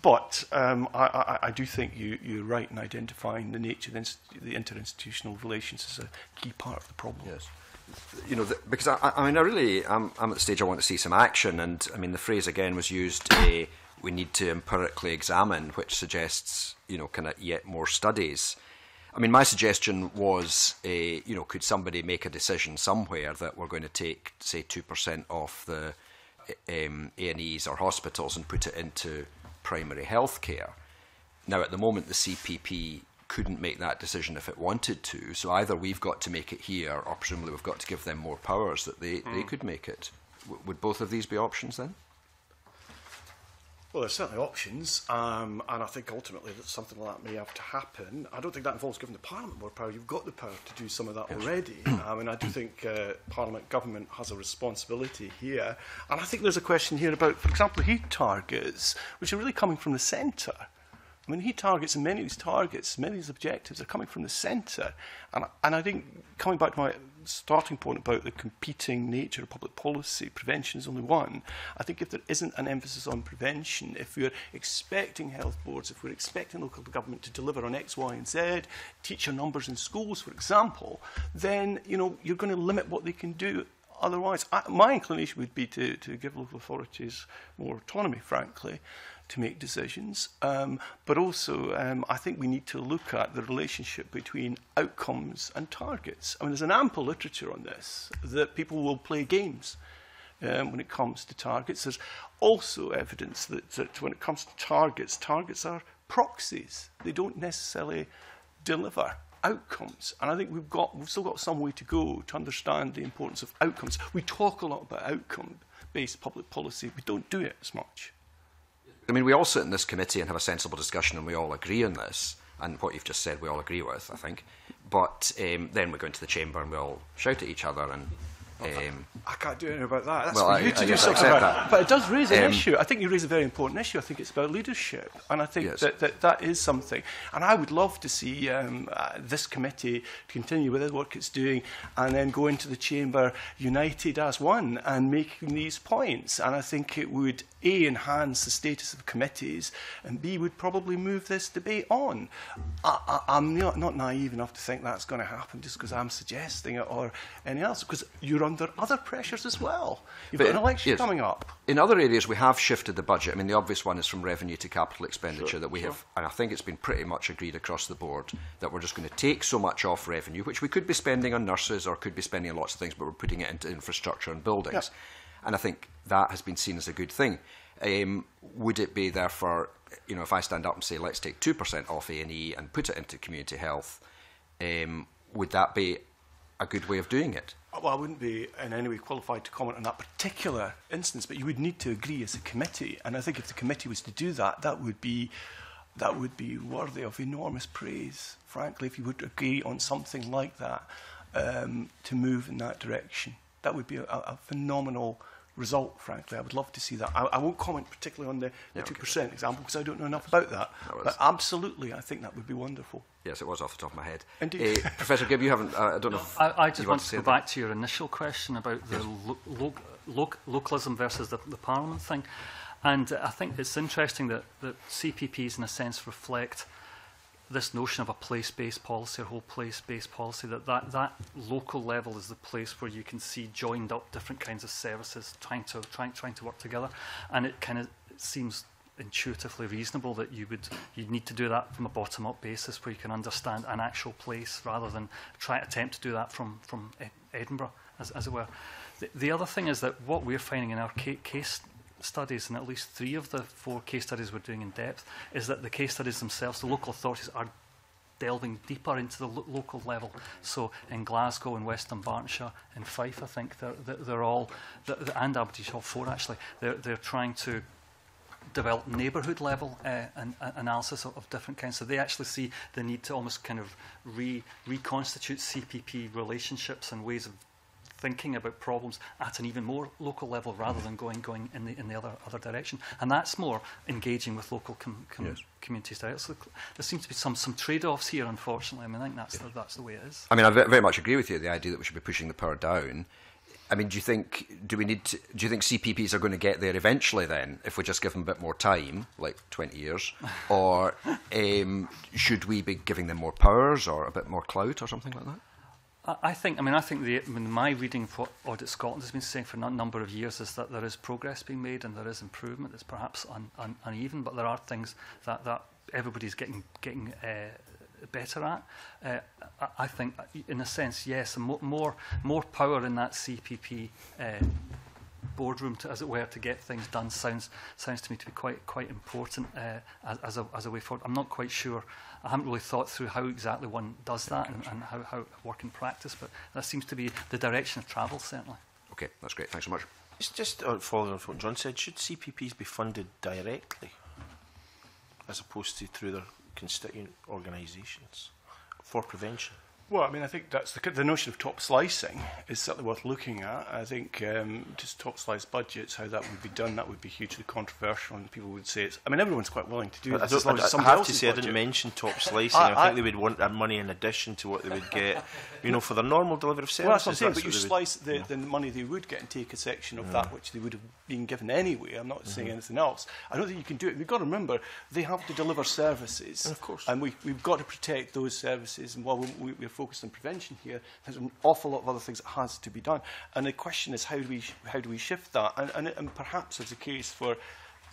But I do think you're right in identifying the nature of the interinstitutional relations as a key part of the problem. Yes. You know, because I mean, I'm at the stage I want to see some action, and I mean the phrase again was used. We need to empirically examine, which suggests, you know, kind of yet more studies. I mean, my suggestion was, you know, could somebody make a decision somewhere that we're going to take, say, 2% off the A&Es or hospitals and put it into primary health care? Now, at the moment, the CPP couldn't make that decision if it wanted to, so either we've got to make it here, or presumably we've got to give them more powers that they could make it. Would both of these be options then? Well, there's certainly options, and I think ultimately that something like that may have to happen. I don't think that involves giving the Parliament more power. You've got the power to do some of that already. I mean, I do think Parliament, government has a responsibility here, and I think there's a question here about, for example, heat targets, which are really coming from the centre. I mean, many of these objectives are coming from the centre. And I think, coming back to my starting point about the competing nature of public policy, prevention is only one. I think if there isn't an emphasis on prevention, if we're expecting health boards, if we're expecting local government to deliver on X, Y and Z, teacher numbers in schools, for example, then, you know, you're going to limit what they can do. Otherwise, my inclination would be to give local authorities more autonomy, frankly, to make decisions, but also I think we need to look at the relationship between outcomes and targets. I mean, there's an ample literature on this, that people will play games when it comes to targets. There's also evidence that when it comes to targets, targets are proxies. They don't necessarily deliver outcomes, and I think we've still got some way to go to understand the importance of outcomes. We talk a lot about outcome-based public policy. We don't do it as much. I mean, we all sit in this committee and have a sensible discussion, and we all agree on this. And what you've just said, we all agree with, I think. But then we go into the chamber and we all shout at each other. And I can't do anything about that. That's well, for you to do something about it. But it does raise an issue. I think you raise a very important issue. I think it's about leadership, and I think yes, that is something. And I would love to see this committee continue with the work it's doing, and then go into the chamber united as one and making these points. And I think it would, A, enhance the status of committees, and B, would probably move this debate on. I'm not naive enough to think that's going to happen just because I'm suggesting it or anything else, because you're under other pressures as well. You've got an election coming up. In other areas, we have shifted the budget. I mean, the obvious one is from revenue to capital expenditure, that we have, and I think it's been pretty much agreed across the board that we're just going to take so much off revenue, which we could be spending on nurses or could be spending on lots of things, but we're putting it into infrastructure and buildings. Yeah. And I think that has been seen as a good thing. Would it be, therefore, you know, if I stand up and say, let's take 2% off A&E and put it into community health, would that be a good way of doing it? Well, I wouldn't be in any way qualified to comment on that particular instance, but you would need to agree as a committee. And I think if the committee was to do that, that would be worthy of enormous praise, frankly, if you would agree on something like that, to move in that direction. That would be a phenomenal result, frankly. I would love to see that. I won't comment particularly on the 2% example, because I don't know enough about that. But absolutely, I think that would be wonderful. Yes, it was off the top of my head. Indeed. Professor Gibb, you haven't... I don't know if I just want to go back to your initial question about the localism versus the Parliament thing. And I think it's interesting that CPPs, in a sense, reflect this notion of a place-based policy, a whole place-based policy, that local level is the place where you can see joined up different kinds of services trying to work together. And it kind of seems intuitively reasonable that you'd need to do that from a bottom-up basis where you can understand an actual place rather than attempt to do that from Edinburgh, as it were. The other thing is that what we're finding in our case studies, and at least 3 of the 4 case studies we're doing in depth, is that the case studies themselves, the local authorities, are delving deeper into the local level. So in Glasgow, in Western Bartonshire, in Fife, I think they're all, and Aberdeenshire, all 4 actually, they're trying to develop neighbourhood level analysis of different kinds. So they actually see the need to almost kind of reconstitute CPP relationships and ways of thinking about problems at an even more local level rather than going in the other direction, and that's more engaging with local communities. So there seems to be some trade-offs here, unfortunately. I mean, I think that's the way it is. I mean, I very much agree with you. The idea that we should be pushing the power down. I mean, do you think CPPs are going to get there eventually? Then, if we just give them a bit more time, like 20 years, or should we be giving them more powers or a bit more clout or something like that? I mean, my reading of what Audit Scotland has been saying for a number of years is that there is progress being made and there is improvement. It's perhaps uneven, but there are things that everybody's getting better at. I think, in a sense, yes, more power in that CPP boardroom, as it were, to get things done sounds to me to be quite important as a way forward. I'm not quite sure. I haven't really thought through how exactly one does that and how it works in practice, but that seems to be the direction of travel, certainly. Okay, that's great. Thanks so much. It's just following on from what John said, should CPPs be funded directly as opposed to through their constituent organisations for prevention? Well, I mean, I think that's the notion of top slicing is certainly worth looking at. I think just top slice budgets, how that would be done, that would be hugely controversial, and people would say it's. I mean, everyone's quite willing to do that. I have to say, I didn't mention top slicing. I think they would want their money in addition to what they would get, you know, for the normal delivery of services. Well, that's what I'm saying. But you slice the money they would get and take a section of that which they would have been given anyway. I'm not saying anything else. I don't think you can do it. We've got to remember they have to deliver services, and of course, and we've got to protect those services. And while we're focused on prevention here, there's an awful lot of other things that has to be done, and the question is how do we shift that, and perhaps there's a case for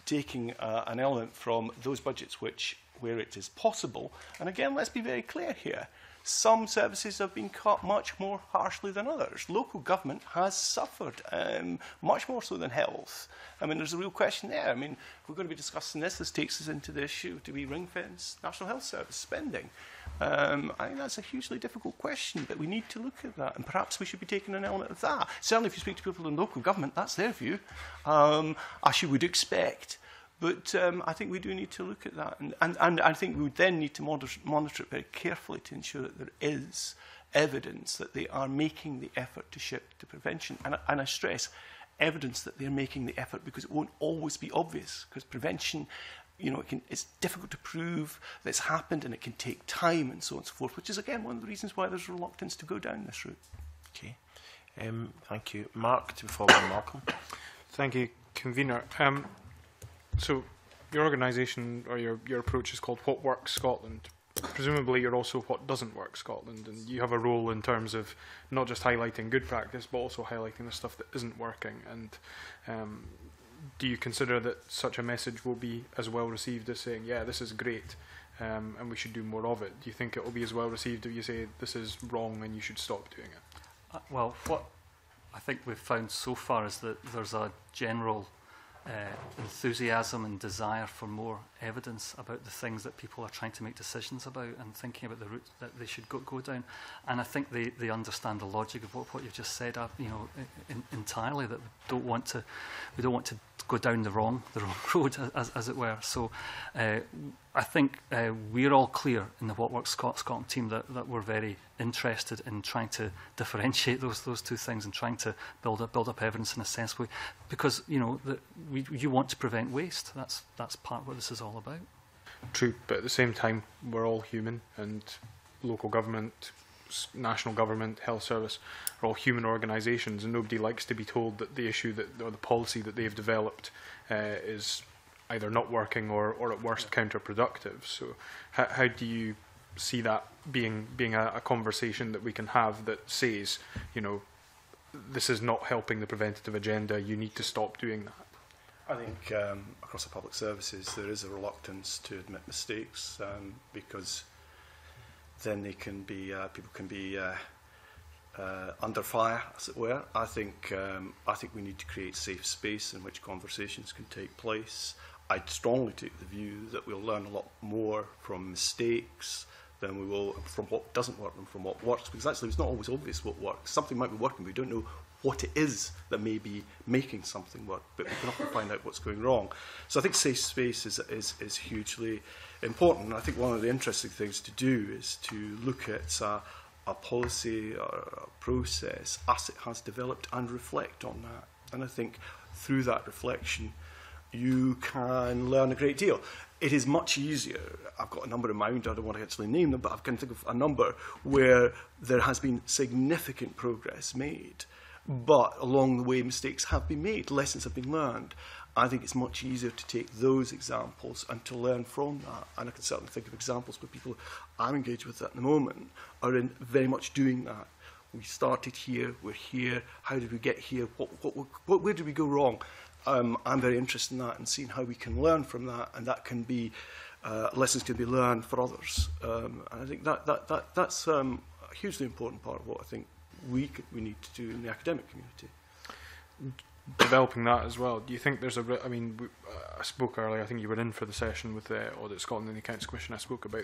taking an element from those budgets where it is possible. And again, let's be very clear here, some services have been cut much more harshly than others. Local government has suffered much more so than health. I mean, there's a real question there. I mean, we're going to be discussing this. This takes us into the issue, do we ring-fence National Health Service spending? I think that's a hugely difficult question, but we need to look at that, and perhaps we should be taking an element of that. Certainly, if you speak to people in local government, that's their view, as you would expect. But I think we do need to look at that, and I think we would then need to monitor it very carefully to ensure that there is evidence that they are making the effort to shift to prevention. And I stress, evidence that they're making the effort, because it won't always be obvious, because prevention, you know, it's difficult to prove that it's happened, and it can take time and so on and so forth, which is, again, one of the reasons why there's reluctance to go down this route. Okay. Thank you. Mark, to follow on, Malcolm. Thank you, Convener. So your organisation, or your approach, is called What Works Scotland. Presumably you're also What Doesn't Work Scotland, and you have a role in terms of not just highlighting good practice, but also highlighting the stuff that isn't working. And do you consider that such a message will be as well received as saying, yeah, this is great, and we should do more of it? Do you think it will be as well received if you say, this is wrong and you should stop doing it? Well, what I think we've found so far is that there's a general enthusiasm and desire for more evidence about the things that people are trying to make decisions about and thinking about the route that they should go down. And I think they understand the logic of what you just said, you know, entirely, that we don't want to go down the wrong road, as it were. So I think we're all clear in the What Works Scotland team that we're very interested in trying to differentiate those two things and trying to build up evidence in a sense way, because, you know, you want to prevent waste. That's part of what this is all about. True, but at the same time, we're all human, and local government, national government, health service are all human organisations, and nobody likes to be told that the issue or the policy that they've developed is either not working or at worst counterproductive. So how do you see that being a conversation that we can have that says, you know, this is not helping the preventative agenda, you need to stop doing that? I think across the public services there is a reluctance to admit mistakes because then they can be people can be under fire, as it were. I think we need to create safe space in which conversations can take place. I'd strongly take the view that we'll learn a lot more from mistakes than we will from what doesn't work and from what works, because actually it's not always obvious what works. Something might be working, but we don't know what it is that may be making something work, but we can often find out what's going wrong. So I think safe space is hugely important. And I think one of the interesting things to do is to look at a policy or a process as it has developed and reflect on that. And I think through that reflection, you can learn a great deal. It is much easier. I've got a number in mind, I don't want to actually name them, but I can think of a number where there has been significant progress made, but along the way mistakes have been made, lessons have been learned. I think it's much easier to take those examples and to learn from that. And I can certainly think of examples where people I'm engaged with at the moment are in very much doing that. We started here, we're here, how did we get here, where did we go wrong? I'm very interested in that and seeing how we can learn from that, and that can be lessons can be learned for others. And I think that's a hugely important part of what I think we need to do in the academic community. Developing that as well. Do you think there's a? I mean, I spoke earlier. I think you were in for the session with Audit Scotland and the Accounts Commission. I spoke about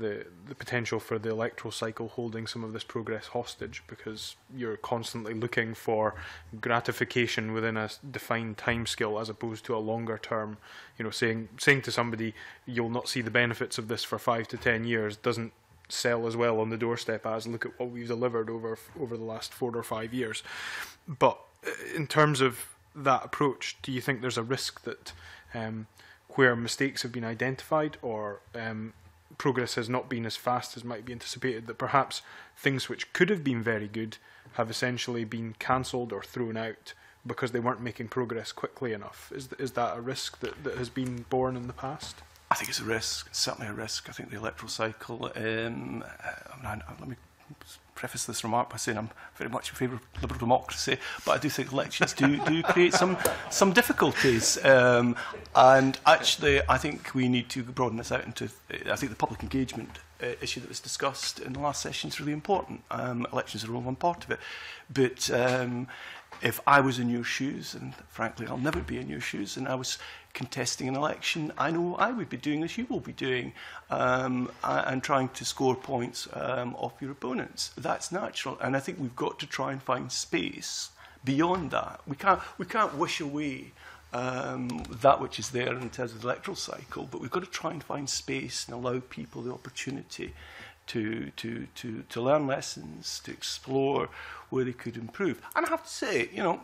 the potential for the electoral cycle holding some of this progress hostage, because you're constantly looking for gratification within a defined timescale, as opposed to a longer term. You know, saying to somebody, you'll not see the benefits of this for 5 to 10 years, doesn't sell as well on the doorstep as look at what we've delivered over the last 4 or 5 years. But in terms of that approach, do you think there's a risk that where mistakes have been identified or progress has not been as fast as might be anticipated, that perhaps things which could have been very good have essentially been cancelled or thrown out because they weren't making progress quickly enough? Is that a risk that has been borne in the past? I think it's a risk. It's certainly a risk. I think the electoral cycle... let me preface this remark by saying I'm very much in favour of liberal democracy, but I do think elections do create some difficulties, and actually I think we need to broaden this out into. I think the public engagement issue that was discussed in the last session is really important. Elections are only one part of it, but if I was in your shoes, and frankly I'll never be in your shoes, and I was contesting an election, I know what I would be doing as you will be doing, and trying to score points off your opponents. That's natural, and I think we've got to try and find space beyond that. We can't wish away that which is there in terms of the electoral cycle, but we've got to try and find space and allow people the opportunity to learn lessons, to explore where they could improve. And I have to say, I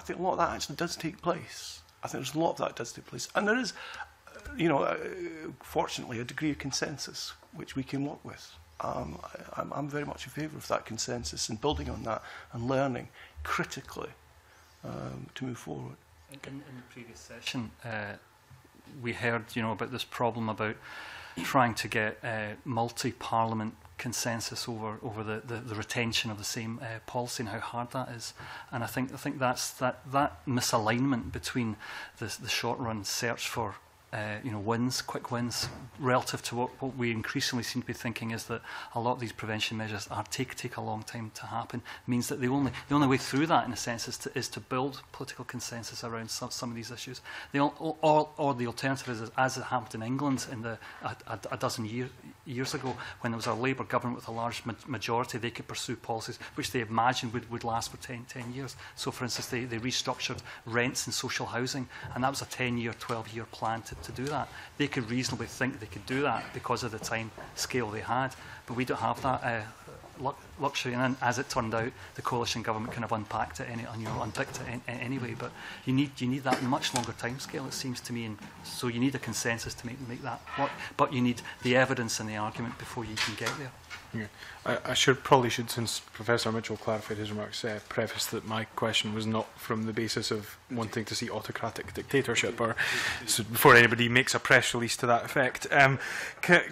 think a lot of that actually does take place. I think there's a lot of that does take place, and there is, fortunately, a degree of consensus which we can work with. I'm very much in favour of that consensus and building on that and learning critically to move forward. In the previous session, we heard, about this problem about trying to get multi-parliament consensus over the retention of the same policy and how hard that is. And I think that's that misalignment between the short run search for wins, quick wins, relative to what we increasingly seem to be thinking is that a lot of these prevention measures take a long time to happen, means that the only way through that, in a sense, is to build political consensus around some of these issues. Or the alternative is, as it happened in England in a dozen years ago, when there was a Labour government with a large majority, they could pursue policies which they imagined would last for 10 years. So, for instance, they restructured rents and social housing, and that was a 10-year, 12-year plan to do that. They could reasonably think they could do that because of the time scale they had, but we don't have that luxury. And then, as it turned out, the coalition government kind of unpicked it anyway. But you need that much longer time scale, it seems to me, and so you need a consensus to make that work. But you need the evidence and the argument before you can get there. Yeah. I probably should, since Professor Mitchell clarified his remarks, preface that my question was not from the basis of wanting to see autocratic dictatorship, or so before anybody makes a press release to that effect.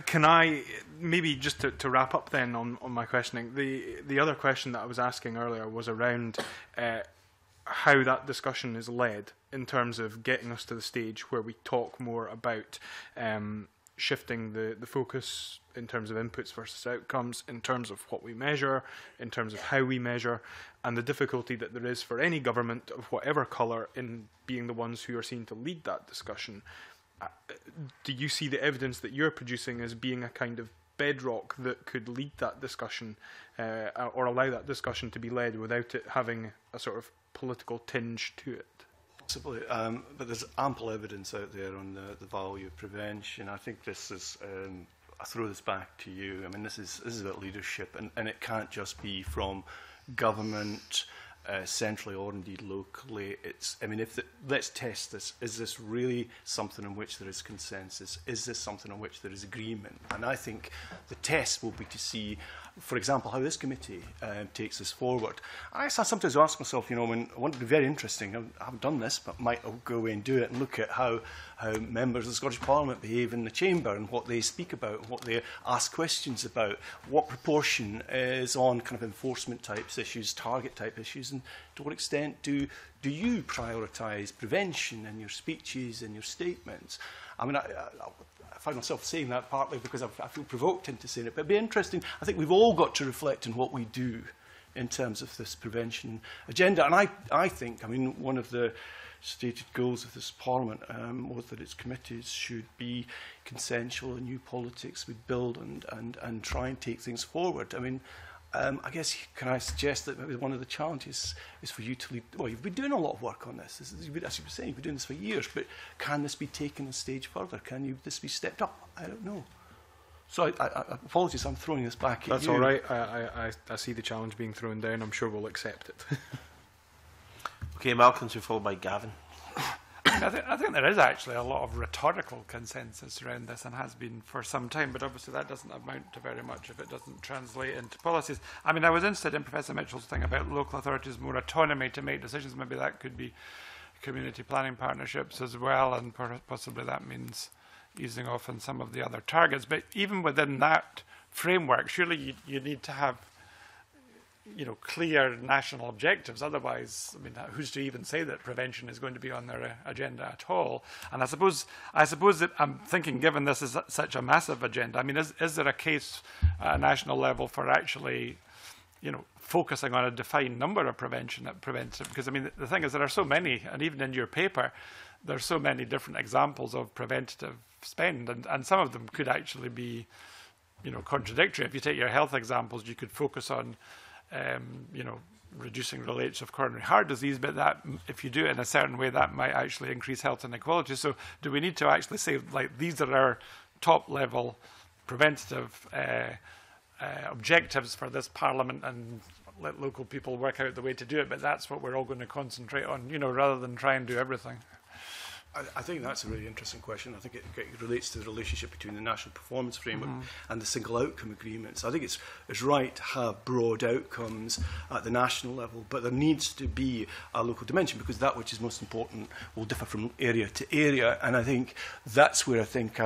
Can I maybe just to wrap up then on my questioning? The other question that I was asking earlier was around how that discussion is led in terms of getting us to the stage where we talk more about shifting the focus in terms of inputs versus outcomes, in terms of what we measure, in terms of how we measure, and the difficulty that there is for any government of whatever colour in being the ones who are seen to lead that discussion. Do you see the evidence that you're producing as being a kind of bedrock that could lead that discussion or allow that discussion to be led without it having a sort of political tinge to it? Possibly, but there's ample evidence out there on the value of prevention. I think this is... I throw this back to you. I mean, this is about leadership, and it can't just be from government, centrally or indeed locally. It's, I mean, if the, let's test this. Is this really something in which there is consensus? Is this something in which there is agreement? And I think the test will be to see, for example, how this committee takes this forward. I sometimes ask myself, you know, when I want to be very interesting, I haven't done this, but might I'll go away and do it and look at how members of the Scottish Parliament behave in the chamber and what they speak about, and what they ask questions about, what proportion is on kind of enforcement types issues, target type issues, and to what extent do you prioritise prevention in your speeches and your statements? I mean, I find myself saying that partly because I feel provoked into saying it, but it'd be interesting. I think we've all got to reflect on what we do in terms of this prevention agenda. And I think, I mean, one of the stated goals of this Parliament was that its committees should be consensual and new politics would build and try and take things forward. I mean, I guess, can I suggest that maybe one of the challenges is for you to lead? Well, you've been doing a lot of work on this. As you were saying, you've been doing this for years, but can this be taken a stage further? Can this be stepped up? I don't know. So, apologies, I'm throwing this back at you. That's all right. I see the challenge being thrown down. I'm sure we'll accept it. OK, Malcolm's been followed by Gavin. I think there is actually a lot of rhetorical consensus around this and has been for some time, but obviously that doesn't amount to very much if it doesn't translate into policies. I mean, I was interested in Professor Mitchell's thing about local authorities more autonomy to make decisions. Maybe that could be community planning partnerships as well, and possibly that means easing off on some of the other targets. But even within that framework, surely you need to have, you know, clear national objectives. Otherwise, I mean, who's to even say that prevention is going to be on their agenda at all? And I suppose that I'm thinking, given this is such a massive agenda, I mean, is there a case at a national level for actually, you know, focusing on a defined number of prevention? Because, I mean, the thing is, there are so many, and even in your paper, there are so many different examples of preventative spend, and some of them could actually be, you know, contradictory. If you take your health examples, you could focus on you know, reducing the rates of coronary heart disease, but that, if you do it in a certain way, that might actually increase health inequality. So do we need to actually say, like, these are our top-level preventative objectives for this Parliament, and let local people work out the way to do it, but that's what we're all going to concentrate on, you know, rather than try and do everything? I think that's a really interesting question. I think it relates to the relationship between the National Performance Framework and the Single Outcome Agreements. I think it's right to have broad outcomes at the national level, but there needs to be a local dimension, because that which is most important will differ from area to area. And I think that's where I think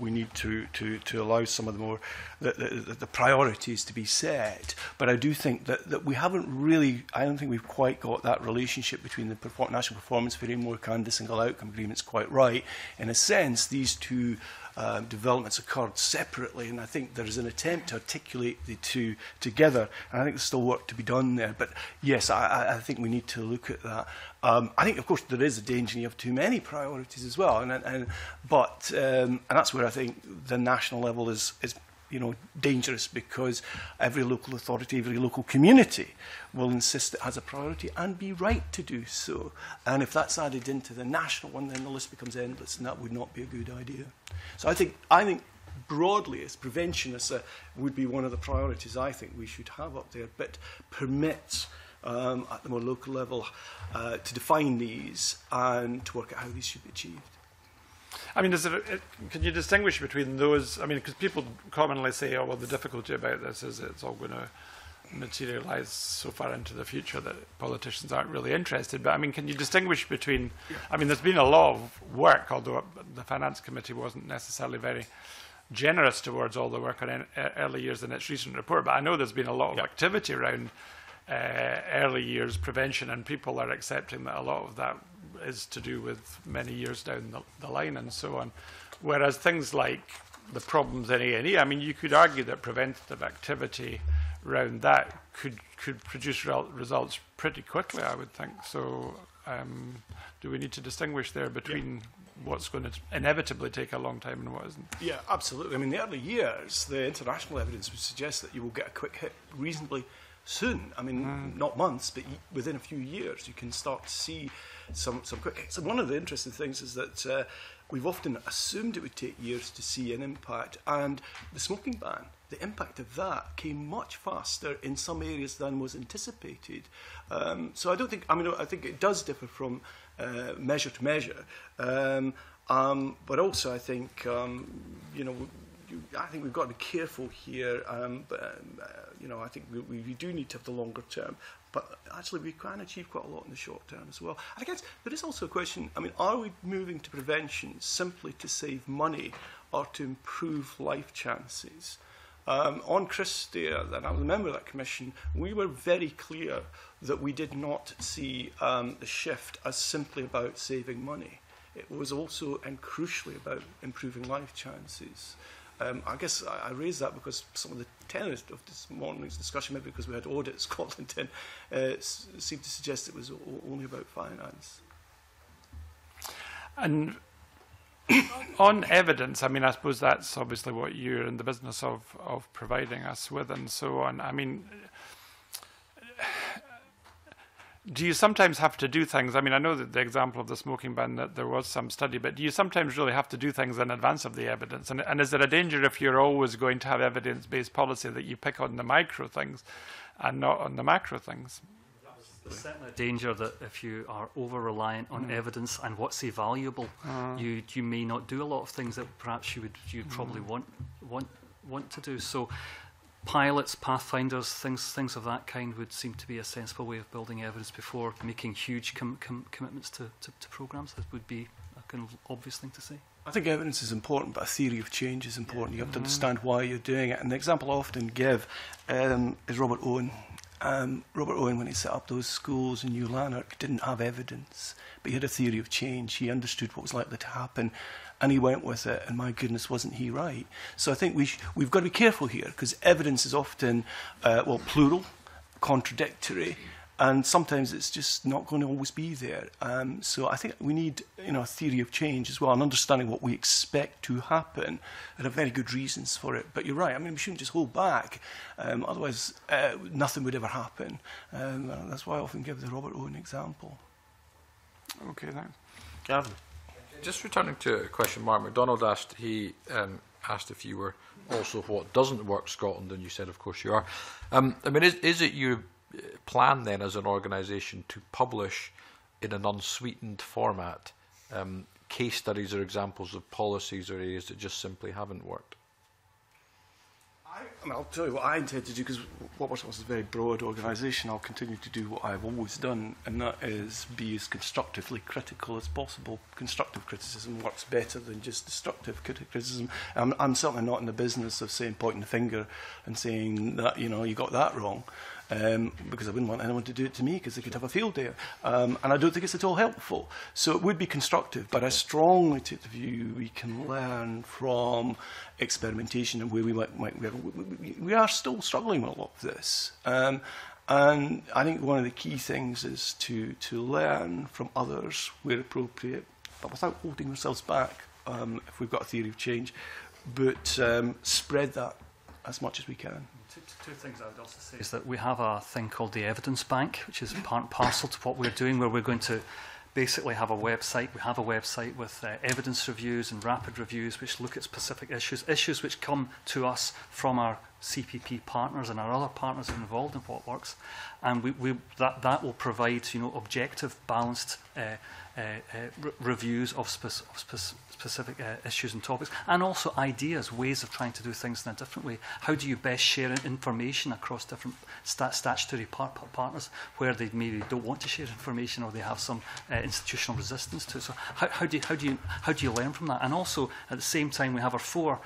we need to allow some of the more the priorities to be set. But I do think that we haven't really, I don't think we've quite got that relationship between the National Performance Framework and the Single Outcome Agreement's quite right. In a sense, these two developments occurred separately, and I think there is an attempt to articulate the two together, and I think there's still work to be done there. But yes, I think we need to look at that. I think, of course, there is a danger of too many priorities as well, and that's where I think the national level is you know, dangerous, because every local authority, every local community will insist it has a priority and be right to do so. And if that's added into the national one, then the list becomes endless, and that would not be a good idea. So I think broadly, as prevention would be one of the priorities I think we should have up there, but permits at the more local level to define these and to work out how these should be achieved. I mean, can you distinguish between those? I mean, because people commonly say, oh, well, the difficulty about this is it's all going to materialise so far into the future that politicians aren't really interested. But, I mean, can you distinguish between... I mean, there's been a lot of work, although the Finance Committee wasn't necessarily very generous towards all the work on early years in its recent report. But I know there's been a lot of activity around early years prevention, and people are accepting that a lot of that is to do with many years down the line and so on. Whereas things like the problems in A&E, I mean, you could argue that preventative activity around that could produce results pretty quickly, I would think. So do we need to distinguish there between what's going to inevitably take a long time and what isn't? Yeah, absolutely. I mean, the early years, the international evidence would suggest that you will get a quick hit reasonably soon. I mean, not months, but within a few years, you can start to see some quick hits. So one of the interesting things is that we've often assumed it would take years to see an impact, and the smoking ban, the impact of that came much faster in some areas than was anticipated. So I don't think, I mean, I think it does differ from measure to measure, but also I think, you know, I think we've got to be careful here, but you know, I think we do need to have the longer term, but actually we can achieve quite a lot in the short term as well. I guess there is also a question, I mean, are we moving to prevention simply to save money or to improve life chances? On Christie, and I was a member of that commission, we were very clear that we did not see the shift as simply about saving money. It was also and crucially about improving life chances. I guess I raised that because some of the tenor of this morning's discussion, maybe because we had Audit Scotland in, seemed to suggest it was only about finance. And on evidence, I mean, I suppose that's obviously what you're in the business of providing us with and so on. I mean, do you sometimes have to do things? I mean, I know that the example of the smoking ban, that there was some study, but do you sometimes really have to do things in advance of the evidence? And is there a danger if you're always going to have evidence-based policy that you pick on the micro things and not on the macro things? There's certainly a danger that if you are over-reliant on evidence and what's valuable, you may not do a lot of things that perhaps you probably want to do. So pilots, pathfinders, things of that kind would seem to be a sensible way of building evidence before making huge commitments to programmes. That would be a kind of obvious thing to say. I think evidence is important, but a theory of change is important. You have to understand why you're doing it. And the example I often give is Robert Owen. Robert Owen, when he set up those schools in New Lanark, didn't have evidence, but he had a theory of change. He understood what was likely to happen, and he went with it, and my goodness, wasn't he right? So I think we've got to be careful here, because evidence is often, well, plural, contradictory, and sometimes it's just not going to always be there. So I think we need, you know, a theory of change as well, and understanding what we expect to happen, and have very good reasons for it. But you're right. I mean, we shouldn't just hold back. Otherwise, nothing would ever happen. And that's why I often give the Robert Owen example. Okay, thanks, Gavin. Just returning to a question Mark MacDonald asked. He asked if you were also what doesn't work Scotland, and you said, of course, you are. I mean, is it your plan then as an organisation to publish in an unsweetened format case studies or examples of policies or areas that just simply haven't worked? I mean, I'll tell you what I intend to do, because What Works Scotland is a very broad organisation. I'll continue to do what I've always done, and that is be as constructively critical as possible. Constructive criticism works better than just destructive criticism. I'm certainly not in the business of saying, pointing the finger and saying that, you know, you got that wrong. Because I wouldn't want anyone to do it to me, because they could have a field day. And I don't think it's at all helpful. So it would be constructive, but I strongly take the view we can learn from experimentation and where we might we are still struggling with a lot of this. And I think one of the key things is to learn from others where appropriate, but without holding ourselves back if we've got a theory of change, but spread that as much as we can. Two things I would also say is that we have a thing called the Evidence Bank, which is part and parcel to what we're doing, where we're going to basically have a website. We have a website with evidence reviews and rapid reviews, which look at specific issues, issues which come to us from our CPP partners and our other partners involved in What Works, and that will provide, you know, objective, balanced reviews of specific issues and topics, and also ideas, ways of trying to do things in a different way. How do you best share information across different statutory partners where they maybe don't want to share information, or they have some institutional resistance to it? So how do you learn from that? And also at the same time, we have our four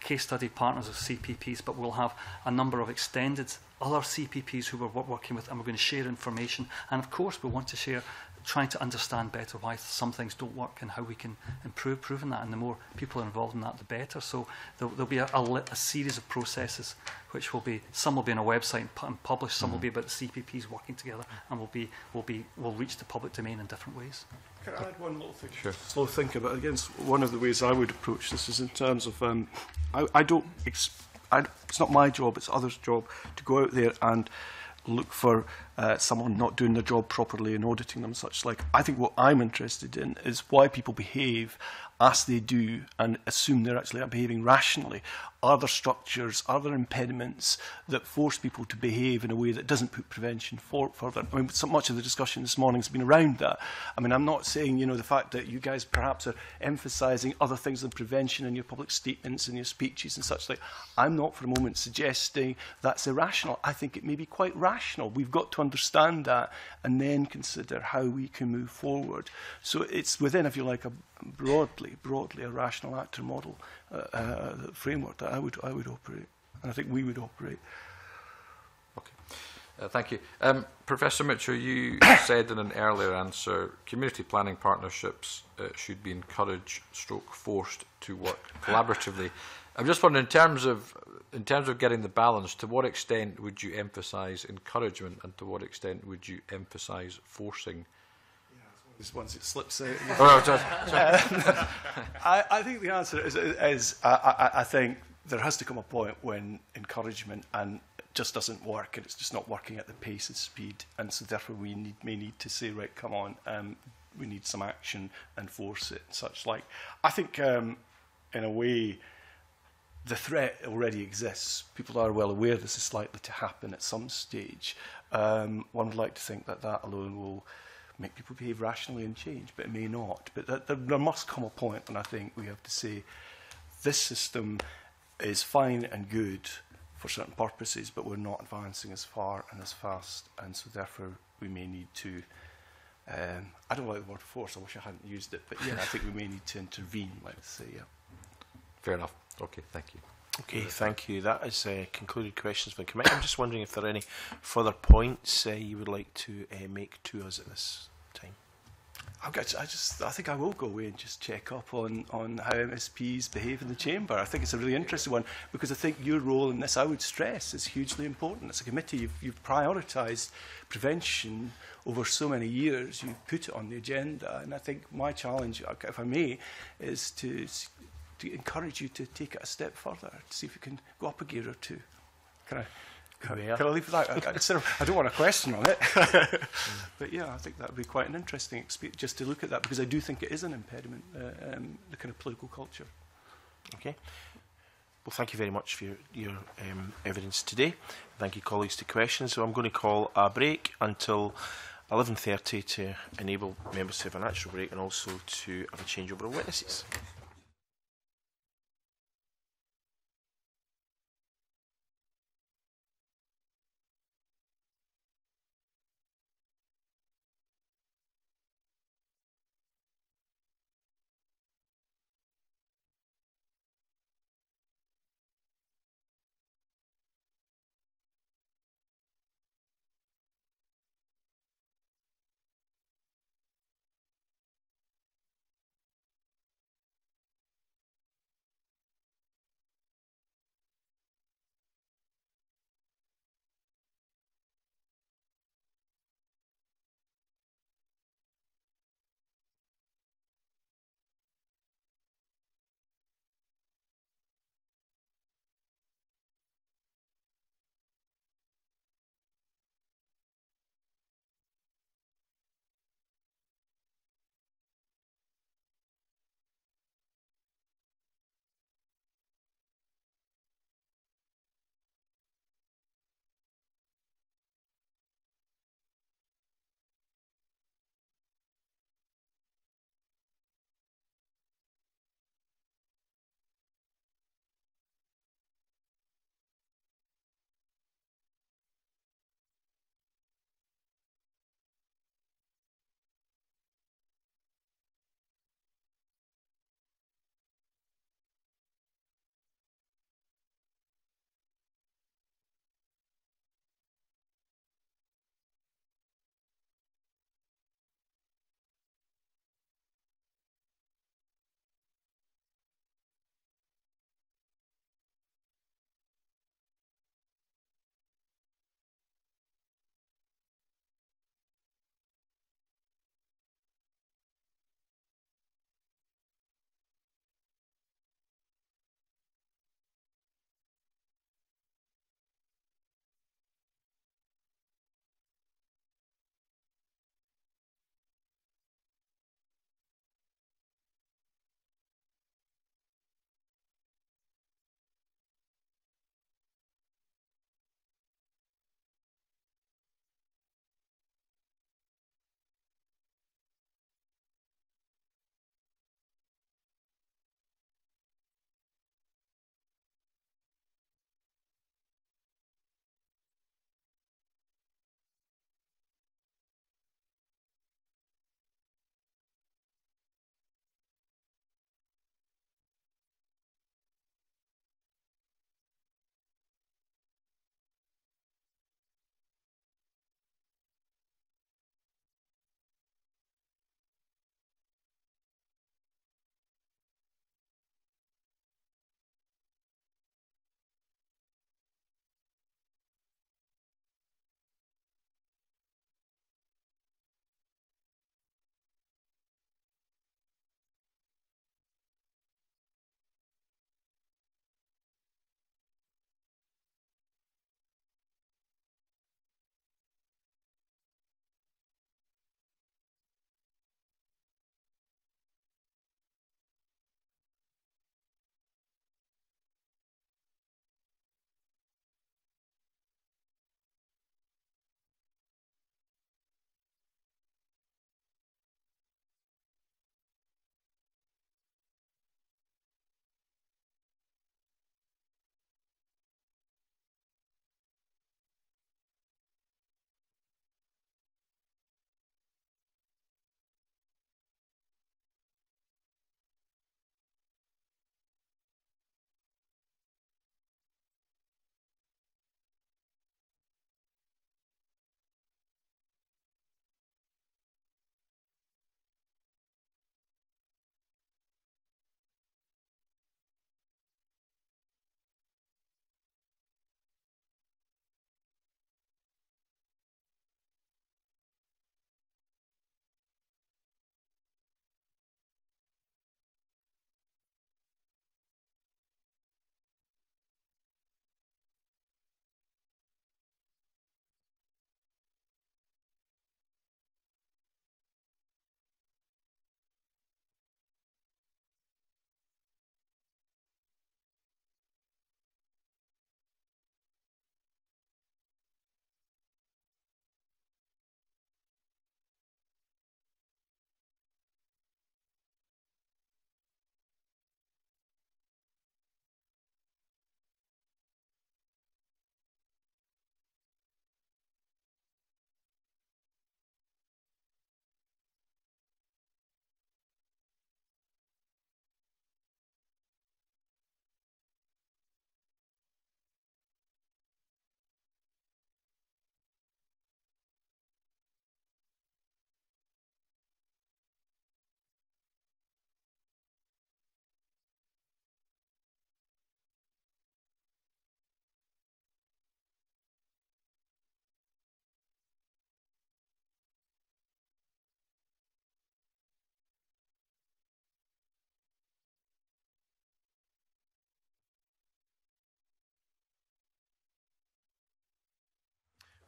case study partners of CPPs, but we'll have a number of extended other CPPs who we're working with, and we're going to share information. And of course, we want to share, trying to understand better why some things don't work and how we can improve, proving that. And the more people are involved in that, the better. So there'll be a series of processes, which will be, some will be on a website and published, some will be about the CPPs working together, and will reach the public domain in different ways. Can I add one little thing? Sure. Slow thinking, but again, one of the ways I would approach this is in terms of, it's not my job, it's others' job to go out there and look for someone not doing their job properly and auditing them, such like. I think what I'm interested in is why people behave as they do and assume they're actually behaving rationally. Are there structures, are there impediments that force people to behave in a way that doesn't put prevention further? I mean, so much of the discussion this morning has been around that. I mean, I'm not saying, you know, the fact that you guys perhaps are emphasising other things than prevention in your public statements and your speeches and such like. I'm not for a moment suggesting that's irrational. I think it may be quite rational. We've got to understand that and then consider how we can move forward. So it's within, if you like, a broadly a rational actor model framework that I would operate, and I think we would operate. Okay, thank you, Professor Mitchell. You said in an earlier answer, community planning partnerships should be encouraged, / forced to work collaboratively. I'm just wondering, in terms of getting the balance, to what extent would you emphasise encouragement, and to what extent would you emphasise forcing? Once it slips out. I think the answer is I think there has to come a point when encouragement just doesn't work, and it's just not working at the pace and speed, and so therefore we may need to say, right, come on, we need some action and force it and such like. I think in a way the threat already exists. People are well aware this is likely to happen at some stage. One would like to think that that alone will make people behave rationally and change, but it may not. But there must come a point when I think we have to say this system is fine and good for certain purposes, but we're not advancing as far and as fast, and so therefore we may need to, I don't like the word force, I wish I hadn't used it, but yeah, I think we may need to intervene, let's say, yeah. Fair enough. Okay, thank you. Okay, thank you. That is concluded questions from the committee. I'm just wondering if there are any further points you would like to make to us at this time. I think I will go away and just check up on how MSPs behave in the chamber. I think it's a really interesting one, because I think your role in this, I would stress, is hugely important. As a committee, you've prioritised prevention over so many years. You've put it on the agenda, and I think my challenge, if I may, is to encourage you to take it a step further, to see if you can go up a gear or two. Can I leave that? I don't want a question on it. But yeah, I think that would be quite an interesting experience, just to look at that, because I do think it is an impediment, the kind of political culture. Okay. Well, thank you very much for your evidence today. Thank you, colleagues, to questions. So I'm going to call a break until 11:30 to enable members to have a natural break and also to have a changeover of witnesses.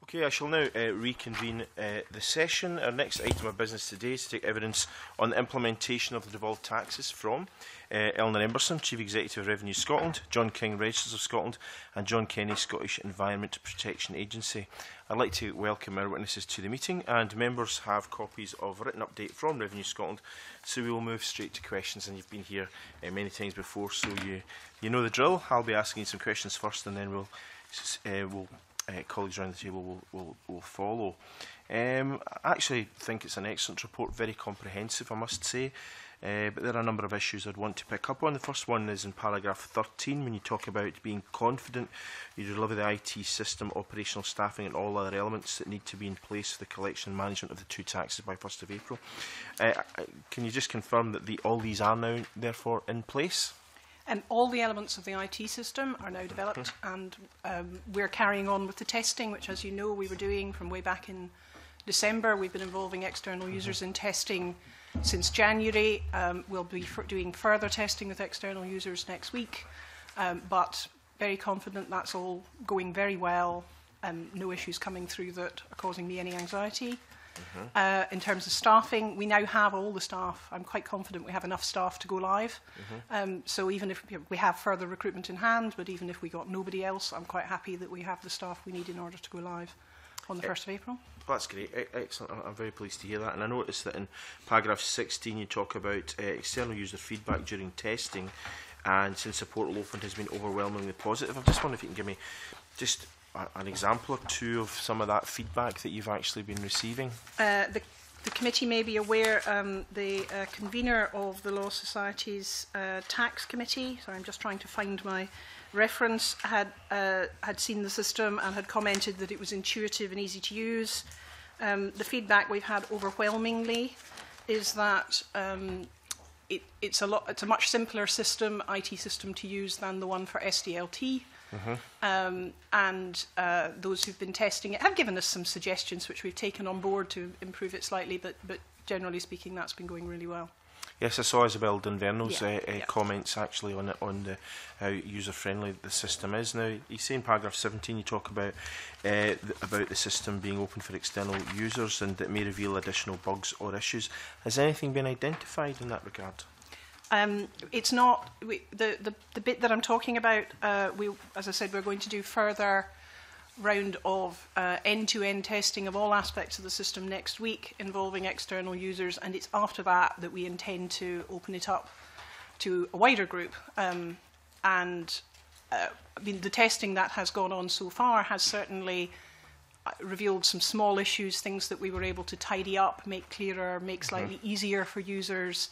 Okay, I shall now reconvene the session. Our next item of business today is to take evidence on the implementation of the devolved taxes from Eleanor Emberson, Chief Executive of Revenue Scotland, John King, Registers of Scotland, and John Kenny, Scottish Environment Protection Agency. I'd like to welcome our witnesses to the meeting, and members have copies of a written update from Revenue Scotland, so we will move straight to questions. And you've been here many times before, so you know the drill. I'll be asking you some questions first, and then colleagues around the table will follow. I actually think it's an excellent report, very comprehensive, I must say, but there are a number of issues I'd want to pick up on. The first one is in paragraph 13, when you talk about being confident you deliver the IT system, operational staffing and all other elements that need to be in place for the collection and management of the two taxes by 1st of April. Can you just confirm that all these are now, therefore, in place? All the elements of the IT system are now developed, and we're carrying on with the testing, which, as you know, we were doing from way back in December. We've been involving external users in testing since January. We'll be doing further testing with external users next week, but very confident that's all going very well. No issues coming through that are causing me any anxiety. In terms of staffing, we now have all the staff. I'm quite confident we have enough staff to go live. So even if we have further recruitment in hand, but even if we got nobody else, I'm quite happy that we have the staff we need in order to go live on the 1st of April. That's great. Excellent. I'm very pleased to hear that. And I noticed that in paragraph 16 you talk about external user feedback during testing, and since the portal opened has been overwhelmingly positive. I just wonder if you can give me just an example or two of some of that feedback that you've actually been receiving. The committee may be aware, the convener of the Law Society's tax committee, sorry, I'm just trying to find my reference, had seen the system and had commented that it was intuitive and easy to use. The feedback we've had overwhelmingly is that it's a much simpler system, IT system, to use than the one for SDLT. And those who've been testing it have given us some suggestions which we've taken on board to improve it slightly, but generally speaking that's been going really well. Yes, I saw Isabel Dunvernal's comments actually on how user-friendly the system is. Now, you say in paragraph 17 you talk about the system being open for external users and that may reveal additional bugs or issues. Has anything been identified in that regard? It's not the bit that I'm talking about. As I said, we're going to do further round of end-to-end testing of all aspects of the system next week, involving external users, and it's after that that we intend to open it up to a wider group. I mean, the testing that has gone on so far has certainly revealed some small issues, things that we were able to tidy up, make clearer, make slightly easier for users.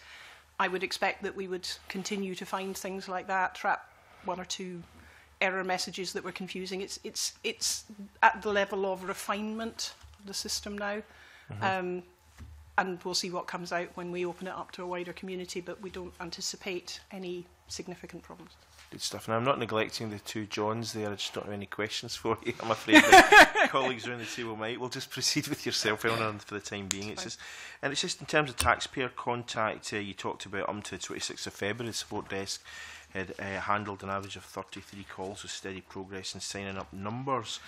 I would expect that we would continue to find things like that, trap one or two error messages that were confusing. It's at the level of refinement of the system now, and we'll see what comes out when we open it up to a wider community, but we don't anticipate any significant problems. Good stuff. And I'm not neglecting the two Johns there, I just don't have any questions for you, I'm afraid. Colleagues around the table might. We'll just proceed with yourself, Eleanor, for the time being. It's just in terms of taxpayer contact, you talked about to the 26th of February, the support desk had handled an average of 33 calls with steady progress in signing up numbers.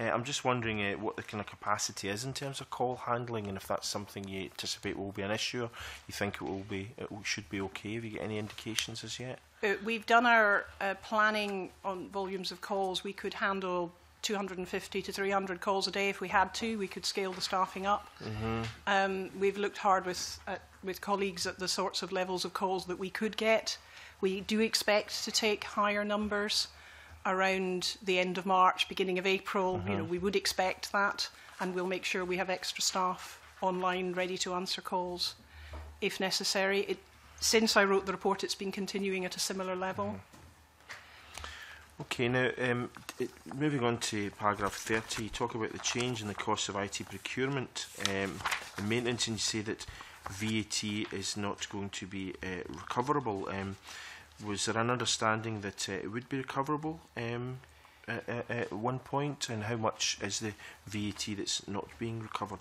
I'm just wondering what the kind of capacity is in terms of call handling, and if that's something you anticipate will be an issue, or you think it should be okay. Have you got any indications as yet? We've done our planning on volumes of calls. We could handle 250 to 300 calls a day if we had to. We could scale the staffing up. We've looked hard with colleagues at the sorts of levels of calls that we could get. We do expect to take higher numbers around the end of March, beginning of April. You know, we would expect that, and we'll make sure we have extra staff online ready to answer calls if necessary. Since I wrote the report, it's been continuing at a similar level. Okay, now moving on to paragraph 30, you talk about the change in the cost of IT procurement and maintenance, and you say that VAT is not going to be recoverable. Was there an understanding that it would be recoverable at one point, and how much is the VAT that's not being recovered?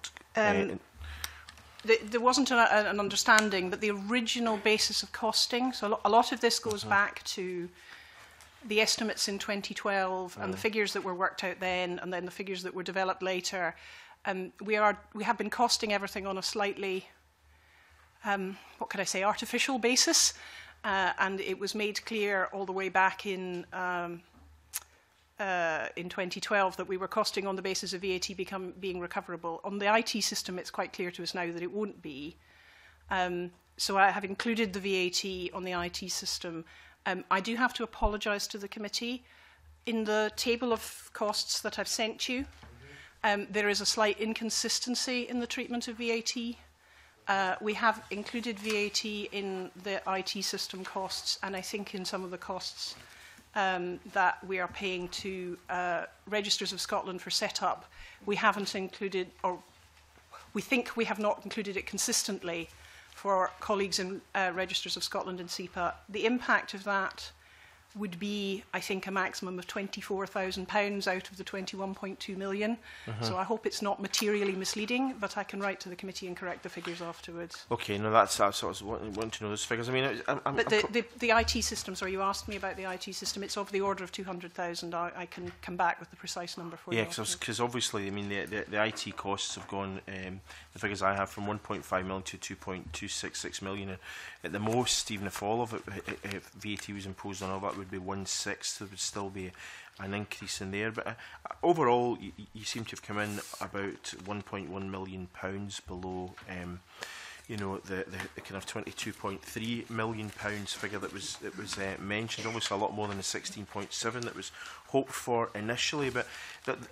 There wasn't an understanding, but the original basis of costing, so a lot of this goes back to the estimates in 2012 and the figures that were worked out then, and then the figures that were developed later, we have been costing everything on a slightly, what could I say, artificial basis. And it was made clear all the way back in 2012 that we were costing on the basis of VAT being recoverable. On the IT system, it's quite clear to us now that it won't be. So I have included the VAT on the IT system. I do have to apologise to the committee. In the table of costs that I've sent you, there is a slight inconsistency in the treatment of VAT. We have included VAT in the IT system costs, and I think in some of the costs that we are paying to Registers of Scotland for setup, we haven't included, or we think we have not included it consistently for our colleagues in Registers of Scotland and SEPA. The impact of that would be, I think, a maximum of £24,000 out of the £21.2 million. So I hope it's not materially misleading, but I can write to the committee and correct the figures afterwards. Okay, no, that's what I was wanting to know, those figures. I mean, the IT system, sorry, you asked me about the IT system. It's of the order of 200,000. I can come back with the precise number for you. Yeah, because obviously, I mean, the IT costs have gone, the figures I have, from 1.5 million to 2.266 million. And at the most, even if all of it, if VAT was imposed on all that, would be 1/6, there would still be an increase in there. But overall, you seem to have come in about £1.1 million below, you know, the kind of £22.3 million figure that was mentioned. Obviously, a lot more than the 16.7 that was hoped for initially. But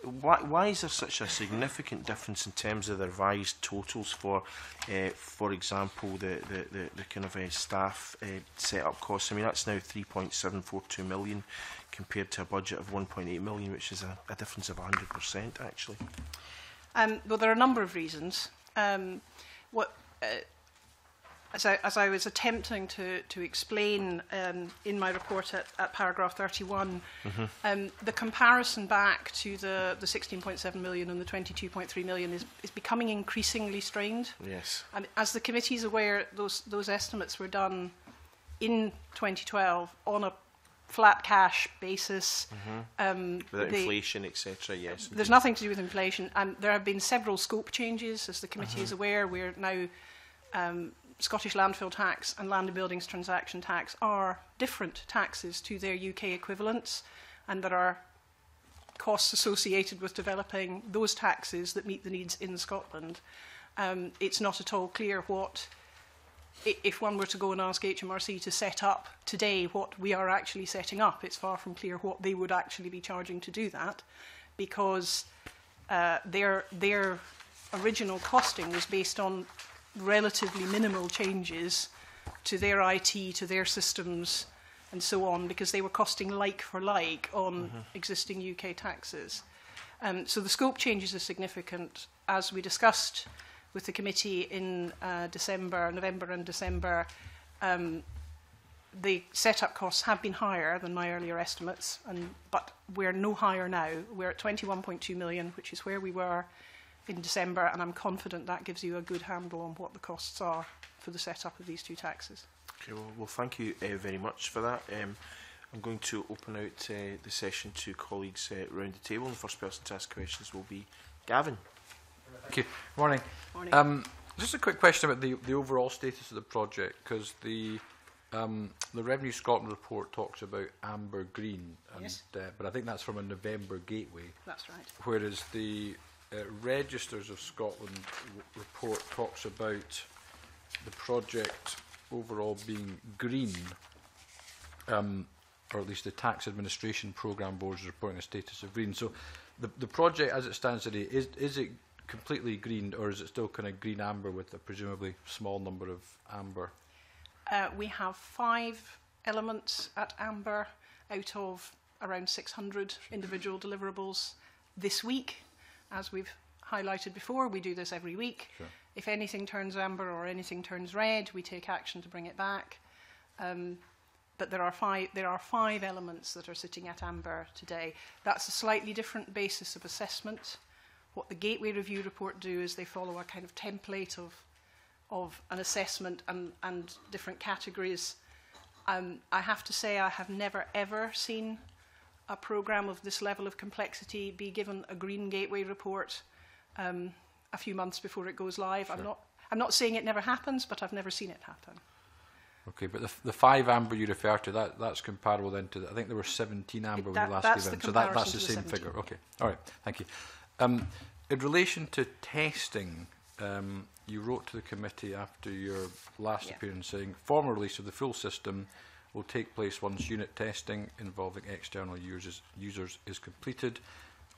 why is there such a significant difference in terms of the revised totals for example, the kind of staff set-up costs? I mean, that's now 3.742 million compared to a budget of 1.8 million, which is a difference of 100%, actually. Well, there are a number of reasons. As I was attempting to explain in my report at paragraph 31, the comparison back to the 16.7 million and the 22.3 million is becoming increasingly strained. Yes. And as the committee is aware, those estimates were done in 2012 on a flat cash basis. Without inflation, etc. Yes. There's nothing to do with inflation, and there have been several scope changes, as the committee is aware. We're now Scottish Landfill Tax and Land and Buildings Transaction Tax are different taxes to their UK equivalents, and there are costs associated with developing those taxes that meet the needs in Scotland. It's not at all clear what, if one were to go and ask HMRC to set up today what we are actually setting up, it's far from clear what they would actually be charging to do that, because their original costing was based on relatively minimal changes to their IT, to their systems, and so on, because they were costing like for like on existing UK taxes. So the scope changes are significant. As we discussed with the committee in November and December, the setup costs have been higher than my earlier estimates, but we're no higher now. We're at 21.2 million, which is where we were in December, and I'm confident that gives you a good handle on what the costs are for the setup of these two taxes. Okay, well thank you very much for that. I'm going to open out the session to colleagues around the table, and the first person to ask questions will be Gavin. Thank you. Morning. Morning. Just a quick question about the overall status of the project, because the Revenue Scotland report talks about amber green, and, yes, but I think that's from a November gateway. That's right. Whereas the Registers of Scotland report talks about the project overall being green, or at least the Tax Administration Programme Board's reporting a status of green. So the project as it stands today, is it completely green, or is it still kind of green amber with a presumably small number of amber? We have 5 elements at amber out of around 600 individual deliverables this week. As we've highlighted before, we do this every week. Sure. If anything turns amber or anything turns red, we take action to bring it back. But there are five elements that are sitting at amber today. That's a slightly different basis of assessment. What the Gateway Review report do is they follow a kind of template of an assessment and different categories. I have to say I have never ever seen a programme of this level of complexity be given a Green Gateway report a few months before it goes live. Sure. I'm not saying it never happens, but I've never seen it happen. Okay, but the 5 amber you refer to, that's comparable then to, I think there were 17 amber when we last gave in, so that's the same figure. Okay, all right, thank you. In relation to testing, you wrote to the committee after your last appearance saying, formal release of the full system will take place once unit testing involving external users is completed.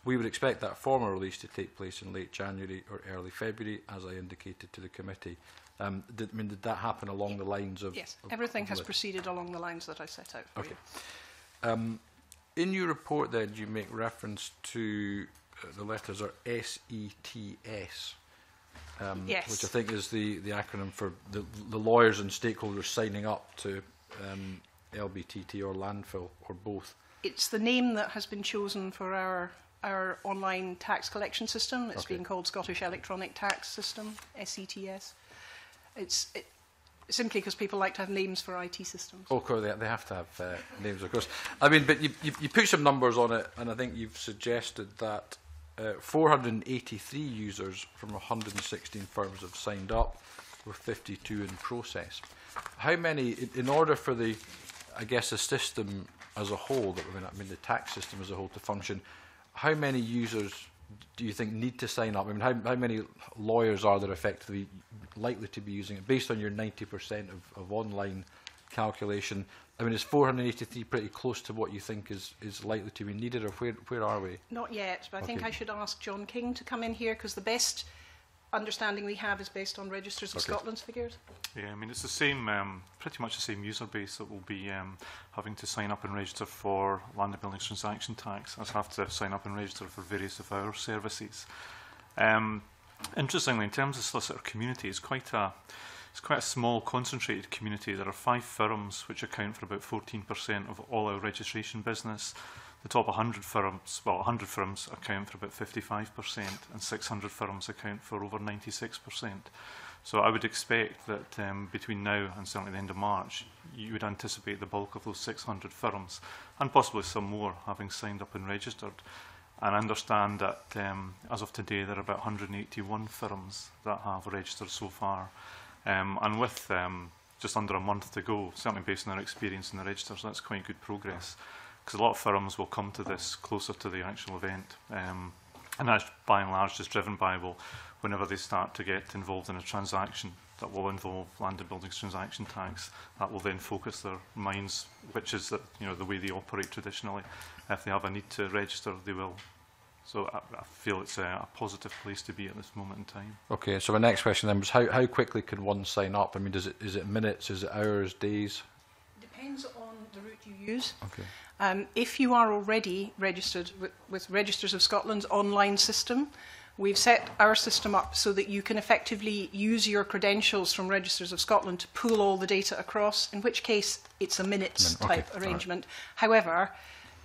We would expect that formal release to take place in late January or early February, as I indicated to the committee. Did that happen along the lines of... Yes, everything has proceeded along the lines that I set out for you. In your report, then, you make reference to the letters are SETS, which I think is the acronym for the lawyers and stakeholders signing up to LBTT or landfill or both. It's the name that has been chosen for our online tax collection system. It's been called Scottish Electronic Tax System, SETS. It's simply because people like to have names for IT systems. Of course, they have to have names, of course. I mean, but you put some numbers on it, and I think you've suggested that 483 users from 116 firms have signed up, with 52 in process. How many, in order for the, I guess, the system as a whole, the tax system as a whole to function, how many users do you think need to sign up? I mean, how many lawyers are there effectively likely to be using it? Based on your 90% of online calculation, I mean, is 483 pretty close to what you think is likely to be needed, or where are we? Not yet, but I think I should ask John King to come in here, because the best understanding we have is based on Registers of Scotland's figures. Yeah, I mean, it's the same, pretty much the same user base that will be having to sign up and register for Land and Buildings Transaction Tax, as have to sign up and register for various of our services. Interestingly, in terms of solicitor community, it's quite a small, concentrated community. There are 5 firms which account for about 14% of all our registration business. The top 100 firms, well, 100 firms account for about 55%, and 600 firms account for over 96%. So I would expect that between now and certainly the end of March, you would anticipate the bulk of those 600 firms, and possibly some more, having signed up and registered. And I understand that as of today, there are about 181 firms that have registered so far. And with just under a month to go, certainly based on our experience in the registers, that's quite good progress. Because a lot of firms will come to this closer to the actual event. And that's, by and large, just driven by, well, whenever they start to get involved in a transaction that will involve Land and Buildings Transaction Tax, that will then focus their minds, which is the way they operate traditionally. If they have a need to register, they will. So I feel it's a positive place to be at this moment in time. Okay, so my next question then was how quickly can one sign up? I mean, is it minutes, is it hours, days? Depends on the route you use. Okay. If you are already registered with Registers of Scotland's online system, we've set our system up so that you can effectively use your credentials from Registers of Scotland to pull all the data across, in which case it's a minutes type arrangement. Right. However,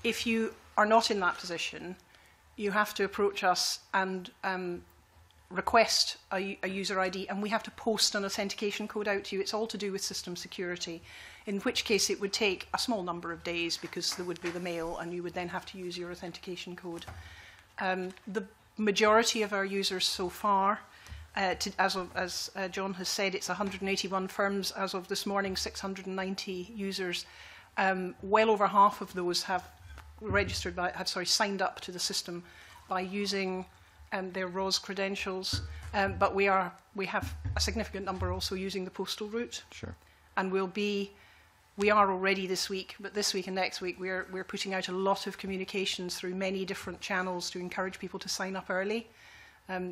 if you are not in that position, you have to approach us and request a user ID, and we have to post an authentication code out to you. It's all to do with system security, in which case it would take a small number of days because there would be the mail and you would then have to use your authentication code. The majority of our users so far, as John has said, it's 181 firms. As of this morning, 690 users. Well over half of those have registered by, signed up to the system by using their ROS credentials, but we have a significant number also using the postal route. Sure. And we are already this week, but this week and next week we're putting out a lot of communications through many different channels to encourage people to sign up early,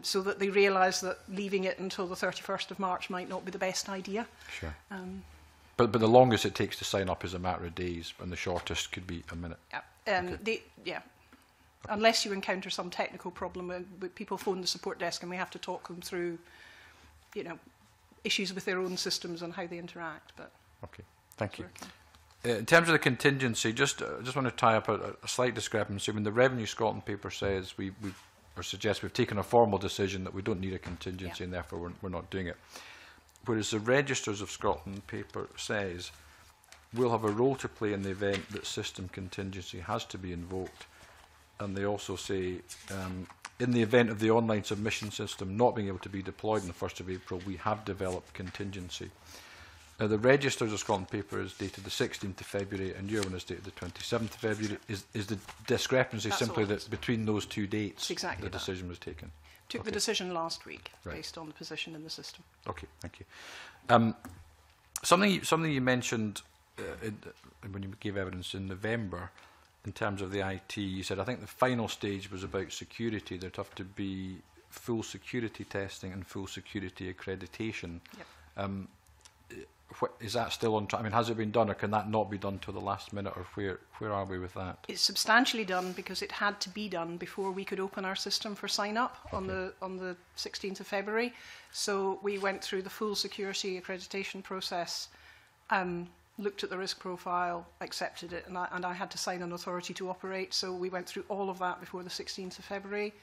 so that they realise that leaving it until the 31st of March might not be the best idea. Sure. But the longest it takes to sign up is a matter of days, and the shortest could be a minute. Yeah. Unless you encounter some technical problem, people phone the support desk and we have to talk them through, issues with their own systems and how they interact. But okay, thank you. In terms of the contingency, just want to tie up a slight discrepancy. When the Revenue Scotland paper says we've taken a formal decision that we don't need a contingency and therefore we're not doing it, whereas the Registers of Scotland paper says will have a role to play in the event that system contingency has to be invoked. And they also say, in the event of the online submission system not being able to be deployed on the 1st of April, we have developed contingency. Now, the Registers of Scotland paper is dated the 16th of February, and your one is dated the 27th of February. Is the discrepancy simply that between those two dates the decision was taken? Took the decision last week based on the position in the system. Okay, thank you. Something you mentioned when you gave evidence in November, in terms of the IT, you said, I think the final stage was about security. There'd have to be full security testing and full security accreditation. Yep. Is that still on track? I mean, has it been done, or can that not be done till the last minute, or where are we with that? It's substantially done, because it had to be done before we could open our system for sign up on the 16th of February. So we went through the full security accreditation process, looked at the risk profile, accepted it, and I had to sign an authority to operate. So we went through all of that before the 16th of February.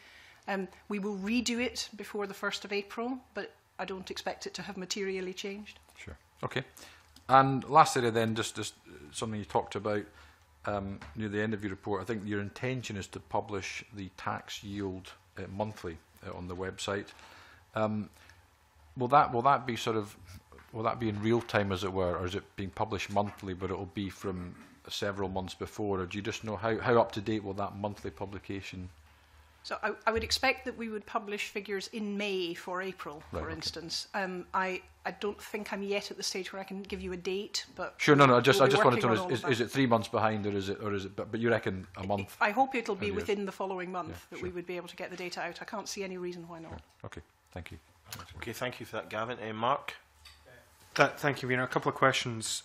We will redo it before the 1st of April, but I don't expect it to have materially changed. Sure. Okay. And last area then, just something you talked about near the end of your report. I think your intention is to publish the tax yield monthly on the website. Will that be sort of, will that be in real time, as it were, or is it being published monthly, but it will be from several months before? Or do you just know how up to date will that monthly publication? So I would expect that we would publish figures in May for April, for instance. I don't think I'm yet at the stage where I can give you a date, but sure, no, I just wanted to know: is it 3 months behind, or is it? But you reckon a month? I hope it'll be within the following month that we would be able to get the data out. I can't see any reason why not. Okay, thank you. Okay, thank you for that, Gavin. Mark, thank you, Fiona. A couple of questions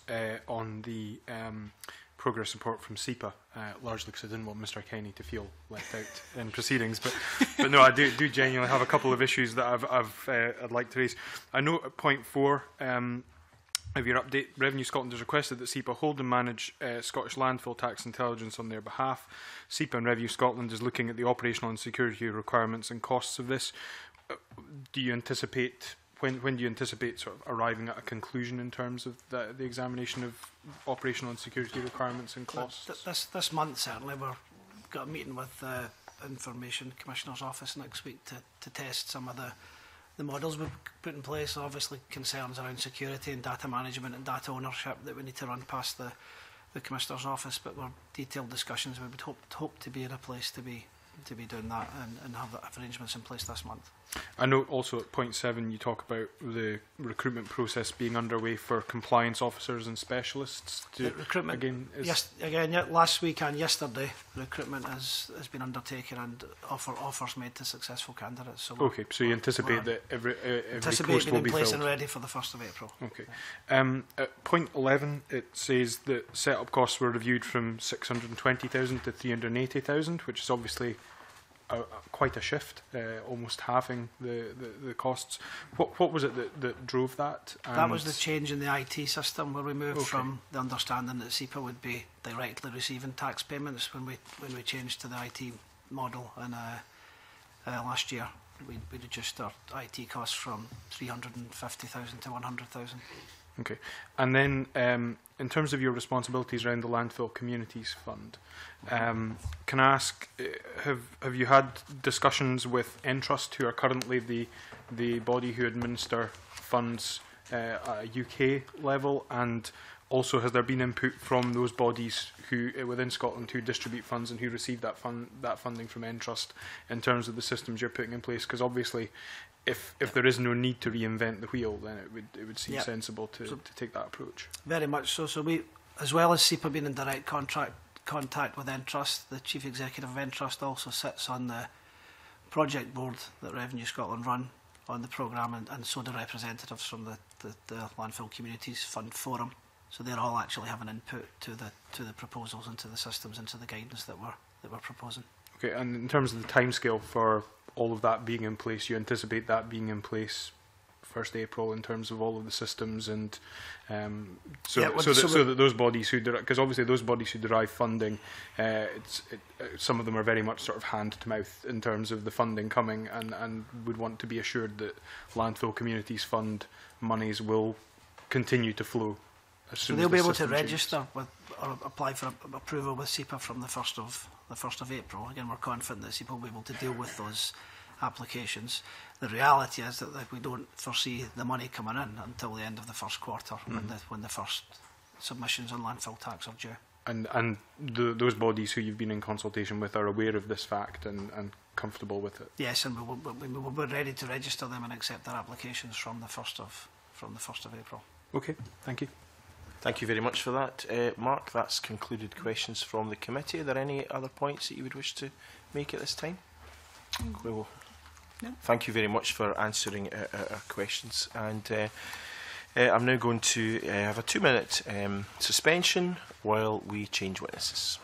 on the progress report from SEPA, largely because I didn't want Mr. Kenny to feel left out in proceedings, but no, I do genuinely have a couple of issues that I'd like to raise. I note at point 4 of your update, Revenue Scotland has requested that SEPA hold and manage Scottish landfill tax intelligence on their behalf. SEPA and Revenue Scotland is looking at the operational and security requirements and costs of this. Do you anticipate? When do you anticipate sort of arriving at a conclusion in terms of the examination of operational and security requirements and costs? This month, certainly. We've got a meeting with the Information Commissioner's Office next week to test some of the models we've put in place. Obviously, concerns around security and data management and data ownership that we need to run past the Commissioner's Office, but we're detailed discussions. We would hope to be in a place to be doing that and have that arrangements in place this month. I note also at point 7 you talk about the recruitment process being underway for compliance officers and specialists. Recruitment again is last week and yesterday recruitment has been undertaken and offers made to successful candidates. So so you anticipate that every post will be filled and ready for the 1st of April. Okay. Yeah. At point 11 it says that setup costs were reviewed from 620,000 to 380,000, which is obviously quite a shift, almost halving the costs. What was it that drove that? And that was the change in the IT system, where we moved from the understanding that SEPA would be directly receiving tax payments when we changed to the IT model. And last year we reduced our IT costs from 350,000 to 100,000. Okay, and then in terms of your responsibilities around the Landfill Communities Fund, can I ask, have you had discussions with Entrust, who are currently the body who administer funds at a UK level, and also has there been input from those bodies who within Scotland who distribute funds and who receive that funding from Entrust in terms of the systems you're putting in place? Because obviously, If there is no need to reinvent the wheel, then it would seem sensible to take that approach. Very much so. So we, as well as SEPA being in direct contact with Entrust, the Chief Executive of Entrust also sits on the project board that Revenue Scotland run on the programme, and so do representatives from the Landfill Communities Fund Forum. So they're all actually having input to the proposals and to the systems and to the guidance that we're proposing. Okay, and in terms of the timescale for all of that being in place, you anticipate that being in place 1st April in terms of all of the systems, and so that those bodies who, because obviously those bodies who derive funding, some of them are very much sort of hand to mouth in terms of the funding coming, and would want to be assured that Landfill Communities Fund monies will continue to flow So they'll be able to register with, or apply for approval with SEPA from the 1st of April. Again, we're confident that SEPA will be able to deal with those applications. The reality is that we don't foresee the money coming in until the end of the first quarter, when the first submissions on landfill tax are due. And those bodies who you've been in consultation with are aware of this fact and comfortable with it? Yes, and we will be ready to register them and accept their applications from the 1st of April. Okay, thank you. Thank you very much for that, Mark. That's concluded questions from the committee. Are there any other points that you would wish to make at this time? We will. No. Thank you very much for answering our questions. And I'm now going to have a 2-minute suspension while we change witnesses.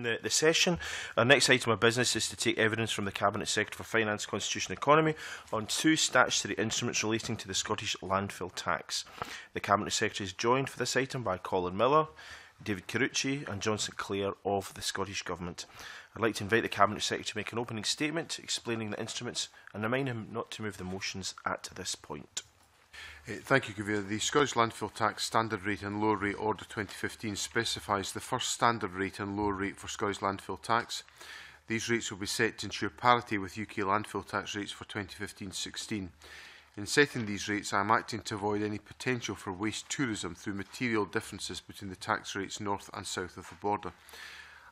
The session. Our next item of business is to take evidence from the Cabinet Secretary for Finance, Constitution and Economy on two statutory instruments relating to the Scottish landfill tax. The Cabinet Secretary is joined for this item by Colin Miller, David Carucci and John Sinclair of the Scottish Government. I'd like to invite the Cabinet Secretary to make an opening statement explaining the instruments and remind him not to move the motions at this point. Thank you, Convener. The Scottish Landfill Tax Standard Rate and Lower Rate Order 2015 specifies the first standard rate and lower rate for Scottish landfill tax. These rates will be set to ensure parity with UK landfill tax rates for 2015-16. In setting these rates, I am acting to avoid any potential for waste tourism through material differences between the tax rates north and south of the border.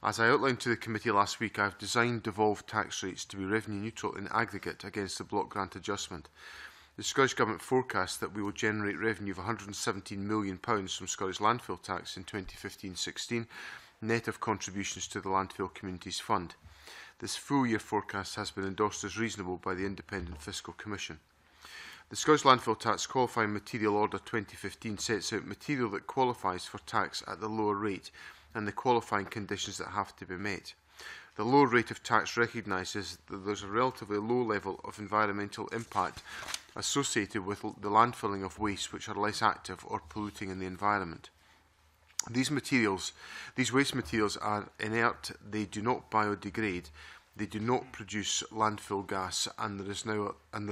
As I outlined to the committee last week, I have designed devolved tax rates to be revenue neutral in aggregate against the block grant adjustment. The Scottish Government forecasts that we will generate revenue of £117 million from Scottish landfill tax in 2015-16, net of contributions to the Landfill Communities Fund. This full-year forecast has been endorsed as reasonable by the Independent Fiscal Commission. The Scottish Landfill Tax Qualifying Material Order 2015 sets out material that qualifies for tax at the lower rate and the qualifying conditions that have to be met. The lower rate of tax recognises that there is a relatively low level of environmental impact associated with the landfilling of waste which are less active or polluting in the environment. These waste materials are inert, they do not biodegrade, they do not produce landfill gas, and there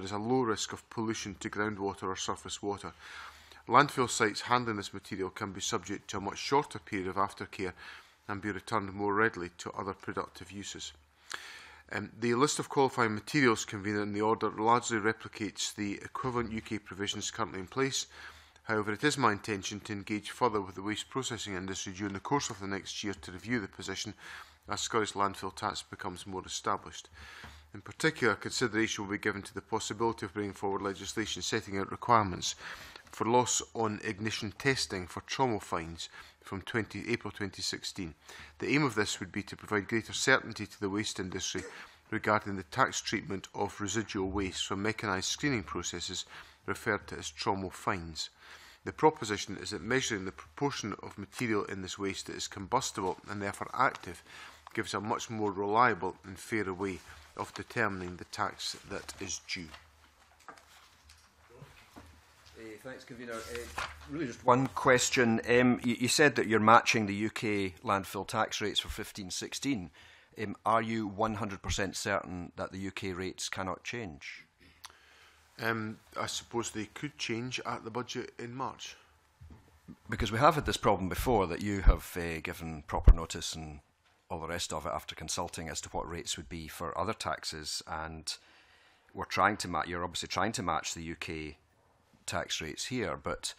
is a low risk of pollution to groundwater or surface water. Landfill sites handling this material can be subject to a much shorter period of aftercare and be returned more readily to other productive uses. The list of qualifying materials, Convener, in the order largely replicates the equivalent UK provisions currently in place. However, it is my intention to engage further with the waste processing industry during the course of the next year to review the position as Scottish landfill tax becomes more established. In particular, consideration will be given to the possibility of bringing forward legislation setting out requirements for loss on ignition testing for trauma fines from April 2016. The aim of this would be to provide greater certainty to the waste industry regarding the tax treatment of residual waste from mechanised screening processes referred to as trauma fines. The proposition is that measuring the proportion of material in this waste that is combustible and therefore active gives a much more reliable and fairer way of determining the tax that is due. Thanks, Convener. Really just one question. You said that you're matching the UK landfill tax rates for 15-16. Are you 100% certain that the UK rates cannot change? I suppose they could change at the budget in March. Because we have had this problem before, that you have given proper notice and all the rest of it after consulting as to what rates would be for other taxes, and we're trying to match. You're obviously trying to match the UK tax rates here, but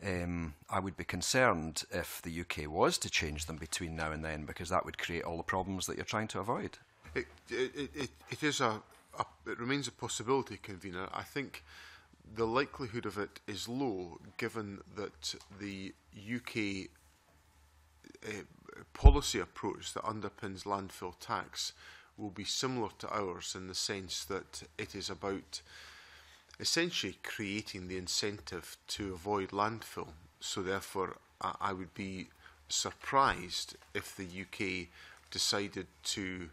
I would be concerned if the UK was to change them between now and then, because that would create all the problems that you're trying to avoid. It remains a possibility, Convener. I think the likelihood of it is low, given that the UK policy approach that underpins landfill tax will be similar to ours, in the sense that it is about essentially creating the incentive to avoid landfill. So therefore, I would be surprised if the UK decided to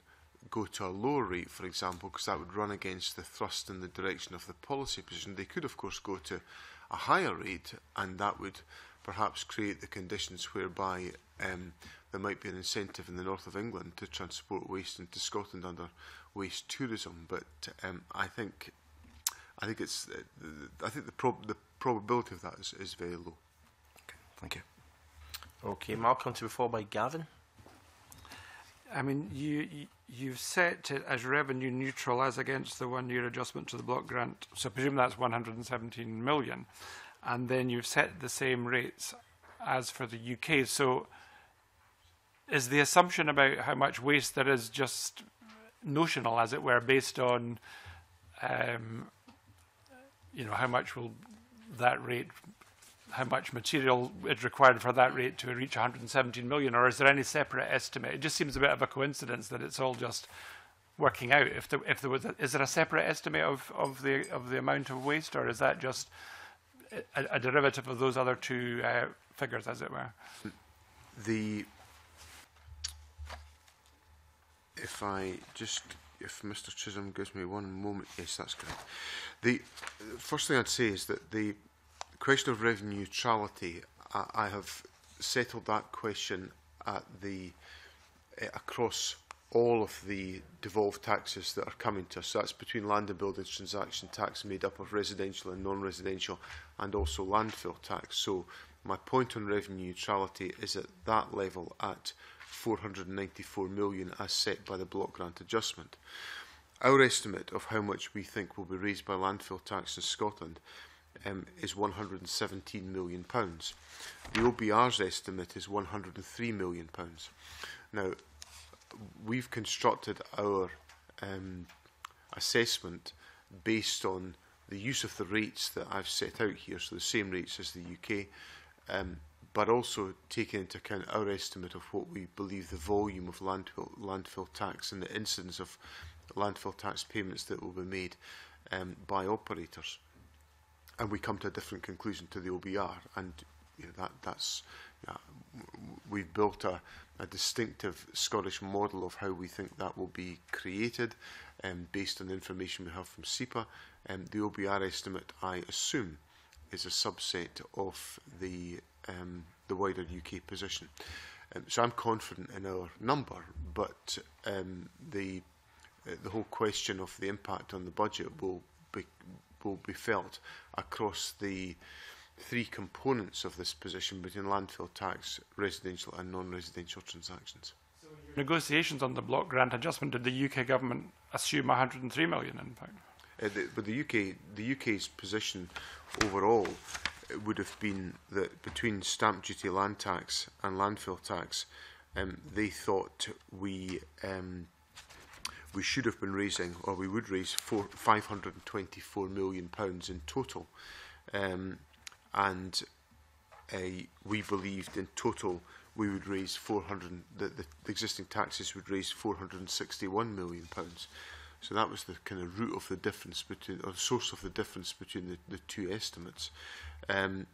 go to a lower rate, for example, because that would run against the thrust and the direction of the policy position. They could, of course, go to a higher rate, and that would perhaps create the conditions whereby there might be an incentive in the north of England to transport waste into Scotland under waste tourism. But I think the probability of that is very low. Okay, thank you. Okay, Malcolm, to be followed by Gavin. I mean, you've set it as revenue neutral as against the one-year adjustment to the block grant. So I presume that's £117 million. And then you've set the same rates as for the UK. So is the assumption about how much waste there is just notional, as it were, based on you know, how much will that rate, how much material is required for that rate to reach 117 million, or is there any separate estimate? It just seems a bit of a coincidence that it's all just working out. If there was, is there a separate estimate of the amount of waste, or is that just a derivative of those other two figures, as it were? The If Mr Chisholm gives me one moment, yes, that's correct. The first thing I'd say is that the question of revenue neutrality, I have settled that question at the across all of the devolved taxes that are coming to us. So that's between Land and Buildings Transaction Tax, made up of residential and non-residential, and also landfill tax. So my point on revenue neutrality is at that level at £494 million as set by the block grant adjustment. Our estimate of how much we think will be raised by landfill tax in Scotland is £117 million. The OBR's estimate is £103 million. Now, we've constructed our assessment based on the use of the rates that I've set out here, so the same rates as the UK, but also taking into account our estimate of what we believe the volume of landfill tax and the incidence of landfill tax payments that will be made by operators. And we come to a different conclusion to the OBR, and you know, we've built a distinctive Scottish model of how we think that will be created, based on the information we have from SEPA. The OBR estimate, I assume, is a subset of the wider UK position. So I'm confident in our number, but the whole question of the impact on the budget will be felt across the three components of this position between landfill tax, residential and non-residential transactions. So your negotiations on the block grant adjustment, did the UK government assume £103 million impact? But the UK's position overall would have been that between stamp duty, land tax and landfill tax, they thought we should have been raising, or we would raise, £524 million in total. We believed in total we would raise the existing taxes would raise £461 million. So that was the kind of root of the difference between, or the source of the difference between the two estimates. And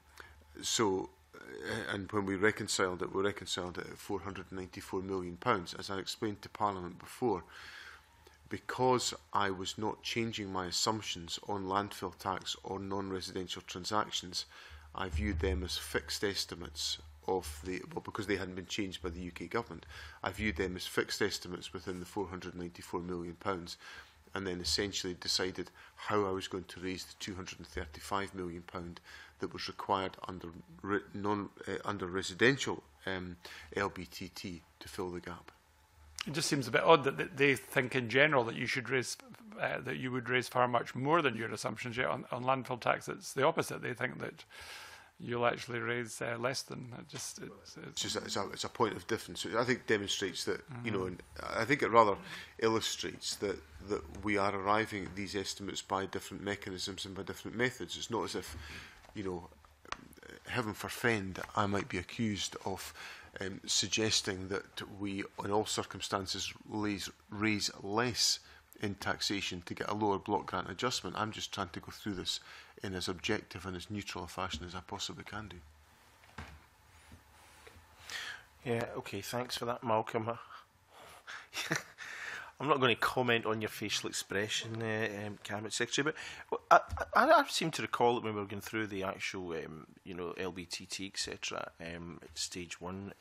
when we reconciled it, we reconciled it at £494 million. As I explained to Parliament before, because I was not changing my assumptions on landfill tax or non-residential transactions, I viewed them as fixed estimates of the, well, because they hadn't been changed by the UK government, I viewed them as fixed estimates within the £494 million, and then essentially decided how I was going to raise the £235 million that was required under residential LBTT to fill the gap. It just seems a bit odd that they think in general that you should raise, that you would raise far much more than your assumptions. Yet on landfill tax, it's the opposite. They think that you'll actually raise less than. It's a point of difference. I think demonstrates that, you know, and I think it rather illustrates that we are arriving at these estimates by different mechanisms and by different methods. It's not as if, you know, heaven forfend, I might be accused of suggesting that we, in all circumstances, raise less in taxation to get a lower block grant adjustment. I'm just trying to go through this in as objective and as neutral a fashion as I possibly can do. Yeah, okay, thanks for that, Malcolm. I'm not going to comment on your facial expression, Cabinet Secretary, but I seem to recall that when we were going through the actual, you know, LBTT, etc., stage one,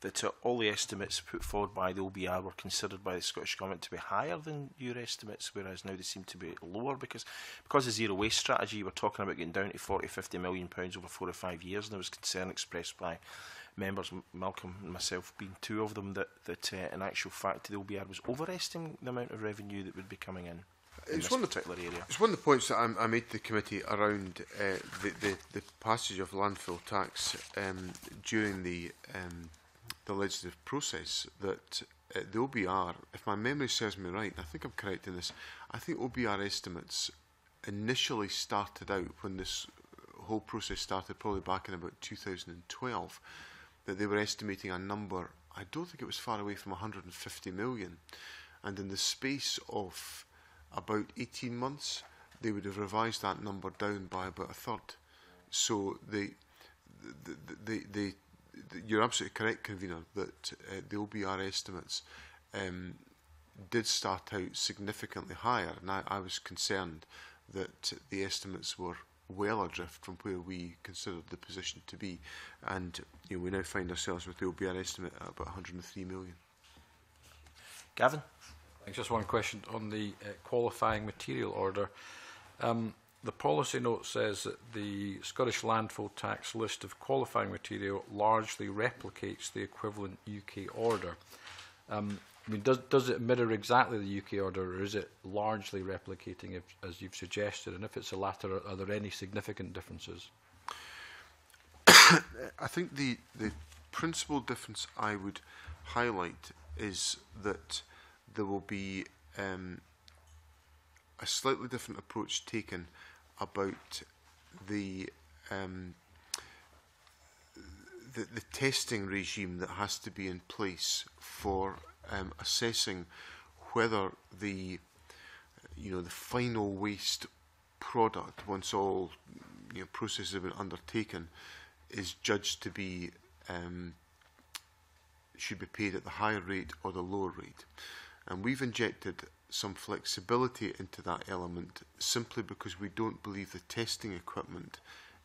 that all the estimates put forward by the OBR were considered by the Scottish Government to be higher than your estimates, whereas now they seem to be lower because of zero waste strategy. We're talking about getting down to £40–50 million over 4 or 5 years, and there was concern expressed by members, Malcolm and myself being two of them, that in actual fact the OBR was overestimating the amount of revenue that would be coming in. It's one of the points that I made to the committee around the passage of landfill tax during the legislative process, that the OBR, if my memory serves me right, and I think I'm correct in this, I think OBR estimates initially started out when this whole process started, probably back in about 2012, that they were estimating a number, I don't think it was far away from 150 million. And in the space of about 18 months, they would have revised that number down by about a third. So you're absolutely correct, Convener, that the OBR estimates did start out significantly higher, and I was concerned that the estimates were well adrift from where we considered the position to be, and we now find ourselves with the OBR estimate at about 103 million. Gavin? Thanks. Just one question on the qualifying material order. The policy note says that the Scottish Landfill Tax list of qualifying material largely replicates the equivalent UK order. I mean, does it mirror exactly the UK order, or is it largely replicating, as you've suggested? And if it's the latter, are there any significant differences? I think the principal difference I would highlight is that there will be a slightly different approach taken about the testing regime that has to be in place for assessing whether the final waste product, once all processes have been undertaken, is judged to be should be paid at the higher rate or the lower rate. And we've injected some flexibility into that element simply because we don't believe the testing equipment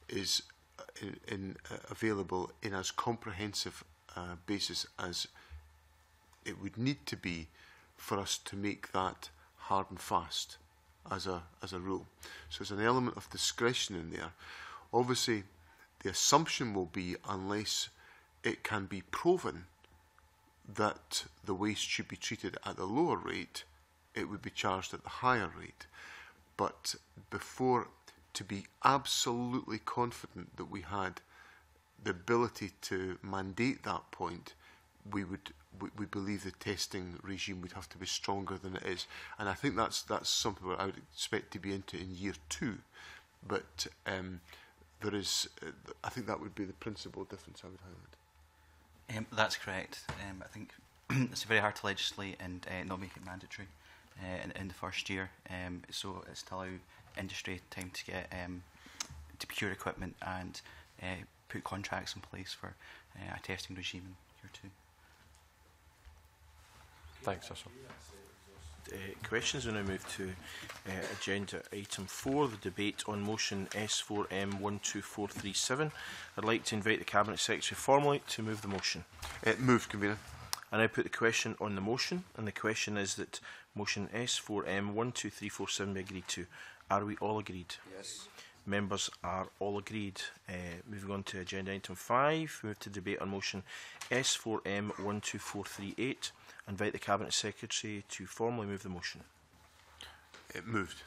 is available in as comprehensive basis as it would need to be for us to make that hard and fast as a rule. So there's an element of discretion in there. Obviously, the assumption will be, unless it can be proven that the waste should be treated at the lower rate, it would be charged at the higher rate. But to be absolutely confident that we had the ability to mandate that point, we believe the testing regime would have to be stronger than it is. And I think that's something that I would expect to be into in year 2. But I think that would be the principal difference I would highlight. That's correct. I think it's very hard to legislate and not make it mandatory in the first year. So it's to allow industry time to get to procure equipment and put contracts in place for a testing regime in year 2. Thanks, Russell. Questions. We now move to agenda item 4, the debate on motion S4M12437. I'd like to invite the Cabinet Secretary formally to move the motion. Moved, Convener. I now put the question on the motion, and the question is that motion S4M12347 be agreed to. Are we all agreed? Yes. Members are all agreed. Moving on to agenda item 5, we move to debate on motion S4M12438. Invite the Cabinet Secretary to formally move the motion. It moved.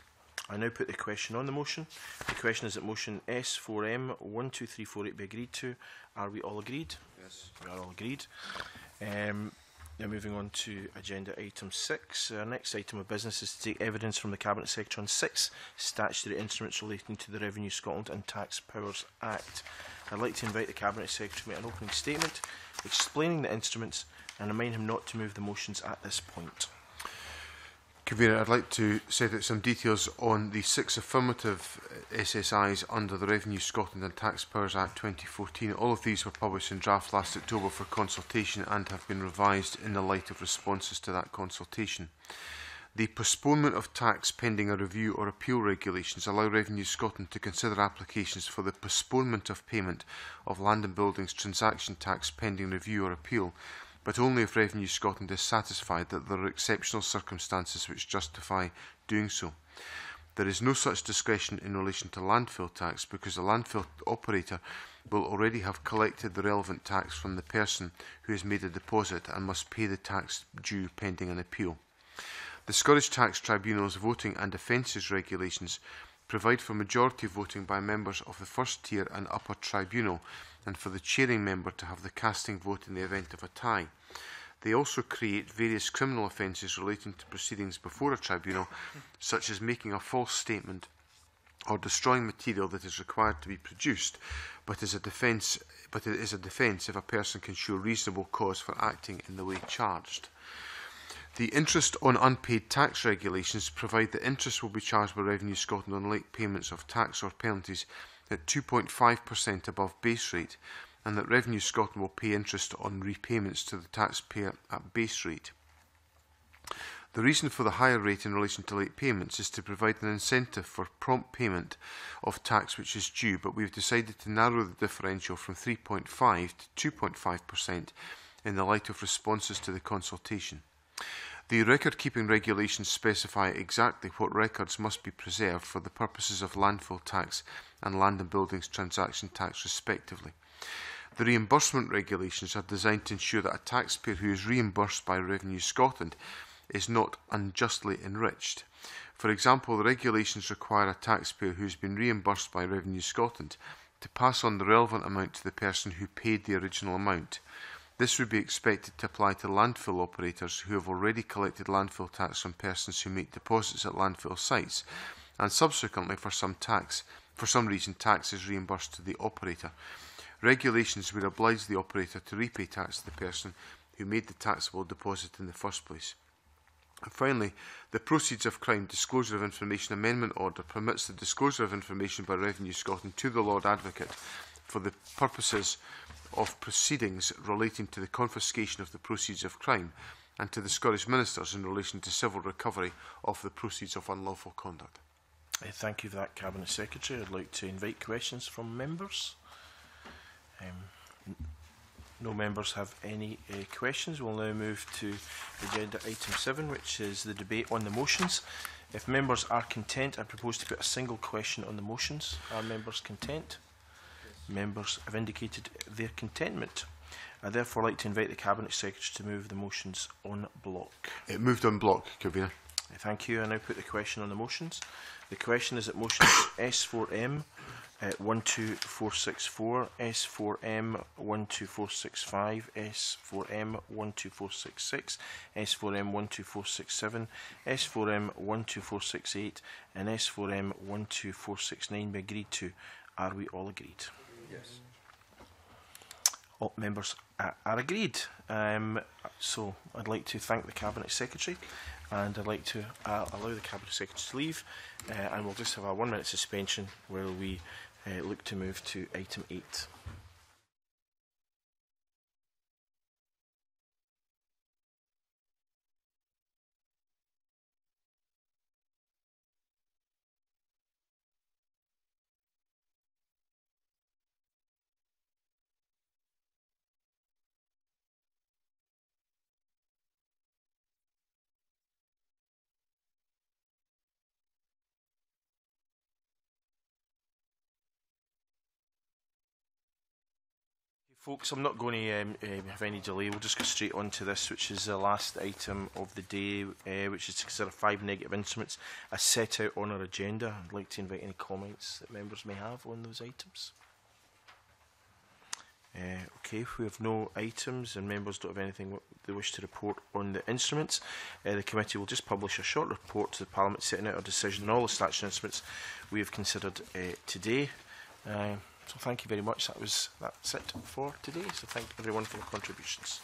I now put the question on the motion. The question is that motion S4M12348 be agreed to. Are we all agreed? Yes. We are all agreed. Now moving on to agenda item 6. Our next item of business is to take evidence from the Cabinet Secretary on 6 statutory instruments relating to the Revenue Scotland and Tax Powers Act. I'd like to invite the Cabinet Secretary to make an opening statement explaining the instruments, and remind him not to move the motions at this point. Convener, I'd like to set out some details on the 6 affirmative SSIs under the Revenue Scotland and Tax Powers Act 2014. All of these were published in draft last October for consultation and have been revised in the light of responses to that consultation. The postponement of tax pending a review or appeal regulations allow Revenue Scotland to consider applications for the postponement of payment of Land and Buildings Transaction Tax pending review or appeal, but only if Revenue Scotland is satisfied that there are exceptional circumstances which justify doing so. There is no such discretion in relation to landfill tax, because the landfill operator will already have collected the relevant tax from the person who has made a deposit and must pay the tax due pending an appeal. The Scottish Tax Tribunal's Voting and Offences Regulations provide for majority voting by members of the first tier and upper tribunal, and for the chairing member to have the casting vote in the event of a tie. They also create various criminal offences relating to proceedings before a tribunal, such as making a false statement or destroying material that is required to be produced, but it is a defence if a person can show reasonable cause for acting in the way charged. The interest on unpaid tax regulations provide that interest will be charged by Revenue Scotland on late payments of tax or penalties at 2.5% above base rate, and that Revenue Scotland will pay interest on repayments to the taxpayer at base rate. The reason for the higher rate in relation to late payments is to provide an incentive for prompt payment of tax which is due, but we have decided to narrow the differential from 3.5% to 2.5% in the light of responses to the consultation. The record-keeping regulations specify exactly what records must be preserved for the purposes of landfill tax and land and buildings transaction tax respectively. The reimbursement regulations are designed to ensure that a taxpayer who is reimbursed by Revenue Scotland is not unjustly enriched. For example, the regulations require a taxpayer who has been reimbursed by Revenue Scotland to pass on the relevant amount to the person who paid the original amount. This would be expected to apply to landfill operators who have already collected landfill tax from persons who make deposits at landfill sites, and subsequently for some reason tax is reimbursed to the operator. Regulations would oblige the operator to repay tax to the person who made the taxable deposit in the first place. And finally, the Proceeds of Crime Disclosure of Information Amendment Order permits the disclosure of information by Revenue Scotland to the Lord Advocate for the purposes of proceedings relating to the confiscation of the proceeds of crime and to the Scottish Ministers in relation to civil recovery of the proceeds of unlawful conduct. Thank you for that, Cabinet Secretary. I'd like to invite questions from members. No members have any questions. We'll now move to Agenda Item 7, which is the debate on the motions. If members are content, I propose to put a single question on the motions. Are members content? Members have indicated their contentment. I therefore like to invite the Cabinet Secretary to move the motions on block. It moved on block, Convener. Thank you. I now put the question on the motions. The question is that motions S4M 12464, S4M 12465, S4M 12466, S4M 12467, S4M 12468, and S4M 12469 be agreed to. Are we all agreed? Yes. All members are agreed. So I'd like to thank the Cabinet Secretary, and I'd like to allow the Cabinet Secretary to leave, and we'll just have a 1 minute suspension while we look to move to Item 8. Folks, I'm not going to have any delay. We'll just go straight on to this, which is the last item of the day, which is to consider 5 negative instruments as set out on our agenda. I'd like to invite any comments that members may have on those items. Okay, if we have no items and members don't have anything they wish to report on the instruments, the committee will just publish a short report to the Parliament setting out our decision on all the statutory instruments we have considered today. So thank you very much. That's it for today. So thank everyone for their contributions.